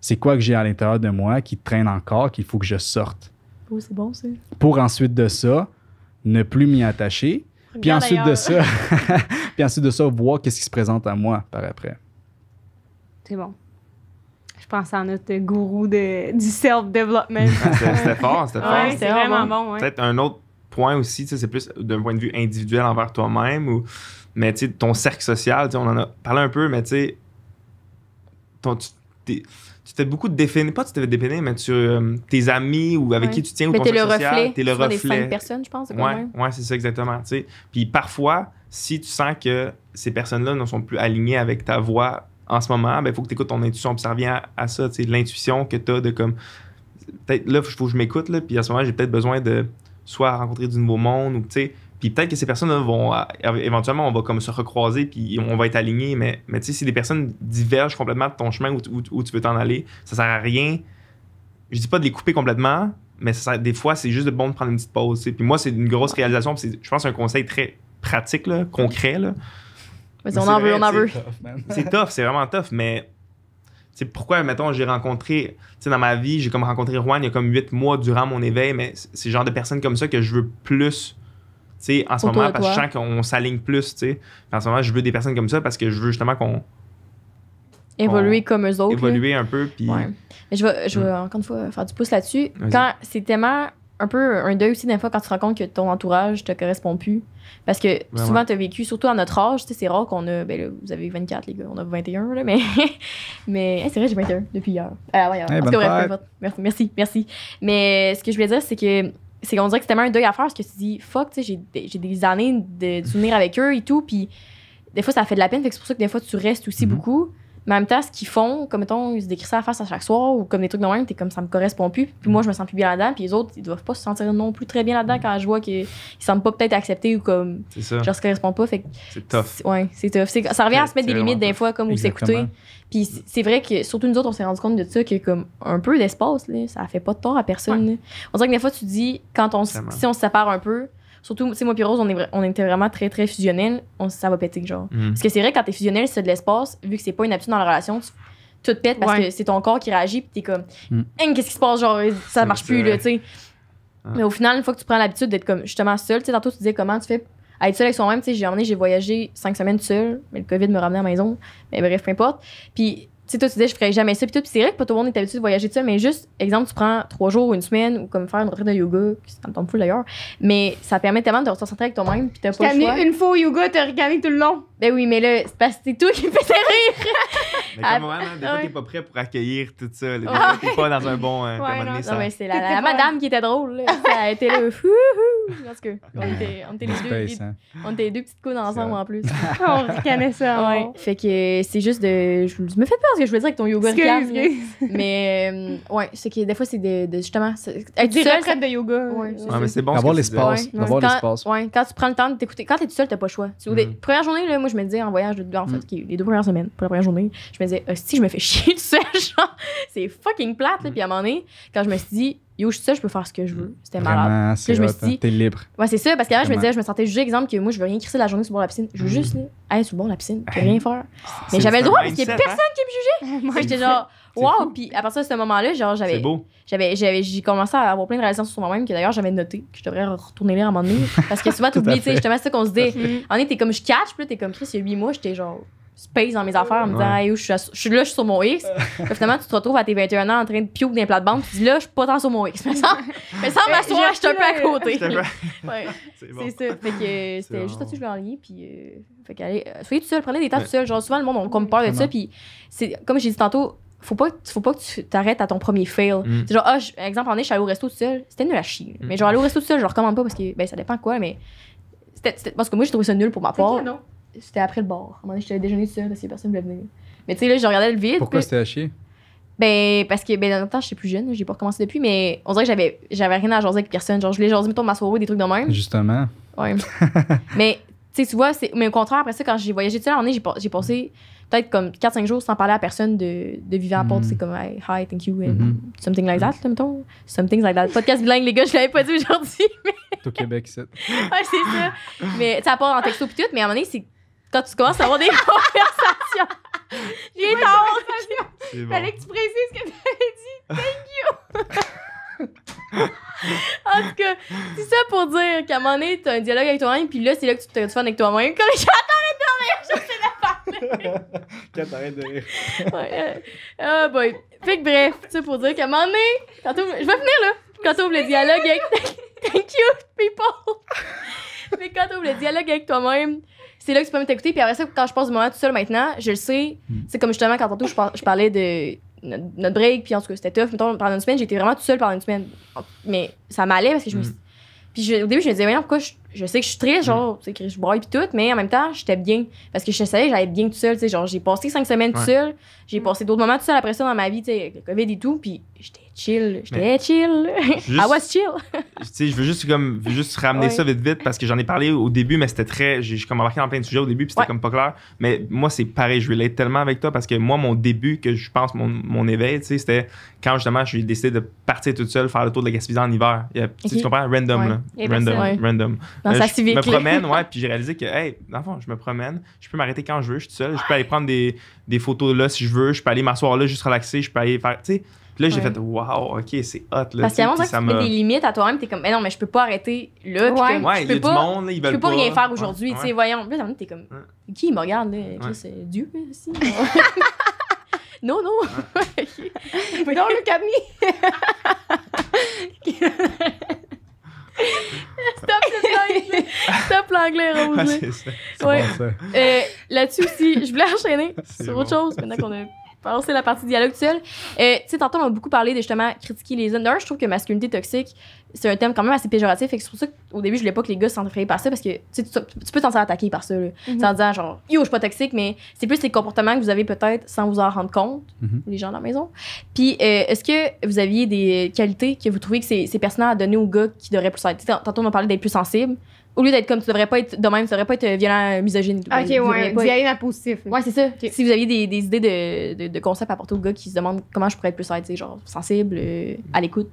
C'est quoi que j'ai à l'intérieur de moi qui traîne encore, qu'il faut que je sorte? Oh, c'est bon, ça. Pour ensuite de ça, ne plus m'y attacher. Puis ensuite de ça, puis ensuite de ça, voir qu'est-ce qui se présente à moi par après. C'est bon. Je pense à notre gourou de, du self-development. C'était fort, c'était fort. Ouais, c'était vraiment bon. bon ouais. Peut-être un autre point aussi, c'est plus d'un point de vue individuel envers toi-même. Ou Mais tu sais, ton cercle social, on en a parlé un peu, mais tu sais, tu t'es beaucoup défini, pas tu t'es défini, mais tu, euh, tes amis ou avec ouais. qui tu tiens ou mais ton cercle social, t'es le reflet. T'es le reflet. Des cinq personnes, je pense. Oui, ouais, c'est ça exactement. T'sais. Puis parfois, si tu sens que ces personnes-là ne sont plus alignées avec ta voix en ce moment, ben il faut que tu écoutes ton intuition, puis ça revient à, à ça, tu sais, l'intuition que tu as de comme, peut-être là, il faut que je m'écoute, là, puis à ce moment j'ai peut-être besoin de soit rencontrer du nouveau monde, ou tu sais, puis peut-être que ces personnes-là vont, éventuellement, on va comme se recroiser, puis on va être alignés, mais, mais tu sais, si des personnes divergent complètement de ton chemin où, où, où tu veux t'en aller, ça sert à rien, je dis pas de les couper complètement, mais ça sert, des fois, c'est juste bon de prendre une petite pause, tu sais, puis moi, c'est une grosse réalisation, puis c'est, je pense, un conseil très pratique, là, concret, là. Mais on en veut, on en veut. C'est tough, c'est vraiment tough, mais c'est pourquoi, mettons, j'ai rencontré, tu sais, dans ma vie, j'ai comme rencontré Juan il y a comme huit mois durant mon éveil, mais c'est le genre de personnes comme ça que je veux plus, tu sais, en ce moment, parce que je sens qu'on s'aligne plus, tu sais. En ce moment, je veux des personnes comme ça parce que je veux justement qu'on... Évoluer comme eux autres. Évoluer un peu, puis... Ouais. Mais je vais, je vais encore une fois faire du pouce là-dessus. Quand c'est tellement... un peu un deuil aussi, des fois, quand tu te rends compte que ton entourage te correspond plus. Parce que vraiment. Souvent, tu as vécu, surtout à notre âge, tu sais, c'est rare qu'on a. Ben là, vous avez vingt-quatre, les gars, on a vingt et un, là, mais. mais hey, c'est vrai, j'ai vingt et un depuis hier. Ah ouais, hey, bref, merci, merci. Mais ce que je voulais dire, c'est que. C'est qu'on dirait que c'est tellement un deuil à faire, parce que tu dis, fuck, tu sais, j'ai, j'ai des années de, de souvenirs avec eux et tout, puis des fois, ça fait de la peine, fait que c'est pour ça que des fois, tu restes aussi mm-hmm. beaucoup. Mais en même temps, ce qu'ils font, comme mettons, ils se décrivent ça à la face à chaque soir ou comme des trucs de même, t'es comme ça me correspond plus. Puis moi, je me sens plus bien là-dedans. Puis les autres, ils doivent pas se sentir non plus très bien là-dedans quand je vois qu'ils semblent pas peut-être acceptés ou comme. C'est ça. Genre, se correspondent pas. Fait que. C'est tough. C'est, ouais, c'est tough. C'est, ça revient à se mettre des limites des fois, comme ou s'écouter. Puis c'est vrai que, surtout nous autres, on s'est rendu compte de ça, que comme un peu d'espace, là, ça fait pas de tort à personne. Ouais. On dirait que des fois, tu dis, quand on, si on se sépare un peu, surtout, tu sais, moi et Rose, on, est, on était vraiment très, très fusionnels. On, ça va péter, genre. Mm. Parce que c'est vrai, quand t'es fusionnel, c'est de l'espace. Vu que c'est pas une habitude dans la relation, tu, tout pète parce ouais. que c'est ton corps qui réagit puis t'es comme, mm. hey, qu'est-ce qui se passe? Genre, ça marche plus, là, tu sais. Ah. Mais au final, une fois que tu prends l'habitude d'être comme justement seul, tu sais, tantôt, tu disais comment tu fais à être seul avec soi-même. Tu sais, j'ai emmené, j'ai voyagé cinq semaines seule, mais le COVID me ramenait à la maison. Mais bref, peu importe. Puis, tu sais, toi, tu disais, je ferais jamais ça. Puis tout, puis c'est vrai que pas tout le monde est habitué de voyager de ça, mais juste, exemple, tu prends trois jours ou une semaine, ou comme faire une retraite de yoga, ça me tombe fou d'ailleurs, mais ça permet tellement de te recentrer avec toi-même, puis t'as pas le choix. T'as mis une fois au yoga, t'as ricané tout le long. Ben oui, mais là, c'est parce que c'est toi qui me faisais rire. Mais comme moi, hein, des fois, t'es pas prêt pour accueillir tout ça. Des fois, t'es pas dans un bon. Euh, ouais, non, ça. Non, mais c'est la, la, la madame qui était drôle, là. Elle était là, fouhou. Parce que, on était, on était les deux. Space, les, hein. On était les deux petites coudes ensemble en plus. On ricanait ça, ouais. Fait que c'est juste de. Je me fais peur parce que je voulais dire que ton yoga ricane. Mais, euh, ouais, c'est que des fois, c'est de, de justement. Être des retraites de yoga. Ouais, ouais mais c'est bon. D'avoir l'espace. D'avoir l'espace. Ouais, quand tu prends le temps de t'écouter. Quand t'es tout seul, t'as pas le choix. Première journée, là, moi, je me disais en voyage, de, en fait, mm. les deux premières semaines, pour la première journée, je me disais, oh, si je me fais chier tout seul, genre, c'est fucking plate. Là. Mm. Puis à un moment donné, quand je me suis dit, yo, je suis seule, je peux faire ce que je veux, c'était malade. Vraiment, puis là, je me suis dit, t'es libre. Ouais, c'est ça, parce qu'avant, je me disais, je me sentais jugée, exemple, que moi, je veux rien crisser la journée sur le bord de la piscine. Je veux mm. juste, là, aller sur le bord de la piscine, puis rien faire. Mais j'avais le droit, parce qu'il n'y a personne hein? qui me jugeait. Moi, j'étais genre, wow. Puis à partir de ce moment-là, genre, j'avais. J'avais, j'avais, j'ai commencé à avoir plein de réalisations sur moi-même que d'ailleurs j'avais noté que je devrais retourner lire à un moment donné. Parce que souvent, t'oublies, tu sais, justement, c'est ça qu'on se dit. En est, t'es comme je catch, puis là, t'es comme Chris, il y a huit mois, j'étais genre space dans mes affaires en me disant, ouais. hey, je, suis à, je suis là, je suis sur mon X. Puis finalement, tu te retrouves à tes vingt et un ans en train de pioquer dans les plates-bandes, tu dis là, je suis pas tant sur mon X. Mais sans, mais sans m'asseoir, je suis un peu à côté. Ouais. C'est, bon. C'est ça. Fait que c'était bon. Juste là-dessus, je vais en lier, puis. Euh, fait qu'allez, euh, soyez tout seul, prenez des temps ouais. tout seul. Genre, souvent, le monde, on comme peur de ouais. ça, puis c'est comme j'ai dit tantôt, faut pas, faut pas que tu t'arrêtes à ton premier fail. Mm. C'est genre, ah, oh, exemple, en est, je suis allé au resto tout seul. C'était nul à chier. Mm. Mais genre, aller au resto tout seul, je le recommande pas parce que, ben, ça dépend quoi, mais. C'était, c'était, parce que moi, j'ai trouvé ça nul pour ma part. Okay, c'était après le bar. À un moment donné, j'étais déjeuner tout seul parce que personne ne voulait venir. Mais tu sais, là, je regardais le vide. Pourquoi puis... c'était à chier? Ben, parce que, ben, dans le temps, j'étais plus jeune, j'ai pas recommencé depuis, mais on dirait que j'avais, j'avais rien à jaser avec personne. Genre, je voulais jaser, mettons, ma soirée, des trucs de même. Justement. Ouais. Mais, tu sais, tu vois, c'est... mais au contraire, après ça, quand j'ai voyagé tout seul, à un moment donné, j'ai, pas... j'ai passé peut-être comme quatre cinq jours sans parler à personne de, de vivant à porte. Mm-hmm. C'est comme hey, hi, thank you, and mm-hmm. something like that, là, mettons. Something like that. Podcast bilingue, les gars, je l'avais pas dit aujourd'hui. Mais... au Québec, c'est. Ouais, c'est ça. Mais, tu sais, à part en texto pis tout, mais à un moment donné, c'est quand tu commences à avoir des conversations. J'ai ouais, tort. Bon. Fallait que tu précises ce que t'avais dit. Thank you. En tout cas, c'est ça pour dire qu'à un moment donné, t'as un dialogue avec toi-même, puis là, c'est là que tu te fais avec toi-même. Comme j'ai attendu de dormir, quand t'arrêtes de rire. Ouais. Ah, euh, oh boy. Fait que bref, ça pour dire qu'à un moment donné, quand je vais finir là. Quand t'ouvres le dialogue avec. Thank you, people. Mais quand t'ouvres le dialogue avec toi-même, c'est là que tu peux me t'écouter. Puis après ça, quand je passe du moment tout seul maintenant, je le sais. Mm. C'est comme justement quand tantôt je, par, je parlais de notre, notre break, puis en tout cas, c'était tough. Mettons, pendant une semaine, j'étais vraiment tout seul pendant une semaine. Mais ça m'allait parce que je me suis. Mm. Puis je, au début, je me disais, mais non, pourquoi je, je sais que je suis triste, genre, tu sais, que je broille puis tout, mais en même temps, j'étais bien. Parce que je savais que j'allais bien tout seul, tu sais, genre, j'ai passé cinq semaines ouais. tout seul, j'ai mm. passé d'autres moments tout seul après ça dans ma vie, tu sais, avec le COVID et tout, puis j'étais chill, j'étais chill, juste, I was chill. Tu sais, je veux juste, comme, juste ramener ouais. ça vite, vite, parce que j'en ai parlé au début, mais c'était très, j'ai comme embarqué dans plein de sujets au début, puis c'était ouais. comme pas clair. Mais moi, c'est pareil, je relate tellement avec toi, parce que moi, mon début, que je pense, mon, mon éveil, tu sais, c'était quand justement, j'ai décidé de partir toute seule, faire le tour de la Gaspésie en hiver. Et, okay. Tu comprends? Random, ouais. là. Random, ouais. random. Dans euh, sa je me promène, ouais, puis j'ai réalisé que, hey, dans le fond, je me promène, je peux m'arrêter quand je veux, je suis tout seul, je peux aller prendre des, des photos là si je veux, je peux aller m'asseoir là, juste relaxer, je peux aller faire, tu sais. Puis là, j'ai ouais. fait, waouh, ok, c'est hot, là. Parce qu'à un moment, tu mets des limites à toi-même, t'es comme, mais non, mais je peux pas arrêter là, puis ouais, ouais, je peux pas, du monde, là, ils veulent je peux pas, pas rien faire aujourd'hui, ouais, tu sais, ouais. voyons. Puis là, t'es comme, ouais. qui me regarde, là, ouais. c'est Dieu, aussi. Non, non. Non, le cabinet. Stop, stop l'anglais rose. Ah, c'est ça. C'est ouais. bon, ça. Euh, là-dessus aussi, je voulais enchaîner sur bon. Autre chose maintenant qu'on a passé la partie dialogue seul. Euh, tu sais, tantôt, on a beaucoup parlé de justement critiquer les hommes. D'ailleurs, je trouve que masculinité toxique, c'est un thème quand même assez péjoratif. Et c'est pour ça qu'au début, je voulais pas que les gars s'entraînent par ça parce que tu, tu peux t'en faire attaquer par ça. Là, mm-hmm. en disant genre, yo, je suis pas toxique, mais c'est plus les comportements que vous avez peut-être sans vous en rendre compte, mm-hmm. les gens dans la maison. Puis, euh, est-ce que vous aviez des qualités que vous trouvez que c'est, c'est pertinent à donner aux gars qui devraient plus être. T'sais, tantôt, on a parlé d'être plus sensible. Au lieu d'être comme tu devrais pas être de même, tu devrais pas être violent, misogyne. Ok, ouais, d'y aller dans positif. Ouais, c'est ça. Okay. Si vous aviez des, des idées de, de, de concepts à apporter aux gars qui se demandent comment je pourrais être plus être, genre sensible, euh, à l'écoute.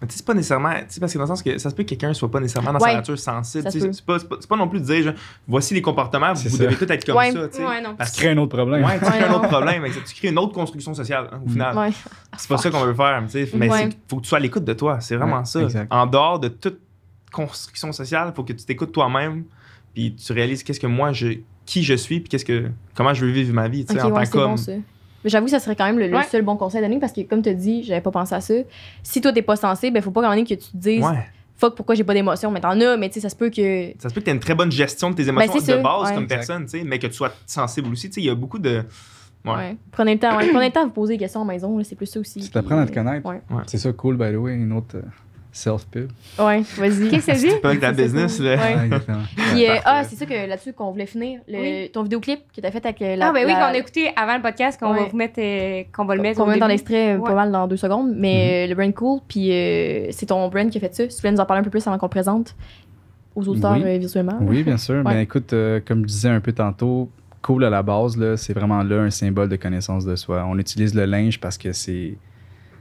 Mais c'est pas nécessairement, parce que dans le sens que ça se peut que quelqu'un soit pas nécessairement dans ouais, sa nature sensible. C'est pas, c'est pas, c'est pas non plus de dire, genre, voici les comportements, vous, vous devez tout être comme ouais, ça. T'sais, ouais, parce que tu crées un autre problème. Ouais, tu crées un autre problème. Tu crées une autre construction sociale, hein, au final. Ouais. C'est pas ça qu'on veut faire. Mais il faut que tu sois à l'écoute de toi. C'est vraiment ça. En dehors de toute construction sociale, faut que tu t'écoutes toi-même, puis tu réalises qu'est-ce que moi je, qui je suis, puis qu'est-ce que, comment je veux vivre ma vie, tu sais, okay, en ouais, tant qu'homme. Bon, j'avoue que ça serait quand même le, ouais. le seul bon conseil à donner parce que comme tu as dit, j'avais pas pensé à ça. Si toi t'es pas sensible, ben faut pas quand même que tu te dises. Ouais. Fuck, pourquoi j'ai pas d'émotion? Mais t'en as, mais tu sais, ça se peut que. Ça se peut que t'aies une très bonne gestion de tes émotions ben, de sûr. Base ouais. comme exact. Personne, tu sais, mais que tu sois sensible aussi. Tu sais, il y a beaucoup de. Ouais. Ouais. Prenez le temps, ouais. Prenez le temps de vous poser des questions en maison, là, c'est plus ça aussi. Tu t'apprends à te connaître. Ouais. Ouais. C'est ça, cool, by the way, une autre. Euh... Self-pub. Ouais, vas-y. Qu'est-ce que c'est? C'est pas que ta business, là. Ouais. Puis, euh, ah, c'est ça que là-dessus qu'on voulait finir. Le, oui. Ton vidéoclip que t'as fait avec la. Ah, ben oui, la... qu'on a écouté avant le podcast, qu'on ouais. va vous mettre, euh, qu'on va le mettre. Qu'on va mettre en extrait ouais. pas mal dans deux secondes. Mais mm-hmm. le brand Cool, puis euh, c'est ton brand qui a fait ça. Si tu voulais nous en parler un peu plus avant qu'on le présente aux auteurs oui. euh, visuellement. Oui, bien sûr. Ouais. Ben écoute, euh, comme je disais un peu tantôt, Cool à la base, là, c'est vraiment là un symbole de connaissance de soi. On utilise le linge parce que c'est.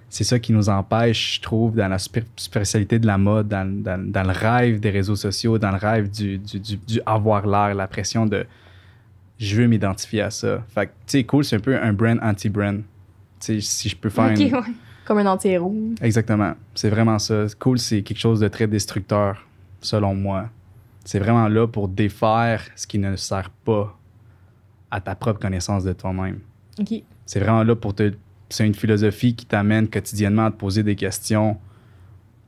C'est ça qui nous empêche, je trouve, dans la superficialité de la mode, dans, dans, dans le rêve des réseaux sociaux, dans le rêve du, du, du, du avoir l'air, la pression de « je veux m'identifier à ça ». Fait que, tu sais, Cool, c'est un peu un brand anti-brand. Tu sais, si je peux faire okay, une... ouais. Comme un anti-héros. Exactement. C'est vraiment ça. Cool, c'est quelque chose de très destructeur, selon moi. C'est vraiment là pour défaire ce qui ne sert pas à ta propre connaissance de toi-même. Okay. C'est vraiment là pour te... C'est une philosophie qui t'amène quotidiennement à te poser des questions.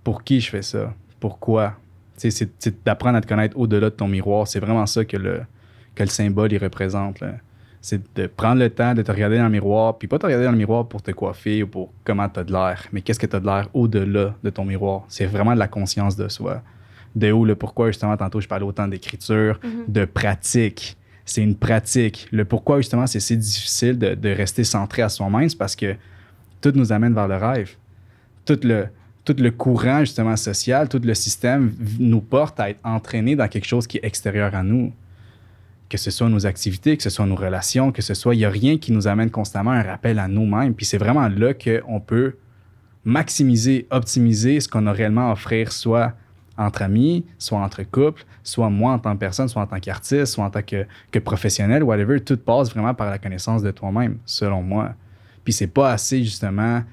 Pour qui je fais ça? Pourquoi? C'est, c'est d'apprendre à te connaître au-delà de ton miroir. C'est vraiment ça que le, que le symbole il représente. Là. C'est de prendre le temps de te regarder dans le miroir, puis pas te regarder dans le miroir pour te coiffer ou pour comment tu as de l'air, mais qu'est-ce que tu as de l'air au-delà de ton miroir. C'est vraiment de la conscience de soi. De où le pourquoi, justement, tantôt, je parlais autant d'écriture, mm-hmm. de pratique. C'est une pratique. Le pourquoi, justement, c'est si difficile de, de rester centré à soi-même, c'est parce que tout nous amène vers le rêve. Tout le, tout le courant, justement, social, tout le système nous porte à être entraînés dans quelque chose qui est extérieur à nous. Que ce soit nos activités, que ce soit nos relations, que ce soit... Il n'y a rien qui nous amène constamment un rappel à nous-mêmes. Puis c'est vraiment là qu'on peut maximiser, optimiser ce qu'on a réellement à offrir, soit... entre amis, soit entre couples, soit moi en tant que personne, soit en tant qu'artiste, soit en tant que, que professionnel, whatever, tout passe vraiment par la connaissance de toi-même, selon moi. Puis c'est pas assez, justement... Tu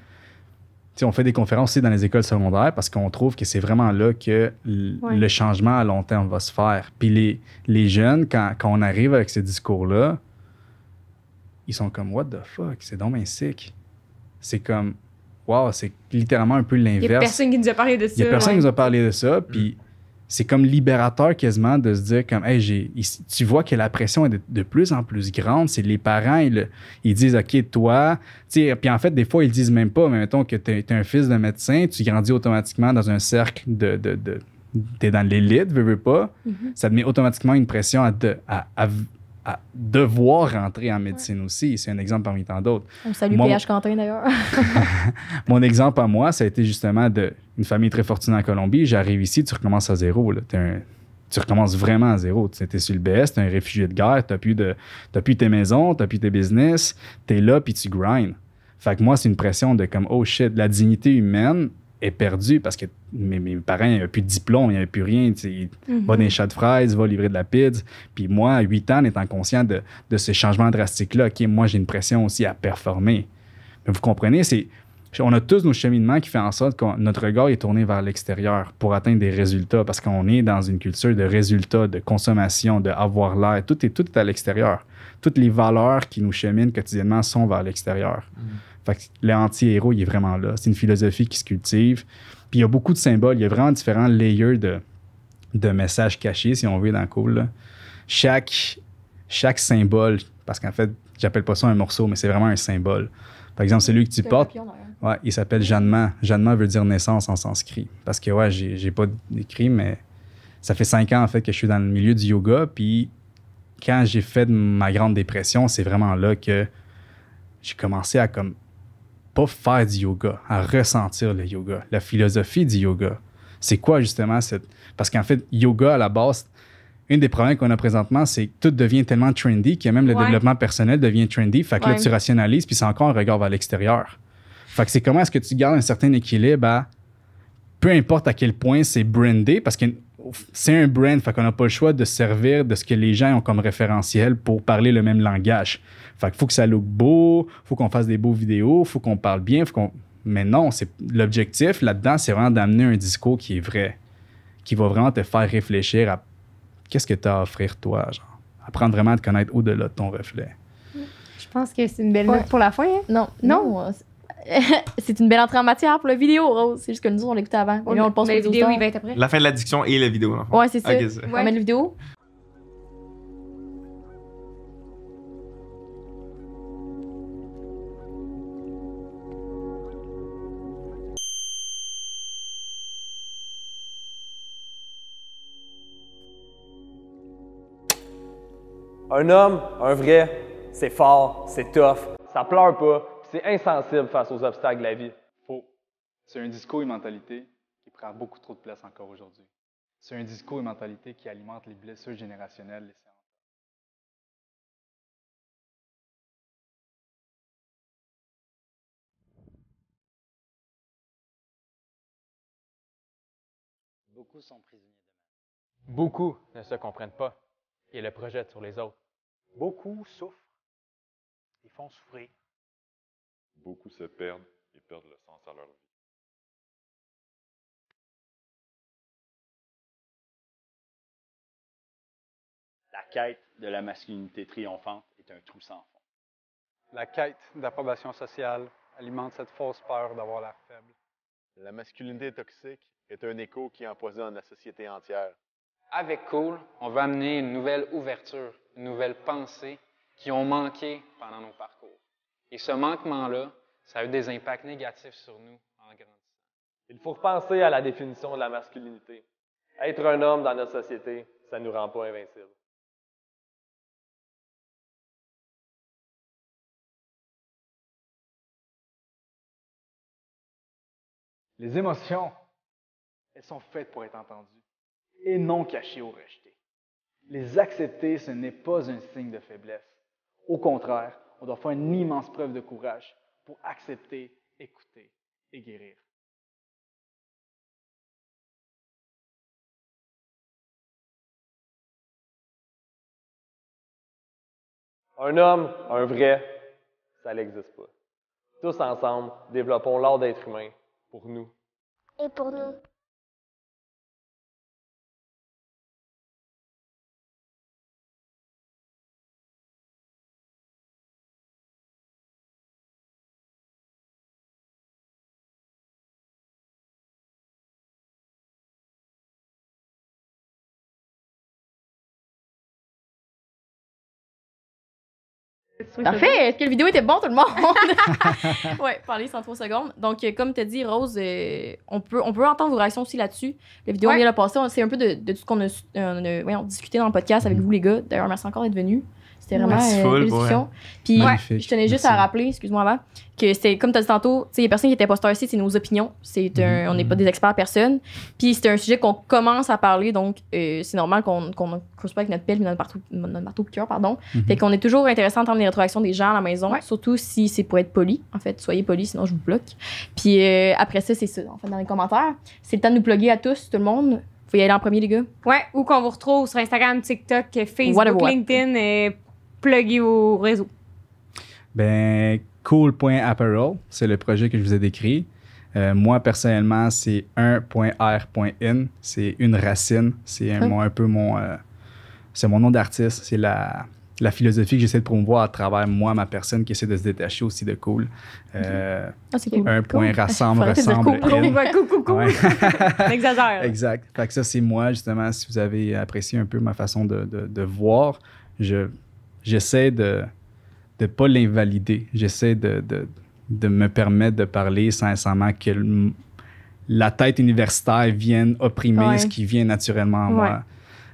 sais, on fait des conférences aussi dans les écoles secondaires parce qu'on trouve que c'est vraiment là que l- ouais. le changement à long terme va se faire. Puis les, les jeunes, quand, quand on arrive avec ces discours-là, ils sont comme « what the fuck, c'est donc bien sick ». C'est comme... Wow, c'est littéralement un peu l'inverse. Il n'y a personne qui nous a parlé de ça. Il n'y a personne ouais. qui nous a parlé de ça. Puis c'est comme libérateur quasiment de se dire comme hey, j'ai, tu vois que la pression est de, de plus en plus grande. C'est les parents, ils, ils disent OK, toi, tu sais, puis en fait, des fois, ils disent même pas, mais mettons que tu es, es un fils de médecin, tu grandis automatiquement dans un cercle de. de, de t'es dans l'élite, veux, veux pas. Mm-hmm. Ça te met automatiquement une pression à, de, à, à, à devoir rentrer en médecine ouais. aussi. C'est un exemple parmi tant d'autres. On salue mon, P H Quentin d'ailleurs. Mon exemple à moi, ça a été justement de. Une famille très fortunée en Colombie, j'arrive ici, tu recommences à zéro. Là. T'es un, tu recommences vraiment à zéro. Tu es sur le B S, tu es un réfugié de guerre, tu n'as plus, plus tes maisons, tu n'as plus tes business, tu es là puis tu grind. Fait que moi, c'est une pression de comme, oh shit, la dignité humaine est perdue parce que mes, mes parents, il n'y avait plus de diplôme, il n'y avait plus rien. Ils mm-hmm. va dans les chats de fraises, va livrer de la pizza. Puis moi, à huit ans, en étant conscient de, de ce changement drastique-là, OK, moi, j'ai une pression aussi à performer. Mais vous comprenez, c'est. On a tous nos cheminements qui font en sorte que notre regard est tourné vers l'extérieur pour atteindre des résultats parce qu'on est dans une culture de résultats, de consommation, de avoir l'air. Tout est, tout est à l'extérieur. Toutes les valeurs qui nous cheminent quotidiennement sont vers l'extérieur. Mmh. Fait que l'anti-héros, il est vraiment là. C'est une philosophie qui se cultive. Puis il y a beaucoup de symboles. Il y a vraiment différents layers de, de messages cachés, si on veut, dans Cool. Là. Chaque, chaque symbole, parce qu'en fait, j'appelle pas ça un morceau, mais c'est vraiment un symbole. Par exemple, celui que tu portes, ouais, il s'appelle Jannement. Jannement veut dire naissance en sanskrit. Parce que, ouais, j'ai pas d'écrit, mais ça fait cinq ans, en fait, que je suis dans le milieu du yoga. Puis, quand j'ai fait ma grande dépression, c'est vraiment là que j'ai commencé à, comme, pas faire du yoga, à ressentir le yoga, la philosophie du yoga. C'est quoi, justement, cette. Parce qu'en fait, yoga, à la base, une des problèmes qu'on a présentement, c'est que tout devient tellement trendy que même le ouais. développement personnel devient trendy. Fait que ouais. là, tu rationalises, puis c'est encore un regard vers l'extérieur. Fait que c'est comment est-ce que tu gardes un certain équilibre à peu importe à quel point c'est brandé, parce que c'est un brand, fait qu'on n'a pas le choix de servir de ce que les gens ont comme référentiel pour parler le même langage. Fait qu'il faut que ça look beau, faut qu'on fasse des beaux vidéos, faut qu'on parle bien, faut qu'on. Mais non, c'est l'objectif là-dedans, c'est vraiment d'amener un discours qui est vrai, qui va vraiment te faire réfléchir à. Qu'est-ce que tu as à offrir, toi, genre? Apprendre vraiment à te connaître au-delà de ton reflet. Je pense que c'est une belle note ouais. pour la fin. Hein? Non. Non. non. C'est une belle entrée en matière pour la vidéo, Rose. C'est juste que nous, on l'écoute avant. Ouais, mais on le pense la vidéo, il va être après. La fin de l'addiction et la vidéo. Enfin. Ouais, c'est ça. Okay, ouais. On met la vidéo. Un homme, un vrai, c'est fort, c'est tough, ça pleure pas, c'est insensible face aux obstacles de la vie. Faux. C'est un discours et mentalité qui prend beaucoup trop de place encore aujourd'hui. C'est un discours et mentalité qui alimente les blessures générationnelles. Les... Beaucoup sont prisonniers de même. Beaucoup ne se comprennent pas. Et le projettent sur les autres. Beaucoup souffrent et font souffrir. Beaucoup se perdent et perdent le sens à leur vie. La quête de la masculinité triomphante est un trou sans fond. La quête d'approbation sociale alimente cette fausse peur d'avoir l'air faible. La masculinité toxique est un écho qui empoisonne la société entière. Avec Cool, on veut amener une nouvelle ouverture, une nouvelle pensée qui ont manqué pendant nos parcours. Et ce manquement-là, ça a eu des impacts négatifs sur nous en grandissant. Il faut repenser à la définition de la masculinité. Être un homme dans notre société, ça ne nous rend pas invincibles. Les émotions, elles sont faites pour être entendues. Et non cachés ou rejetés. Les accepter, ce n'est pas un signe de faiblesse. Au contraire, on doit faire une immense preuve de courage pour accepter, écouter et guérir. Un homme, un vrai, ça n'existe pas. Tous ensemble, développons l'art d'être humain pour nous. Et pour nous. Parfait! Est-ce que la vidéo était bonne, tout le monde? Oui, parler sans trois secondes. Donc, comme tu as dit, Rose, euh, on, peut, on peut entendre vos réactions aussi là-dessus. La vidéo, ouais. on vient la passer. C'est un peu de, de tout ce qu'on a, euh, on a discuté dans le podcast avec vous, les gars. D'ailleurs, merci encore d'être venus. C'était vraiment une euh, discussion. Ouais. Puis, ouais, je tenais juste merci. à rappeler, excuse-moi avant, que c'est comme tu as dit tantôt, les personnes qui étaient posteurs ici, c'est nos opinions. C'est un, mmh. On n'est pas des experts à personne. Puis, c'est un sujet qu'on commence à parler, donc euh, c'est normal qu'on qu'on creuse pas avec notre pelle et notre marteau, notre marteau de cœur, pardon. Mmh. Fait qu'on est toujours intéressant d'entendre les rétroactions des gens à la maison, ouais. surtout si c'est pour être poli. En fait, soyez poli, sinon je vous bloque. Puis, euh, après ça, c'est ça, en fait, dans les commentaires. C'est le temps de nous plugger à tous, tout le monde. Faut y aller en premier, les gars. Ouais, ou qu'on vous retrouve sur Instagram, TikTok, Facebook, what what. LinkedIn et pluguez au réseau. Ben, cool point apparel, c'est le projet que je vous ai décrit. Euh, moi, personnellement, c'est un point r point in. C'est une racine. C'est un, hum. un peu mon... Euh, c'est mon nom d'artiste. C'est la... la philosophie que j'essaie de promouvoir à travers moi, ma personne, qui essaie de se détacher aussi de cool. Euh, oh, c'est cool. Un point cool. rassemble, ressemble. Coucou, coucou, Exagère. Exact. Fait que ça, c'est moi, justement, si vous avez apprécié un peu ma façon de, de, de voir, je, j'essaie de ne pas l'invalider. J'essaie de, de, de me permettre de parler sincèrement que le, la tête universitaire vienne opprimer ouais. ce qui vient naturellement en ouais. moi.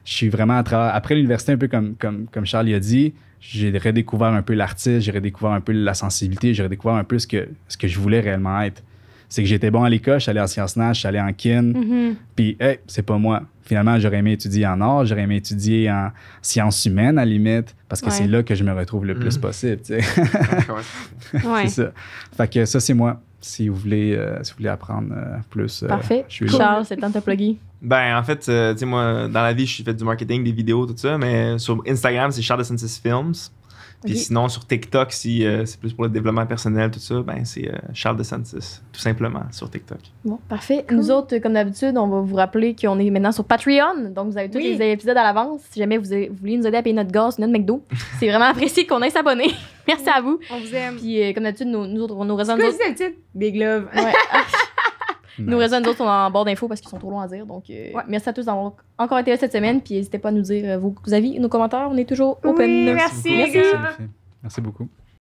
Je suis vraiment à travers. Après l'université, un peu comme, comme, comme Charles y a dit, j'ai redécouvert un peu l'artiste, j'ai redécouvert un peu la sensibilité, j'ai redécouvert un peu ce que, ce que je voulais réellement être. C'est que j'étais bon à l'école, je suis allé en sciences nat, je suis allé en kin, mm-hmm. puis hey, c'est pas moi. Finalement, j'aurais aimé étudier en art, j'aurais aimé étudier en sciences humaines, à la limite, parce que ouais. c'est là que je me retrouve le mm. plus possible. Tu sais. ouais. C'est ça. Fait que ça, c'est moi. Si vous voulez, euh, si vous voulez apprendre euh, plus, euh, Parfait. je suis là. Charles, c'est le temps de te plugger. Ben, en fait, euh, tu sais, moi, dans la vie, je fais du marketing, des vidéos, tout ça, mais sur Instagram, c'est Charles de Sainte-Sys Films. Puis okay. sinon, sur TikTok, si euh, c'est plus pour le développement personnel, tout ça, ben c'est euh, Charles de Santis, tout simplement, sur TikTok. Bon, parfait. Cool. Nous autres, comme d'habitude, on va vous rappeler qu'on est maintenant sur Patreon. Donc, vous avez tous oui. les épisodes à l'avance. Si jamais vous, avez, vous voulez nous aider à payer notre gaz, notre McDo, c'est vraiment apprécié qu'on ait s'abonner. Merci à vous. On vous aime. Puis, euh, comme d'habitude, nous, nous autres, on nous résonne. C'est quoi le titre? Big Love. Ouais. Nous nice. Résonne, nous autres, on est en bord d'infos parce qu'ils sont trop longs à dire. Donc, euh, ouais. merci à tous d'avoir encore été là cette semaine. Puis, n'hésitez pas à nous dire vos avis, nos commentaires. On est toujours open. Oui, merci, merci, merci, merci beaucoup.